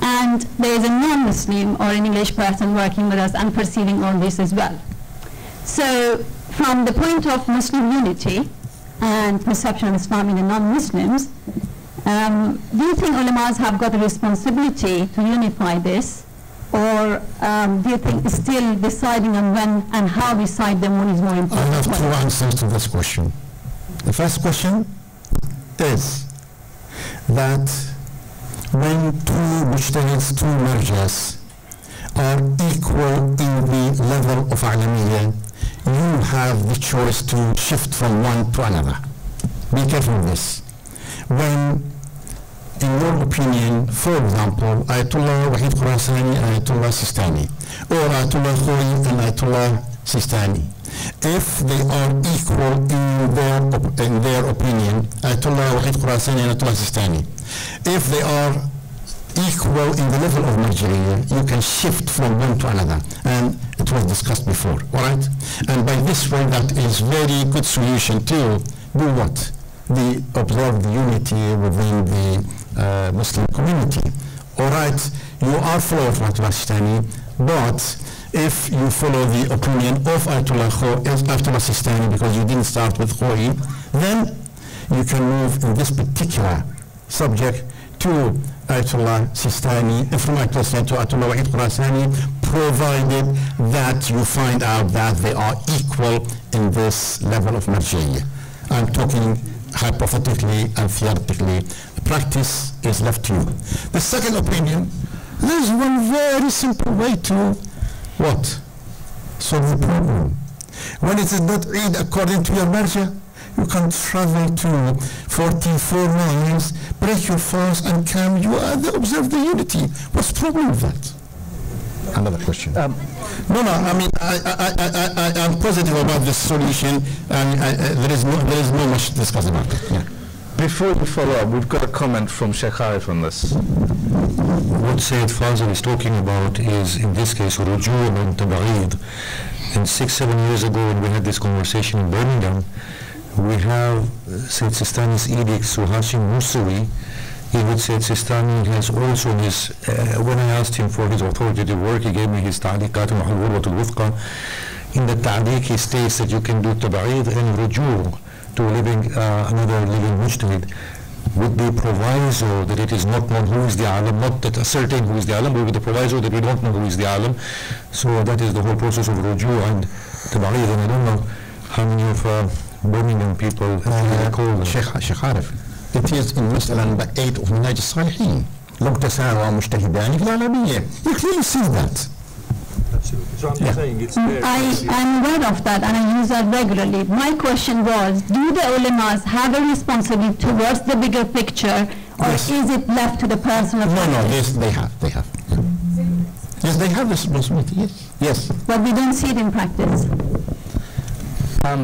And there is a non-Muslim or an English person working with us and perceiving all this as well. So, from the point of Muslim unity and perception of Islam in the non-Muslims, um, do you think ulemas have got the responsibility to unify this? Or um, do you think still deciding on when and how we cite them one is more important? I have two answers to this question. The first question is that when two mujtahids, two marjas are equal in the level of alamiyya, you have the choice to shift from one to another. Be careful of this. When, in your opinion, for example, Ayatollah Wahid Khurasani and Ayatollah Sistani, or Ayatollah Khoei and Ayatollah Sistani, if they are equal in their, op in their opinion, Ayatollah Wahid Khurasani and Ayatollah Sistani, if they are equal in the level of marja'iyya, you can shift from one to another, and it was discussed before, all right? And by this way, that is very good solution to do what? The observe the unity within the Uh, Muslim community. All right, you are follower of Ayatollah Sistani, but if you follow the opinion of Ayatollah Sistani because you didn't start with Khoi, then you can move in this particular subject to Ayatollah Sistani, from Ayatollah Sistani to Ayatollah Wahid Khurasani, provided that you find out that they are equal in this level of marja'iyya. I'm talking hypothetically and theoretically. Practice is left to you. The second opinion, there's one very simple way to what? Solve the problem. When it is not Eid according to your marja, you can travel to forty-four miles, break your fast and come. You are the, observe the unity. What's the problem with that? Another question. Um, no, no. I mean, I, I, I, I, I'm positive about this solution, and I, I, there is no, there is no much to discuss about it. Yeah. Before we follow up, we've got a comment from Sheikh Arif on this. What Sayyid Fadhil is talking about is, in this case, Rujul and Tabarid. And six, seven years ago, when we had this conversation in Birmingham, we have Sayyid Sistani's edicts to Hashim Musawi. He would say Sistani has also his, uh, when I asked him for his authoritative work, he gave me his Ta'diqat al-Muhawwarat al-Wuthqa. In the Ta'diq, he states that you can do Tabarid and Rujul to living, uh, another living mujtahid, with the proviso that it is not known who is the alim, not that ascertain who is the alim, but with the proviso that we don't know who is the alim. So that is the whole process of Ruju and Tabarid, and I don't know how many of uh, Birmingham people have called Sheikh Arif. It is in Mas'ala number eight of Minhaj al-Salihin. Muqtasawa mujtahidani fil alamiyya. You clearly see that. So I'm yeah. saying it's there. I, I'm aware of that and I use that regularly. My question was, do the ulemas have a responsibility towards the bigger picture, or yes. is it left to the person of No, practice? No, yes, they have, they have. Yes, they have responsibility, yes. Yes. But we don't see it in practice. Um,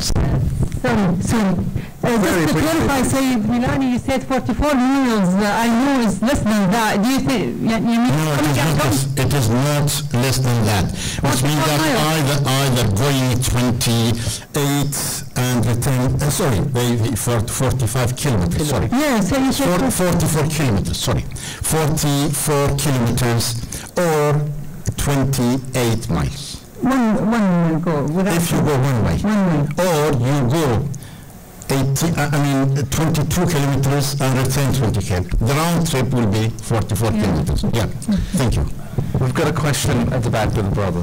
sorry, sorry. Uh, just to clarify, Sayyid Milani, you said forty-four meals. Uh, I know it's less than that. Do you think? You, you mean no, it is, not less, it is not less than that. Which means that either either going twenty-eight and returning. Uh, sorry, they, they for forty-five kilometers. Sorry. Yeah, so you said forty-four kilometers. Sorry, forty-four kilometers or twenty-eight miles. One one will go. If you go one way. One way. Or you go. eighteen, I mean, twenty-two kilometers and return twenty kilometers. The round trip will be forty-four kilometers. Yeah, thank you. We've got a question at the back to the brother.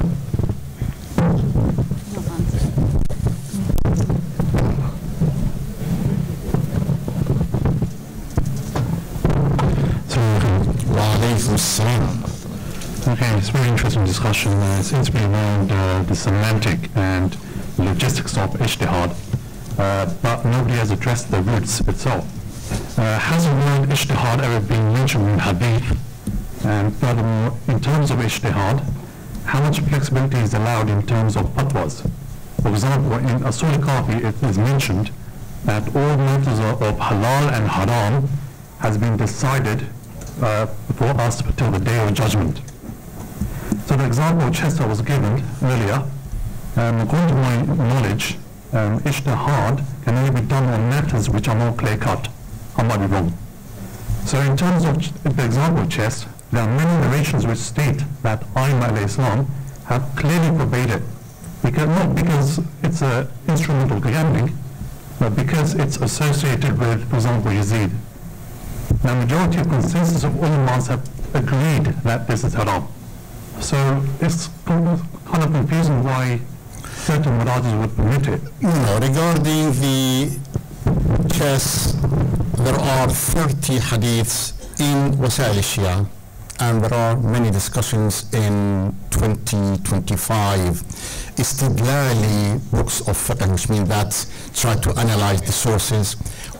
Okay, it's a very interesting discussion. Uh, it seems to be around uh, the semantic and logistics of ijtihad. Uh, but nobody has addressed the roots itself. Uh, has the word ijtihad ever been mentioned in hadith? And furthermore, in terms of ijtihad, how much flexibility is allowed in terms of fatwas? For example, in Usul Kafi, it is mentioned that all matters of halal and haram has been decided uh, for us till the day of judgment. So the example of Chester was given earlier, um, according to my knowledge, um, Ishtihad can only be done on matters which are more clear-cut. I might be wrong. So in terms of the example of Chester, there are many narrations which state that Aimah al-Islam have clearly forbade it. Because, not because it's an instrumental gambling, but because it's associated with, for example, Yazid. Now, majority of consensus of ulama have agreed that this is haram. So it's kind of confusing why certain murajis would permit it. No, regarding the chess, there are thirty hadiths in Wasail al-Shia, and there are many discussions in twenty, twenty-five istidlali books of fiqh, which mean that try to analyze the sources,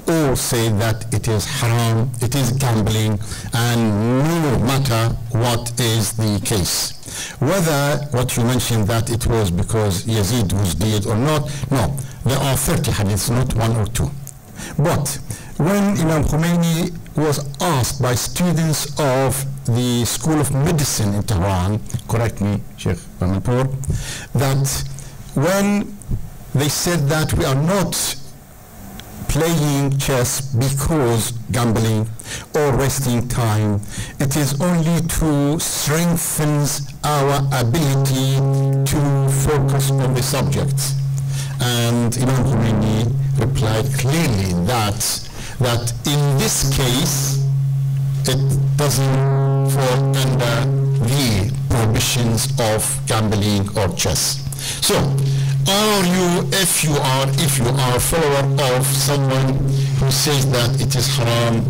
all say that it is haram, it is gambling, and no matter what is the case. Whether what you mentioned that it was because Yazid was dead or not, no, there are thirty hadiths, not one or two. But when Imam Khomeini was asked by students of the School of Medicine in Tehran, correct me, Sheikh Bamapur, that when they said that we are not playing chess because gambling or wasting time, it is only to strengthen our ability to focus on the subjects. And Imam Khomeini replied clearly that, that in this case, it doesn't fall under the prohibitions of gambling or chess. So, are you, if you are, if you are a follower of someone who says that it is haram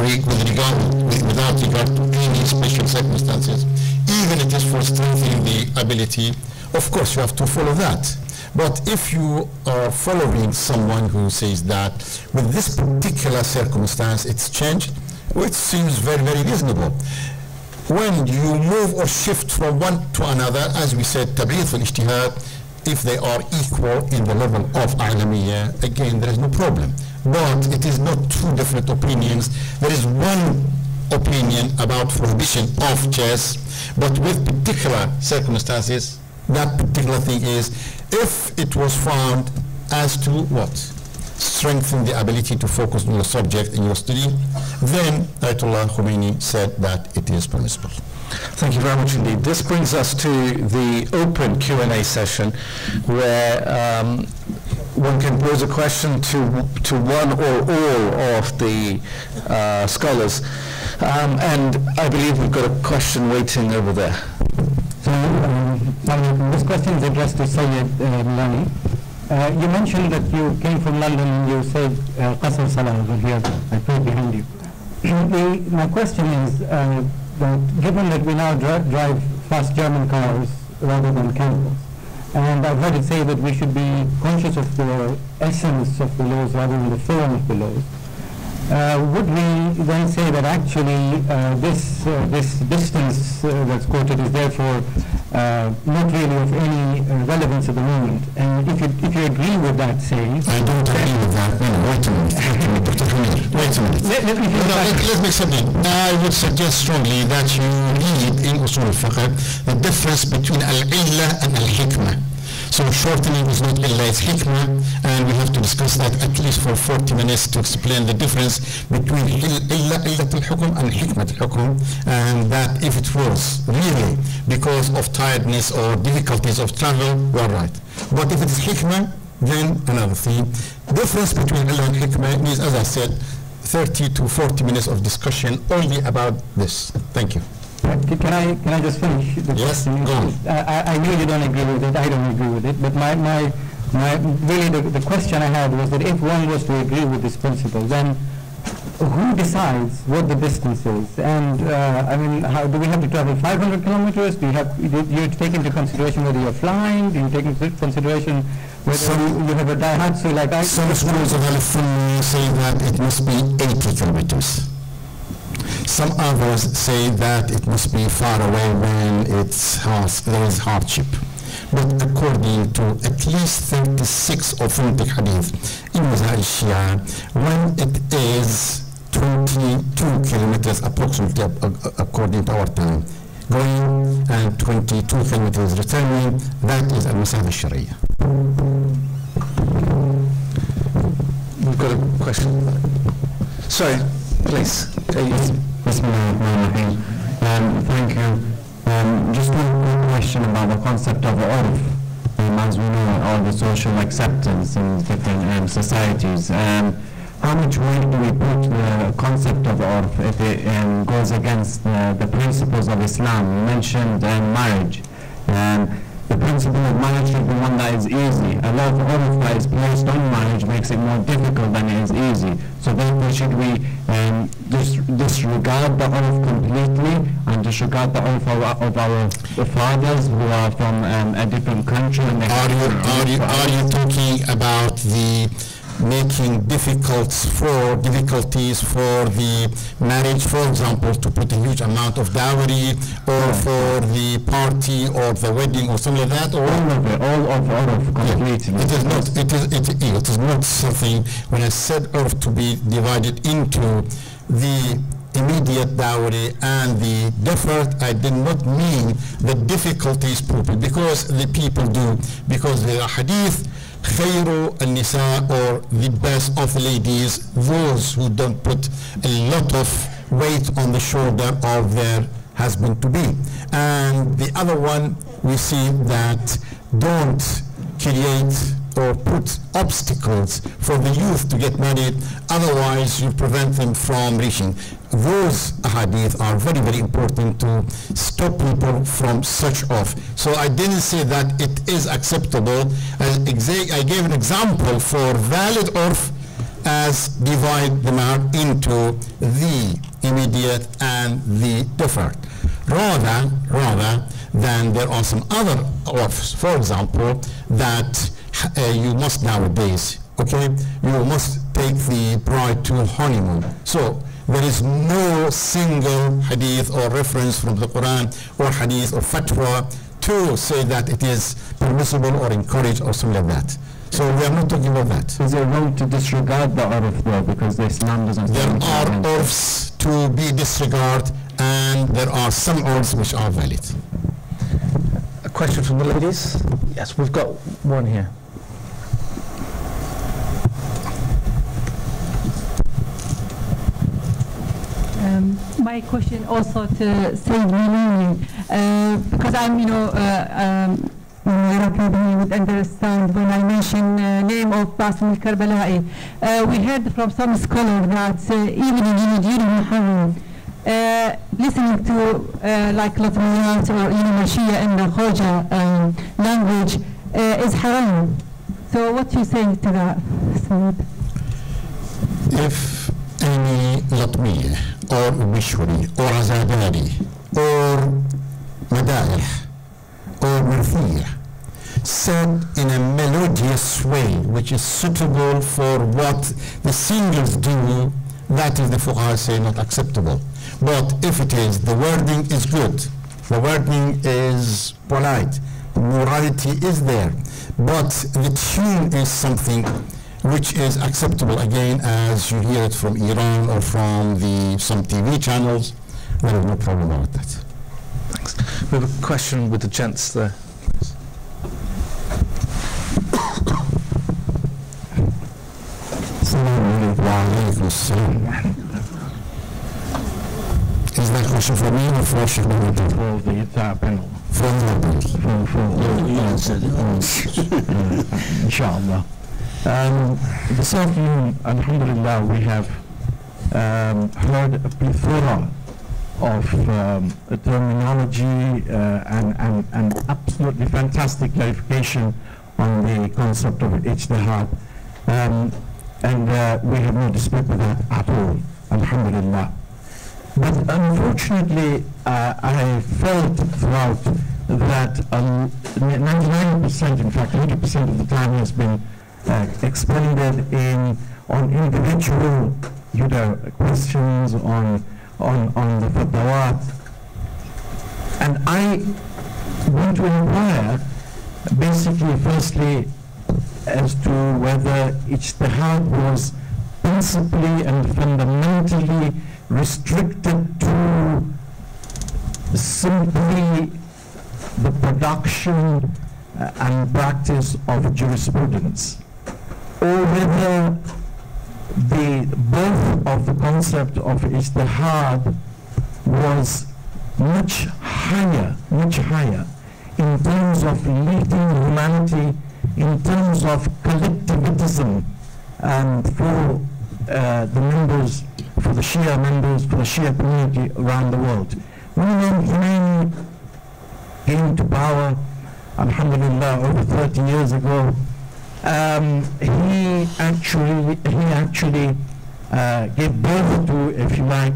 with regard, without regard to any special circumstances, even if it is for strengthening the ability, of course you have to follow that. But if you are following someone who says that with this particular circumstance it's changed, which seems very, very reasonable. When you move or shift from one to another, as we said, tab'id wal ijtihad, if they are equal in the level of a'lamiyya, again, there is no problem. But it is not two different opinions. There is one opinion about prohibition of chess, but with particular circumstances, that particular thing is, if it was found as to what? Strengthen the ability to focus on your subject in your study, then Ayatollah Khomeini said that it is permissible. Thank you very much indeed. This brings us to the open Q and A session where um, one can pose a question to, to one or all of the uh, scholars. Um, and I believe we've got a question waiting over there. So um, this question is addressed to Sayyid Milani. Uh, you mentioned that you came from London and you said uh, Qasr Salah over here, I prayed behind you. The, my question is uh, that given that we now dri drive fast German cars rather than camels, and I've heard it say that we should be conscious of the essence of the laws rather than the form of the laws, uh, would we then say that actually uh, this, uh, this distance uh, that's quoted is therefore Uh, not really of any uh, relevance at the moment, and if you, if you agree with that saying... I don't agree with that. No, wait a minute, wait a minute, Doctor Khamir, wait a minute. Let, let me no, no, let, let's make something. I would suggest strongly that you read in Usul al-Fiqh the difference between al-illah and al-hikmah. So shortening is not illah, it's hikmah, and we have to discuss that at least for forty minutes to explain the difference between illah, illat al-hukum and hikmat al-hukum, and that if it was really because of tiredness or difficulties of travel, we are right. But if it is hikmah, then another thing. Difference between illah and hikmah needs, as I said, thirty to forty minutes of discussion only about this. Thank you. Can I, can I just finish the yes, question? Go on. I, I know you don't agree with it, I don't agree with it, but my, my, my really the, the question I had was that if one was to agree with this principle, then who decides what the distance is? And uh, I mean, how, do we have to travel five hundred kilometers? Do you have, do you take into consideration whether you're flying? Do you take into consideration whether some, you have a daihatsu like I? Some schools of Al-Funni say that it must be eighty kilometers. Some others say that it must be far away when it's harsh, there is hardship. But according to at least thirty-six authentic hadith in Wasail al-Shia, when it is twenty-two kilometers approximately, according to our time, going and twenty-two kilometers returning. That is Al-Masahib al-Sharia. We've got a question. Sorry, please. Um, thank you. Um, just one quick question about the concept of urf. Um, as we know, all the social acceptance in different um, societies. Um, how much weight do we put the concept of urf if it um, goes against uh, the principles of Islam? You mentioned um, marriage. Um, the principle of marriage should be one that is easy. A lot of urf that is placed on marriage makes it more difficult than it is easy. So therefore, should we um, dis disregard the urf completely and disregard the urf of our, of our fathers who are from um, a different country? And are you are you are you talking about the making difficult for difficulties for the marriage, for example, to put a huge amount of dowry, or for the party or the wedding or something like that, or all of it, all of all of completely. Yeah. It is not. It is. It, it is not something. When I said earth to be divided into the immediate dowry and the deferred, I did not mean the difficulties people, because the people do, because there are hadith. Khairu al-nisa, or the best of the ladies, those who don't put a lot of weight on the shoulder of their husband-to-be. And the other one, we see that don't create or put obstacles for the youth to get married, otherwise you prevent them from reaching. Those ahadith are very, very important to stop people from such off. So I didn't say that it is acceptable. I, exa I gave an example for valid urf as divide the mar into the immediate and the deferred. Rather, rather than there are some other urfs, for example, that Uh, you must nowadays, okay, you must take the bride to honeymoon. So there is no single hadith or reference from the Quran or hadith or fatwa to say that it is permissible or encouraged or something like that. So we are not talking about that. Is it wrong to disregard the urf though, because the Islam doesn't... There are urfs to be disregarded, and there are some urfs which are valid. A question from the ladies? Yes, we've got one here. Um, my question also to Sayyid Milani, uh, because I'm, you know, uh, um, He would understand when I mention uh, name of Basim al-Karbala'i. Uh, we heard from some scholar that uh, even in during Muharram, Uh, listening to uh, like Latvians or you know Shia in the Khoja um, language uh, is haram. So what do you say to that, Sayyid? If any Latviya or Mishwari or Azadari or Madaih or Murthiya said in a melodious way which is suitable for what the singers do, that is the Fuqaha say not acceptable. But if it is, the wording is good, the wording is polite, morality is there, but the tune is something which is acceptable, again, as you hear it from Iran or from the some T V channels. There is no problem about that. Thanks. We have a question with the gents there. Is that question for me or for Sheikh Muhammad? For the entire panel. For the panel. For you answered it all. Inshallah. Um, this afternoon, alhamdulillah, we have um, heard a plethora of um, terminology uh, and, and, and absolutely fantastic clarification on the concept of ijtihad. Um, and uh, we have no dispute with that at all, alhamdulillah. But unfortunately, uh, I felt throughout that ninety-nine percent, um, in fact, eighty percent of the time has been uh, expended in on individual, you know, questions on on on the fatawat. And I want to inquire, basically, firstly, as to whether ijtihad was principally and fundamentally restricted to simply the production and practice of jurisprudence, or whether the birth of the concept of ijtihad was much higher, much higher in terms of leading humanity, in terms of collectivism, and for uh, the members, for the Shia members, for the Shia community around the world. When Imam Khomeini came to power, alhamdulillah, over thirty years ago, um, he actually, he actually uh, gave birth to, if you like,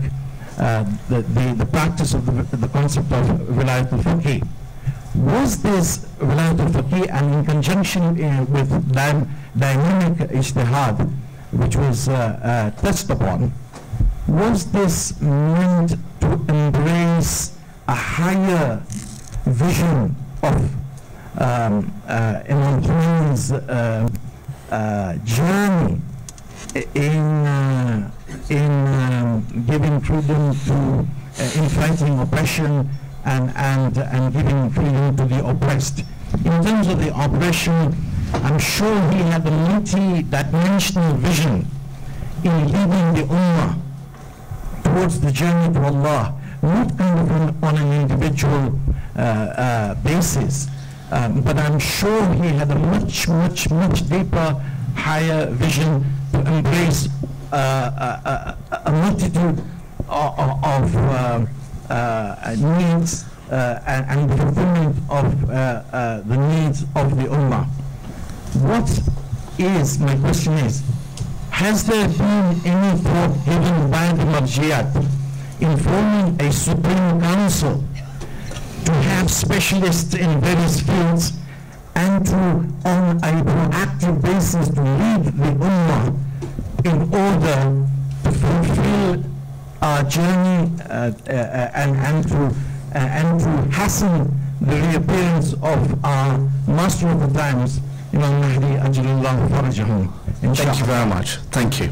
uh, the, the, the practice of the, the concept of Wilayat al-Faqih. Was this Wilayat al-Faqih, and in conjunction uh, with dy dynamic ijtihad, which was uh, uh, touched upon, was this meant to embrace a higher vision of um, uh, Imam Khomeini's uh, uh, journey in, uh, in um, giving freedom to, uh, in fighting oppression, and, and, and giving freedom to the oppressed? In terms of the oppression, I'm sure he had a multi-dimensional vision in leading the Ummah towards the journey to Allah, not kind of on, on an individual uh, uh, basis, um, but I'm sure he had a much, much, much deeper, higher vision to embrace uh, a, a, a multitude of, of uh, uh, needs uh, and the fulfillment of uh, uh, the needs of the Ummah. What is, my question is, has there been any thought given by the Marjiyat in forming a Supreme Council to have specialists in various fields and to, on a proactive basis, to lead the Ummah in order to fulfill our journey uh, uh, and, and, to, uh, and to hasten the reappearance of our Master of the Times, Imam Mahdi Ajjalullah Farajahu? Thank you very much. Thank you.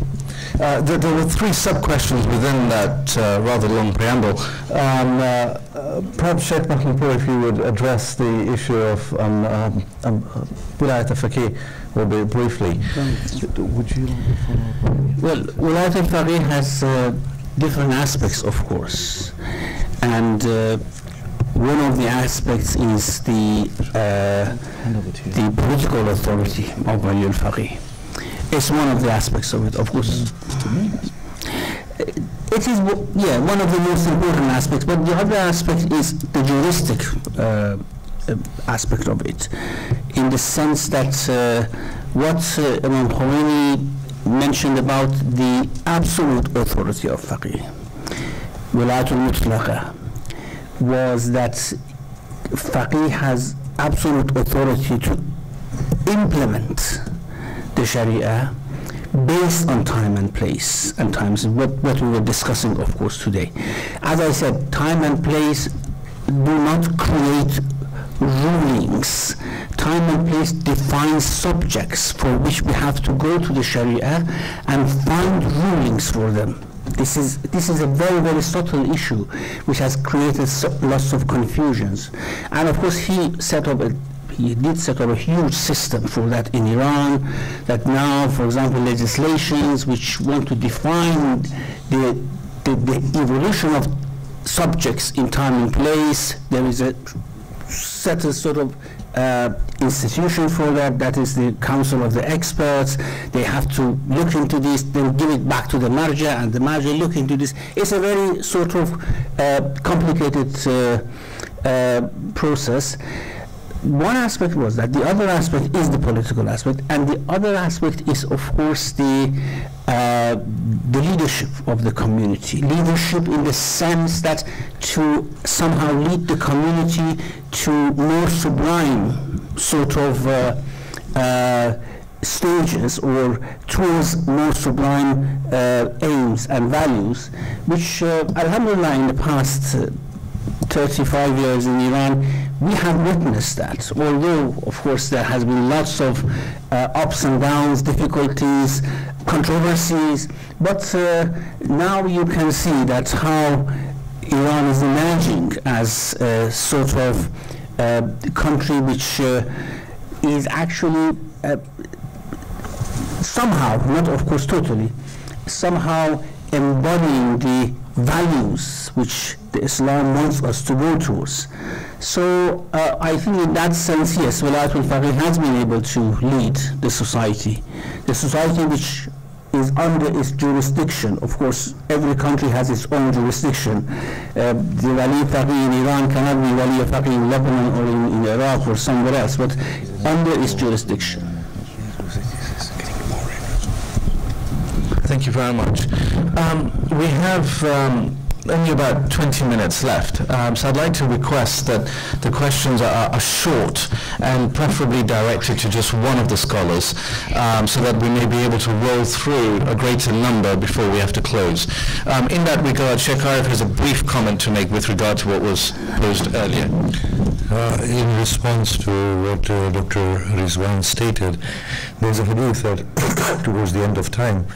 Uh, there, there were three sub-questions within that uh, rather long preamble. Um, uh, uh, perhaps Sheikh Makarim, if you would address the issue of um, um, um, Wilayat al-Faqih very briefly. Would you Well, Wilayat al-Faqih has uh, different aspects, of course, and uh, one of the aspects is the uh, the political authority of Wilayat al-Faqih. It's one of the aspects of it, of course. It is, yeah, one of the most important aspects, but the other aspect is the juristic uh, aspect of it, in the sense that uh, what uh, Imam Khomeini mentioned about the absolute authority of Faqih, Wilayat al-Mutlaqa, was that Faqih has absolute authority to implement the Sharia based on time and place and times, what, what we were discussing, of course, today. As I said, time and place do not create rulings. Time and place defines subjects for which we have to go to the Sharia and find rulings for them. This is, this is a very, very subtle issue which has created lots of confusions. And of course, he set up a He did set up a huge system for that in Iran, that now, for example, legislations which want to define the, the, the evolution of subjects in time and place, there is a set a sort of uh, institution for that, that is the Council of the Experts. They have to look into this, then give it back to the Marja, and the Marja look into this. It's a very sort of uh, complicated uh, uh, process. One aspect was that. The other aspect is the political aspect, and the other aspect is, of course, the uh, the leadership of the community. Leadership in the sense that to somehow lead the community to more sublime sort of uh, uh, stages, or towards more sublime uh, aims and values, which, uh, alhamdulillah, in the past uh, thirty-five years in Iran, we have witnessed that, although, of course, there has been lots of uh, ups and downs, difficulties, controversies, but uh, now you can see that how Iran is emerging as a sort of uh, country which uh, is actually uh, somehow, not of course totally, somehow embodying the values which the Islam wants us to go towards. So uh, I think in that sense, yes, Wilayat al-Faqih has been able to lead the society, the society which is under its jurisdiction. Of course, every country has its own jurisdiction. Uh, the Wali Faqih in Iran cannot be Wali Faqih in Lebanon or in, in Iraq or somewhere else, but under its jurisdiction. Thank you very much. Um, we have um, only about twenty minutes left, um, so I'd like to request that the questions are, are short and preferably directed to just one of the scholars, um, so that we may be able to roll through a greater number before we have to close. Um, in that regard, Sheikh Arif has a brief comment to make with regard to what was posed earlier. Uh, in response to what uh, Doctor Rizwan stated, there's a hadith that towards the end of time,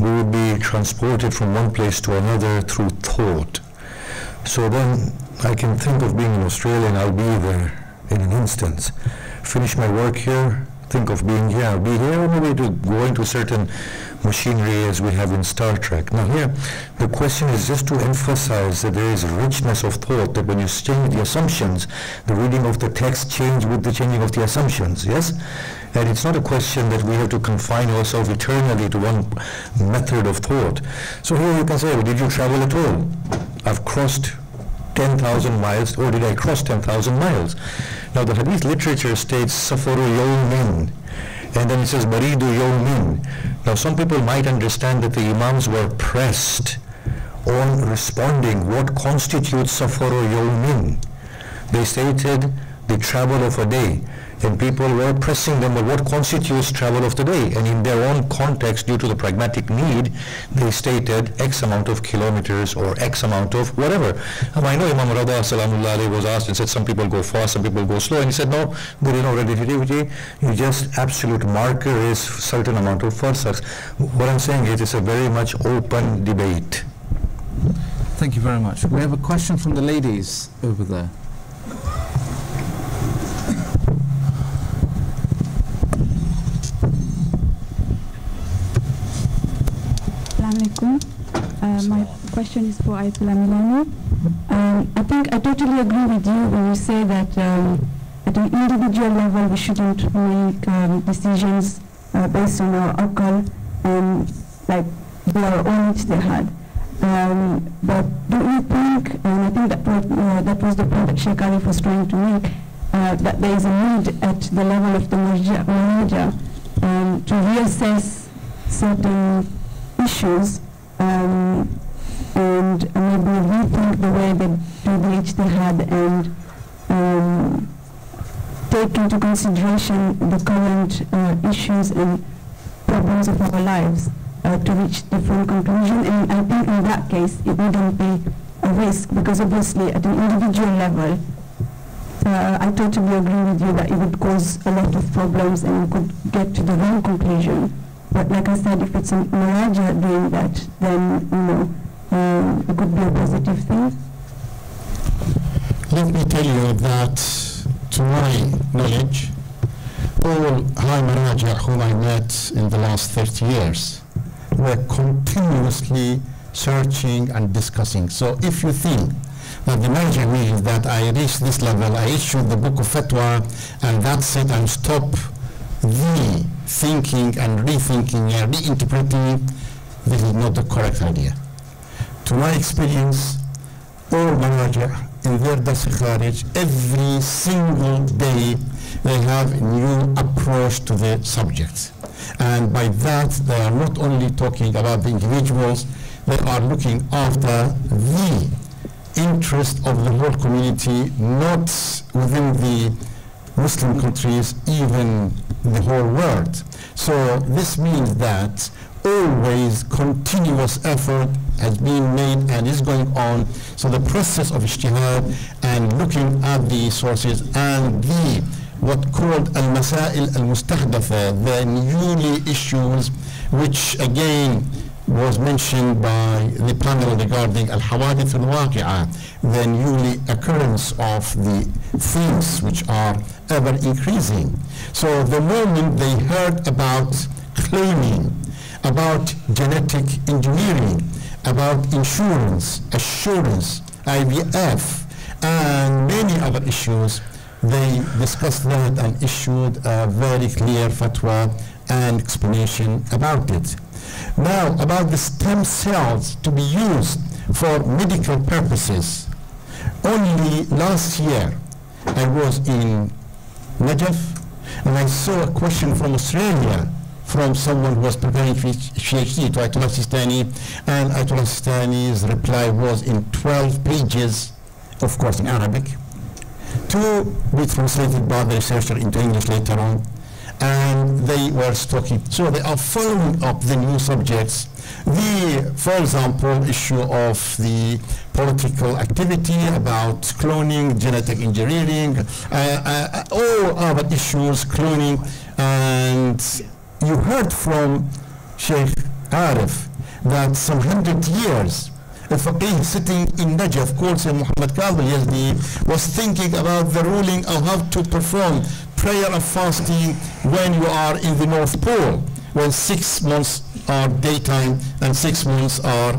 we would be transported from one place to another through thought. So then I can think of being in Australia and I'll be there in an instant. Finish my work here, think of being here, I'll be here, or maybe to go into certain machinery as we have in Star Trek. Now here, the question is just to emphasize that there is a richness of thought, that when you change the assumptions, the reading of the text changes with the changing of the assumptions, yes? And it's not a question that we have to confine ourselves eternally to one method of thought. So here you can say, well, did you travel at all? I've crossed ten thousand miles, or did I cross ten thousand miles? Now the hadith literature states, Safaru yawmin, and then it says, Baridu yawmin. Now some people might understand that the Imams were pressed on responding what constitutes Safaru yawmin. They stated the travel of a day. And people were pressing them, but what constitutes travel of the day? And in their own context, due to the pragmatic need, they stated X amount of kilometers or X amount of whatever. Um, I know Imam Rada Salamullah was asked and said, some people go fast, some people go slow. And he said, no, there is no relativity. You just absolute marker is certain amount of farsak. What I'm saying is it's a very much open debate. Thank you very much. We have a question from the ladies over there. Uh, my question is for Ayatullah Milani. Um, I think I totally agree with you when you say that um, at an individual level we shouldn't make um, decisions uh, based on our aqal and like do our own ijtihad. Um, but do you think, and I think that, uh, that was the point that Sheikh Arif was trying to make, uh, that there is a need at the level of the marja um, to reassess certain issues Um, and maybe rethink the way they do the ijtihad and um, take into consideration the current uh, issues and problems of our lives uh, to reach different conclusions. And I think in that case, it wouldn't be a risk because obviously at an individual level, uh, I totally agree with you that it would cause a lot of problems and you could get to the wrong conclusion. But like I said, if it's a miraja doing that, then, you know, um, it could be a positive thing. Let me tell you that, to my knowledge, all high miraja whom I met in the last thirty years were continuously searching and discussing. So if you think that the miraja means that I reached this level, I issued the book of fatwa, and that's it, and stop the thinking and rethinking and reinterpreting, this is not the correct idea. To my experience, all manager in their Darsi Kharij, every single day they have a new approach to the subject. And by that, they are not only talking about the individuals, they are looking after the interest of the whole community, not within the Muslim countries, even the whole world. So this means that always continuous effort has been made and is going on. So the process of ijtihad and looking at the sources and the what called al-masail al-mustahdatha, the newly issues, which again was mentioned by the panel regarding al-hawadith al-waqi'ah, the newly occurrence of the things which are ever increasing. So the moment they heard about claiming, about genetic engineering, about insurance, assurance, I V F, and many other issues, they discussed that and issued a very clear fatwa and explanation about it. Now, about the stem cells to be used for medical purposes. Only last year, I was in Najaf, and I saw a question from Australia, from someone who was preparing for PhD to Ayatollah Sistani, and Ayatollah Sistani's reply was in twelve pages, of course in Arabic, to be translated by the researcher into English later on. And they were talking, so they are following up the new subjects. The, for example, issue of the political activity about cloning, genetic engineering, uh, uh, all other issues, cloning. And you heard from Sheikh Arif that some hundred years, the faqih sitting in Najaf called Sayyid Muhammad Taqi al-Hakim was thinking about the ruling of how to perform prayer of fasting when you are in the North Pole, when six months are daytime and six months are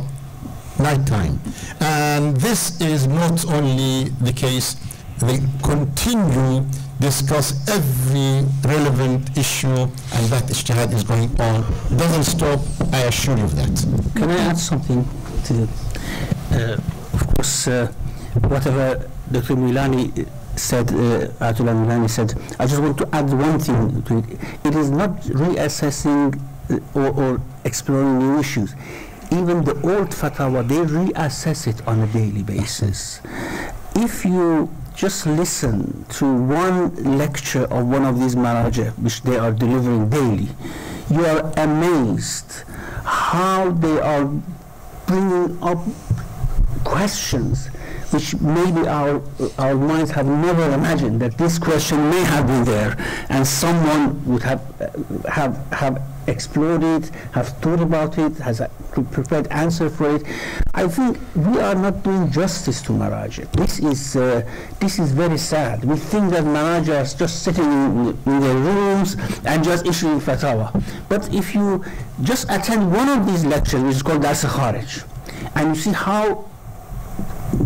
nighttime. And this is not only the case, they continue discuss every relevant issue, and that ijtihad is going on. It doesn't stop, I assure you of that. Can I add something to that? Uh, of course, uh, whatever Doctor Milani said, uh, Ayatollah Milani said, I just want to add one thing to it. It is not reassessing or, or exploring new issues. Even the old fatwa, they reassess it on a daily basis. If you just listen to one lecture of one of these marajah, which they are delivering daily, you are amazed how they are bringing up questions which maybe our, our minds have never imagined that this question may have been there, and someone would have, have, have explored it, have thought about it, has a prepared answer for it. I think we are not doing justice to Marajah. This is, uh, this is very sad. We think that Marajah is just sitting in, in their rooms and just issuing fatwa. But if you just attend one of these lectures, which is called Dars Kharij, and you see how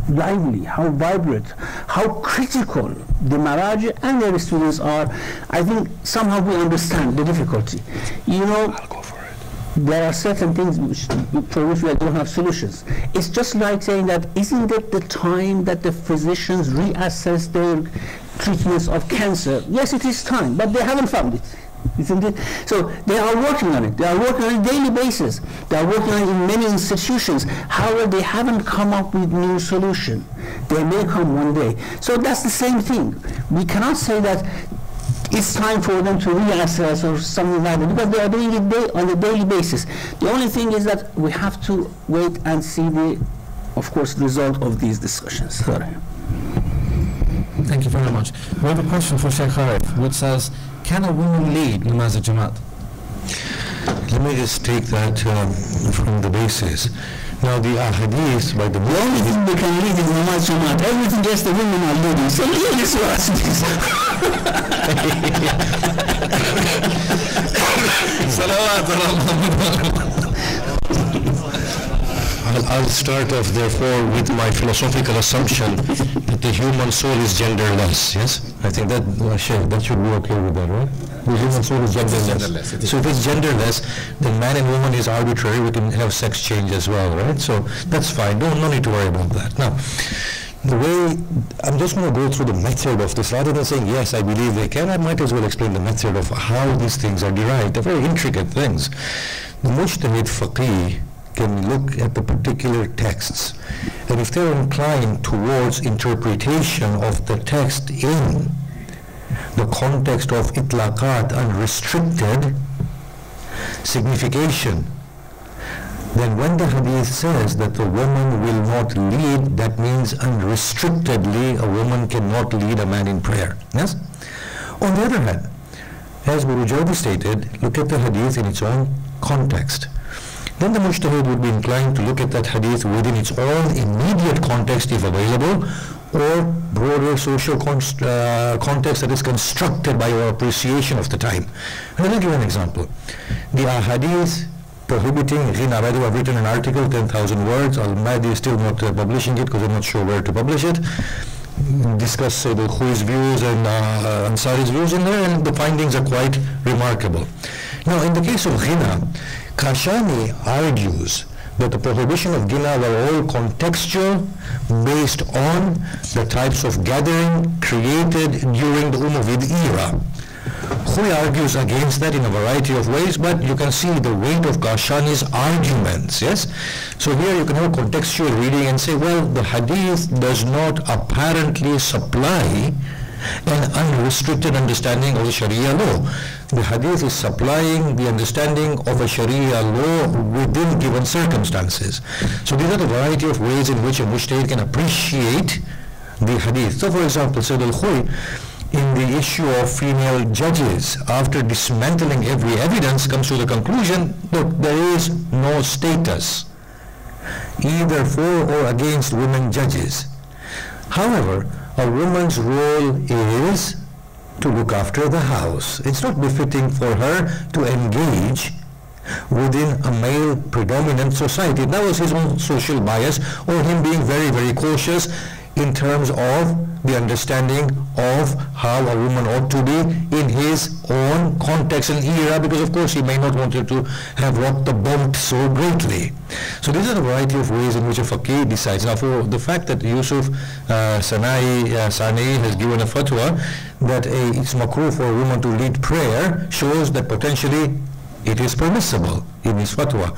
lively, how vibrant, how critical the Marajah and their students are, I think somehow we understand the difficulty. You know, I'll go for it. There are certain things which, for which we don't have solutions. It's just like saying that, isn't it the time that the physicians reassess their treatments of cancer? Yes, it is time, but they haven't found it. Isn't it? So they are working on it. They are working on a daily basis. They are working on it in many institutions. However, they haven't come up with new solution. They may come one day. So that's the same thing. We cannot say that it's time for them to reassess or something like that, because they are doing it day on a daily basis. The only thing is that we have to wait and see the, of course, result of these discussions. Sorry. Thank you very much. We have a question for Sheikh Arif, which says, can a woman lead namaz al-jamaat? Let me just take that uh, from the basis. Now the ahadith by the the only thing they can lead is namaz al-jamaat. Everything else the women are leading. So lead is for us. I'll start off therefore with my philosophical assumption that the human soul is genderless. Yes. I think that, uh, Sheikh, that should be okay with that, right? The human soul is genderless. So if it's genderless, then man and woman is arbitrary. We can have sex change as well, right? So that's fine. No, no need to worry about that. Now, the way, I'm just going to go through the method of this. Rather than saying, yes, I believe they can, I might as well explain the method of how these things are derived. They're very intricate things. The mujtahid faqih can look at the particular texts, and if they're inclined towards interpretation of the text in the context of itlaqat, unrestricted signification, then when the hadith says that the woman will not lead, that means unrestrictedly a woman cannot lead a man in prayer. Yes? On the other hand, as Burujerdi stated, look at the hadith in its own context. then the mujtahid would be inclined to look at that hadith within its own immediate context if available, or broader social const uh, context that is constructed by your appreciation of the time. And let me give you an example. The ahadith prohibiting ghina. By the way, I've written an article, ten thousand words. Al-Mahdi is still not uh, publishing it because I'm not sure where to publish it. Discuss Sayyid al-Khoei's views and uh, Ansari's views in there, and the findings are quite remarkable. Now, in the case of ghina, Kashani argues that the prohibition of ghina were all contextual, based on the types of gathering created during the Umayyad era. Khoei argues against that in a variety of ways, but you can see the weight of Kashani's arguments, yes? So here you can have contextual reading and say, well, the hadith does not apparently supply an unrestricted understanding of the Sharia law. The hadith is supplying the understanding of a Sharia law within given circumstances. So these are the variety of ways in which a mujtahid can appreciate the hadith. So for example, Sayyid al-Khoei, in the issue of female judges, after dismantling every evidence, comes to the conclusion that there is no status, either for or against women judges. However, a woman's role is to look after the house. It's not befitting for her to engage within a male predominant society. That was his own social bias, or him being very, very cautious in terms of the understanding of how a woman ought to be in his own context and era, because of course he may not want her to have rocked the boat so greatly. So these are a variety of ways in which a faqih decides. Now, for the fact that Yusuf uh, Sanei, uh, Sanei has given a fatwa that a, it's makruh for a woman to lead prayer, shows that potentially it is permissible in his fatwa.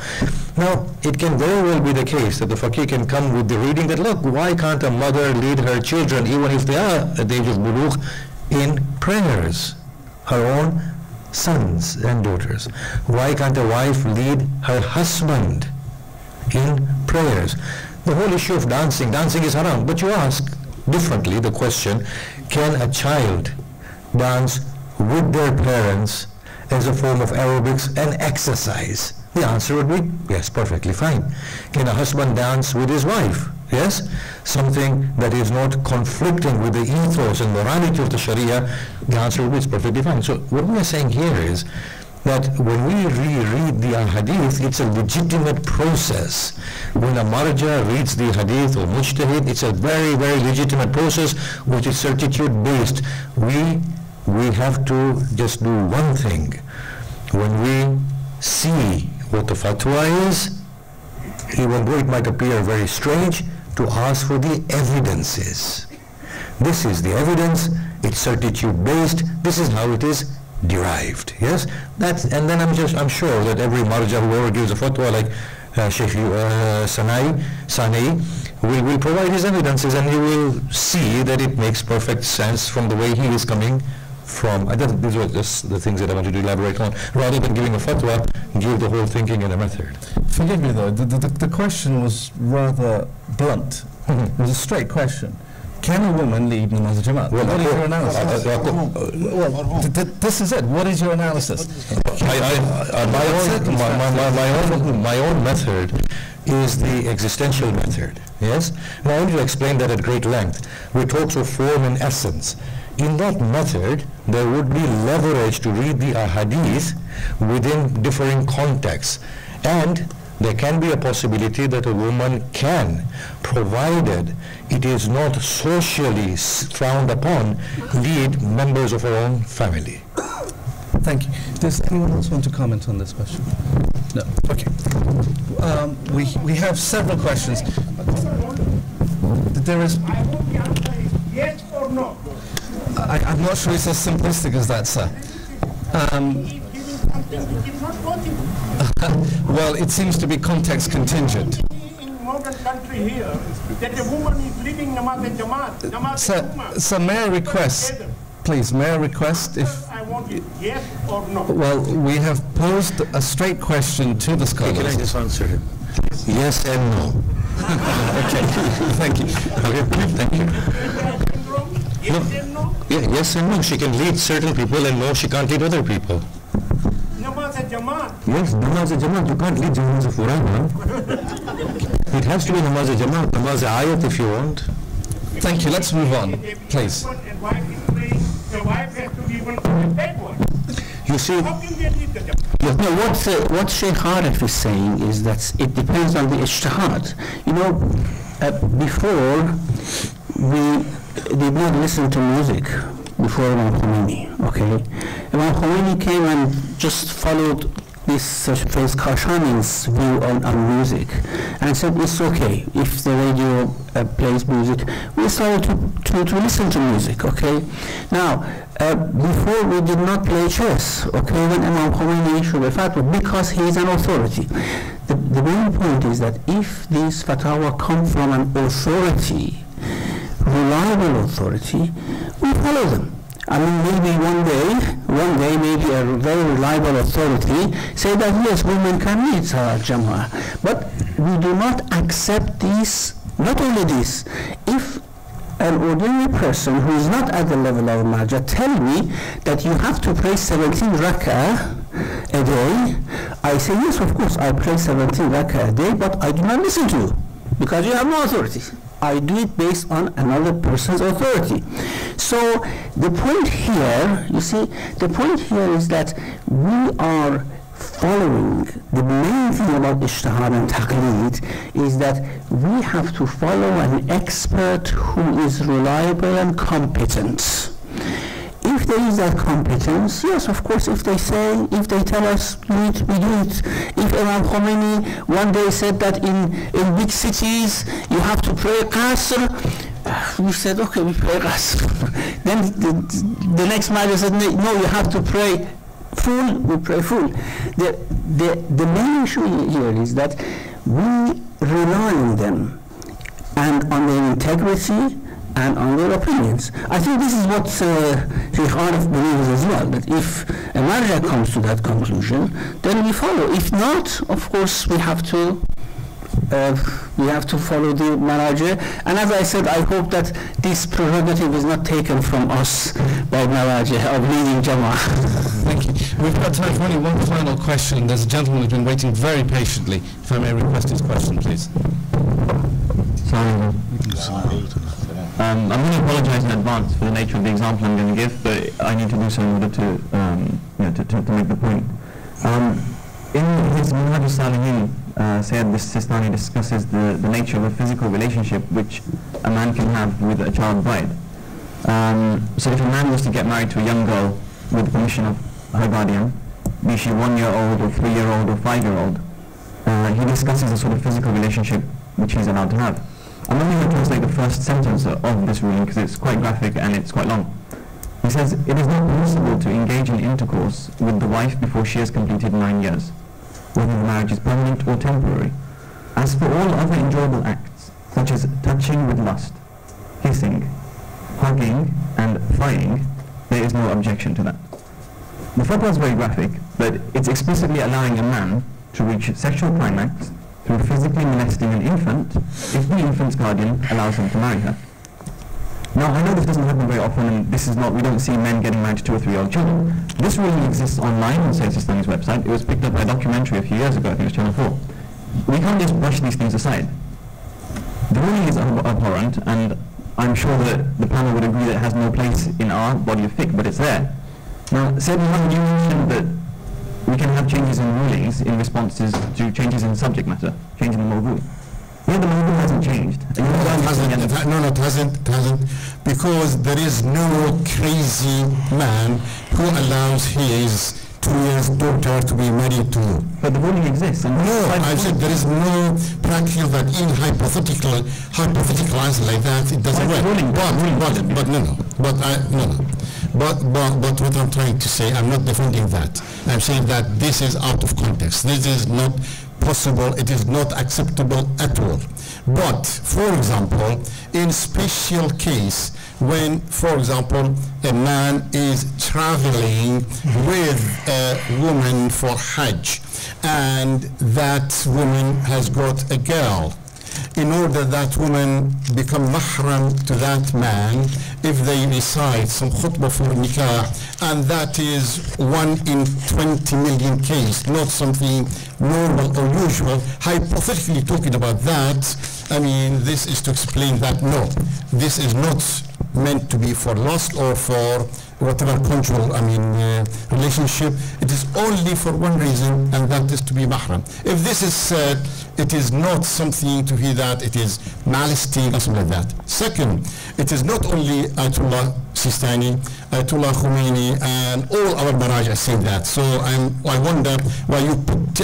Now, it can very well be the case that the faqih can come with the reading that, look, why can't a mother lead her children, even if they are at the age of bulugh, in prayers, her own sons and daughters? Why can't a wife lead her husband in prayers? The whole issue of dancing, dancing is haram, but you ask differently the question, can a child dance with their parents as a form of aerobics and exercise? The answer would be yes, perfectly fine. Can a husband dance with his wife? Yes, something that is not conflicting with the ethos and morality of the Sharia. The answer would be it's perfectly fine. So what we are saying here is that when we reread the hadith, it's a legitimate process. When a marja reads the hadith or mujtahid, it's a very, very legitimate process which is certitude based. We We have to just do one thing. When we see what the fatwa is, even though it might appear very strange, to ask for the evidences. This is the evidence, it's certitude based, this is how it is derived. Yes? That's, and then I'm just I'm sure that every marja, whoever gives a fatwa like uh, Sheikh uh, Sanai, Sanai, We will provide his evidences, and you will see that it makes perfect sense from the way he is coming from. I think these were just the things that I wanted to elaborate on. Rather than giving a fatwa, give the whole thinking and a method. Forgive me though, the, the, the question was rather blunt. It was a straight question. Can a woman lead namaz al-jama'at? Well, what is your analysis? Well, this is it. What is your analysis? I, I, uh, my, own, my, my, my, my, own, my own method is the existential method, yes? Now, I want you to explain that at great length. We talked of form and essence. In that method, there would be leverage to read the ahadith within differing contexts. And there can be a possibility that a woman can, provided it is not socially frowned upon, lead members of her own family. Thank you. Does anyone else want to comment on this question? No. Okay. Um, we, we have several questions. There is... I hope the answer is yes or no. I, I'm not sure it's as simplistic as that, sir. Um, well, it seems to be context contingent. In modern country here, that a woman is leaving namaz al-jama'at. Sir, sir, may I request, please, may I request if... I want it, yes or no? Well, we have posed a straight question to the scholars. Can I just answer him? Yes and no. Okay, thank you. Okay, thank you. Yes and no? Yeah, yes and no. She can lead certain people and no, she can't lead other people. Namaz al-jama'at. Yes, namaz al-Jama'at, you can't lead Jama'at forever. It has to be namaz al-Jama'at, namaz al-Ayat if you want. Thank you, let's move on, please. You see, yes, no, what, the, what Sheikh Arif is saying is that it depends on the ijtihad. You know, uh, before, we did not listen to music before Imam Khomeini, okay? Imam Khomeini came and just followed this uh, Faiz Kashani's view on, on music and said, it's okay if the radio uh, plays music. We started to, to, to listen to music, okay? Now, Uh, before we did not play chess, okay, when Imam Khomeini issued a fatwa, because he is an authority. The, the main point is that if these fatwa come from an authority, reliable authority, we follow them. I mean, maybe one day, one day maybe a very reliable authority say that yes, women can lead Salat Jama'ah, but we do not accept these, not only this, if an ordinary person who is not at the level of Marja tell me that you have to pray seventeen rak'ah a day, I say yes, of course, I pray seventeen rak'ah a day, but I do not listen to you because you have no authority. I do it based on another person's authority. So the point here, you see, the point here is that we are following, the main thing about ijtihad and taqlid is that we have to follow an expert who is reliable and competent. If there is that competence, yes, of course, if they say, if they tell us, do it, we do it. If Imam Khomeini one day said that in, in big cities you have to pray qasr, we said, okay, we pray qasr. Then the, the next matter said, no, you have to pray full, we pray full. The, the, the main issue here is that we rely on them and on their integrity and on their opinions. I think this is what uh, Sheikh Arif believes as well, that if a marja comes to that conclusion, then we follow. If not, of course, we have to Uh, we have to follow the marajah, and as I said, I hope that this prerogative is not taken from us by marajah of leading jama'ah. Thank you. We've got time for only one final question. There's a gentleman who's been waiting very patiently. If I may request his question, please. Sorry. Um, I'm going to apologize in advance for the nature of the example I'm going to give, but I need to do so in order to, um, you know, to, to, to make the point. Um, in his Minhaj al-Salihin, Uh, Sayyid Sistani discusses the, the nature of a physical relationship which a man can have with a child bride. Um, so if a man was to get married to a young girl with the permission of her guardian, be she one year old or three year old or five year old, uh, he discusses the sort of physical relationship which he's allowed to have. I'm only going to translate the first sentence of this ruling because it's quite graphic and it's quite long. He says, it is not permissible to engage in intercourse with the wife before she has completed nine years. Whether the marriage is permanent or temporary. As for all other enjoyable acts, such as touching with lust, kissing, hugging, and flying, there is no objection to that. The fatwa is very graphic, but it's explicitly allowing a man to reach sexual climax through physically molesting an infant if the infant's guardian allows him to marry her. Now, I know this doesn't happen very often, and this is not, we don't see men getting married to two or three-year-old children. This really exists online on Sayyid Sistani's website. It was picked up by a documentary a few years ago, I think it was Channel four. We can't just brush these things aside. The ruling is abhorrent, and I'm sure that the panel would agree that it has no place in our body of fiqh, but it's there. Now, Sayyid Muhammad, you mentioned that we can have changes in rulings in responses to changes in subject matter, change in the mawdu. Yeah, the mawdu hasn't changed. No, it hasn't, it ha no, no, it hasn't, it hasn't, because there is no crazy man who allows his two-year-old daughter to be married to. But the ruling exists. And no, I said there is no practical that in hypothetical, hypothetical answer like that, it doesn't work. Ruling, but, ruling but, but, but no, no, but I, no, no. But, but, but what I'm trying to say, I'm not defending that. I'm saying that this is out of context. This is not possible, it is not acceptable at all. But, for example, in special case, when, for example, a man is traveling with a woman for Hajj, and that woman has got a girl, in order that women become mahram to that man if they recite some khutbah for nikah, and that is one in twenty million case, not something normal or usual. Hypothetically talking about that, I mean, this is to explain that no, this is not meant to be for lust or for whatever control, I mean, uh, relationship. It is only for one reason, and that is to be mahram. If this is said, it is not something to hear that it is malisting or something like that. Second, it is not only Ayatollah Sistani, Ayatollah Khomeini, and all our Barajah say that. So I'm, I wonder why you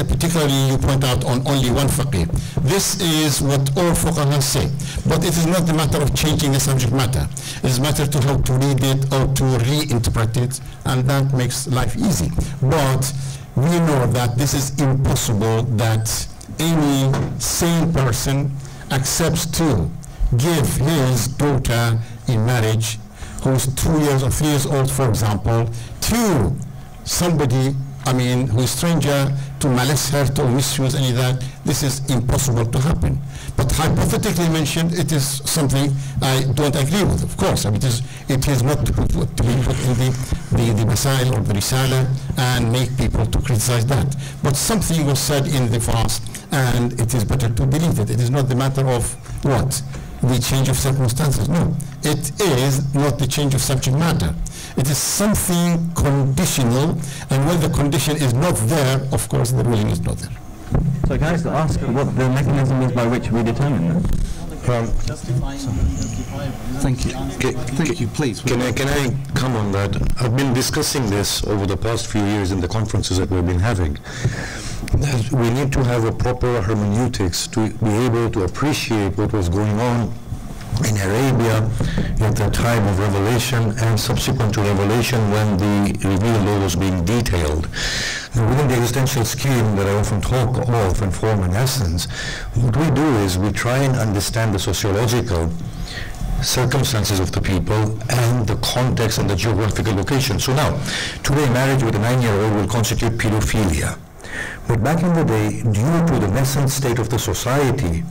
particularly you point out on only one faqih. This is what all fuqaha say. But it is not the matter of changing the subject matter. It is a matter to how to read it or to reinterpret it, and that makes life easy. But we know that this is impossible, that any sane person accepts to give his daughter in marriage, who's two years or three years old, for example, to somebody, I mean, who is stranger, to molest her, to misuse any of that. This is impossible to happen. But hypothetically mentioned, it is something I don't agree with, of course. I mean, it is, it is not to, put, to be put in the, the, the Masail or the Risala and make people to criticize that. But something was said in the fast, and it is better to believe it. It is not the matter of what? The change of circumstances. No, it is not the change of subject matter. It is something conditional, and when the condition is not there, of course the ruling is not there. So can I just ask what the mechanism is by which we determine that? Um, thank you. Can, thank you, please. Can I, can I come on that? I've been discussing this over the past few years in the conferences that we've been having. That we need to have a proper hermeneutics to be able to appreciate what was going on in Arabia at the time of Revelation and subsequent to Revelation when the revealed law was being detailed. And within the existential scheme that I often talk of and form and essence, what we do is we try and understand the sociological circumstances of the people and the context and the geographical location. So now, today marriage with a nine-year-old will constitute pedophilia. But back in the day, due to the nascent state of the society,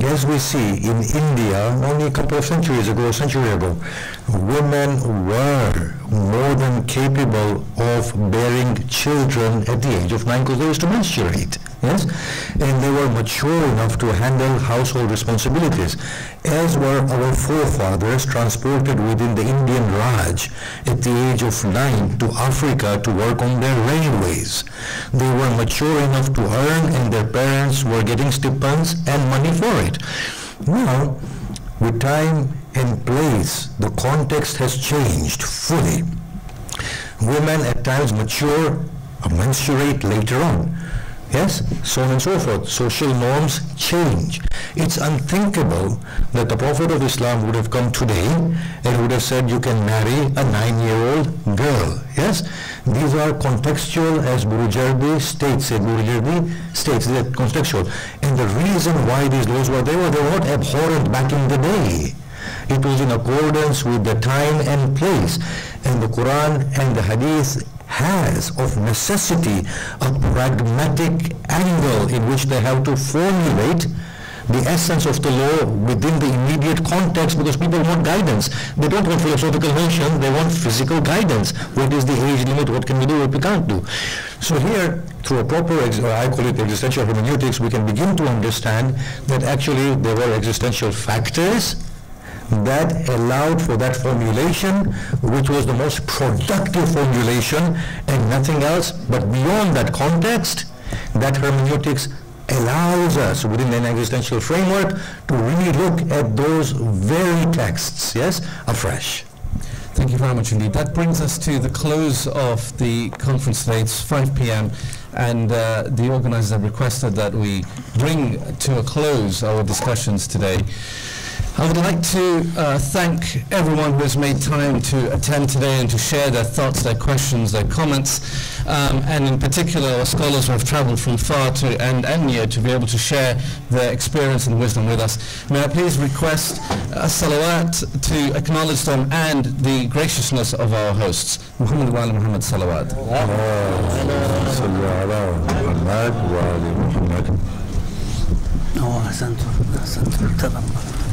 as we see in India, only a couple of centuries ago, a century ago, women were more than capable of bearing children at the age of nine because they used to menstruate, yes? And they were mature enough to handle household responsibilities, as were our forefathers transported within the Indian Raj at the age of nine to Africa to work on their railways. They were mature enough to earn, and their parents were getting stipends and money for it. Now, with time and place, the context has changed fully. Women at times mature or menstruate later on. Yes, so on and so forth. Social norms change. It's unthinkable that the Prophet of Islam would have come today and would have said you can marry a nine-year-old girl. Yes, these are contextual, as Burujerdi states, and Burujerdi states that contextual. And the reason why these laws were there, they were not abhorrent back in the day. It was in accordance with the time and place. And the Quran and the Hadith has, of necessity, a pragmatic angle in which they have to formulate the essence of the law within the immediate context, because people want guidance. They don't want philosophical notion, they want physical guidance. What is the age limit? What can we do? What we can't do? So here, through a proper, or I call it existential hermeneutics, we can begin to understand that actually there were existential factors that allowed for that formulation, which was the most productive formulation and nothing else. But beyond that context, that hermeneutics allows us, within an existential framework, to really look at those very texts, yes, afresh. Thank you very much indeed. That brings us to the close of the conference today. It's five p m and uh, the organizers have requested that we bring to a close our discussions today. I would like to uh, thank everyone who has made time to attend today and to share their thoughts, their questions, their comments, um, and in particular our scholars who have travelled from far to and, and near to be able to share their experience and wisdom with us. May I please request a salawat to acknowledge them and the graciousness of our hosts. Muhammad wa ala Muhammad salawat. Salawat wa ala Muhammad. أحسنتم أحسنتم تفضل.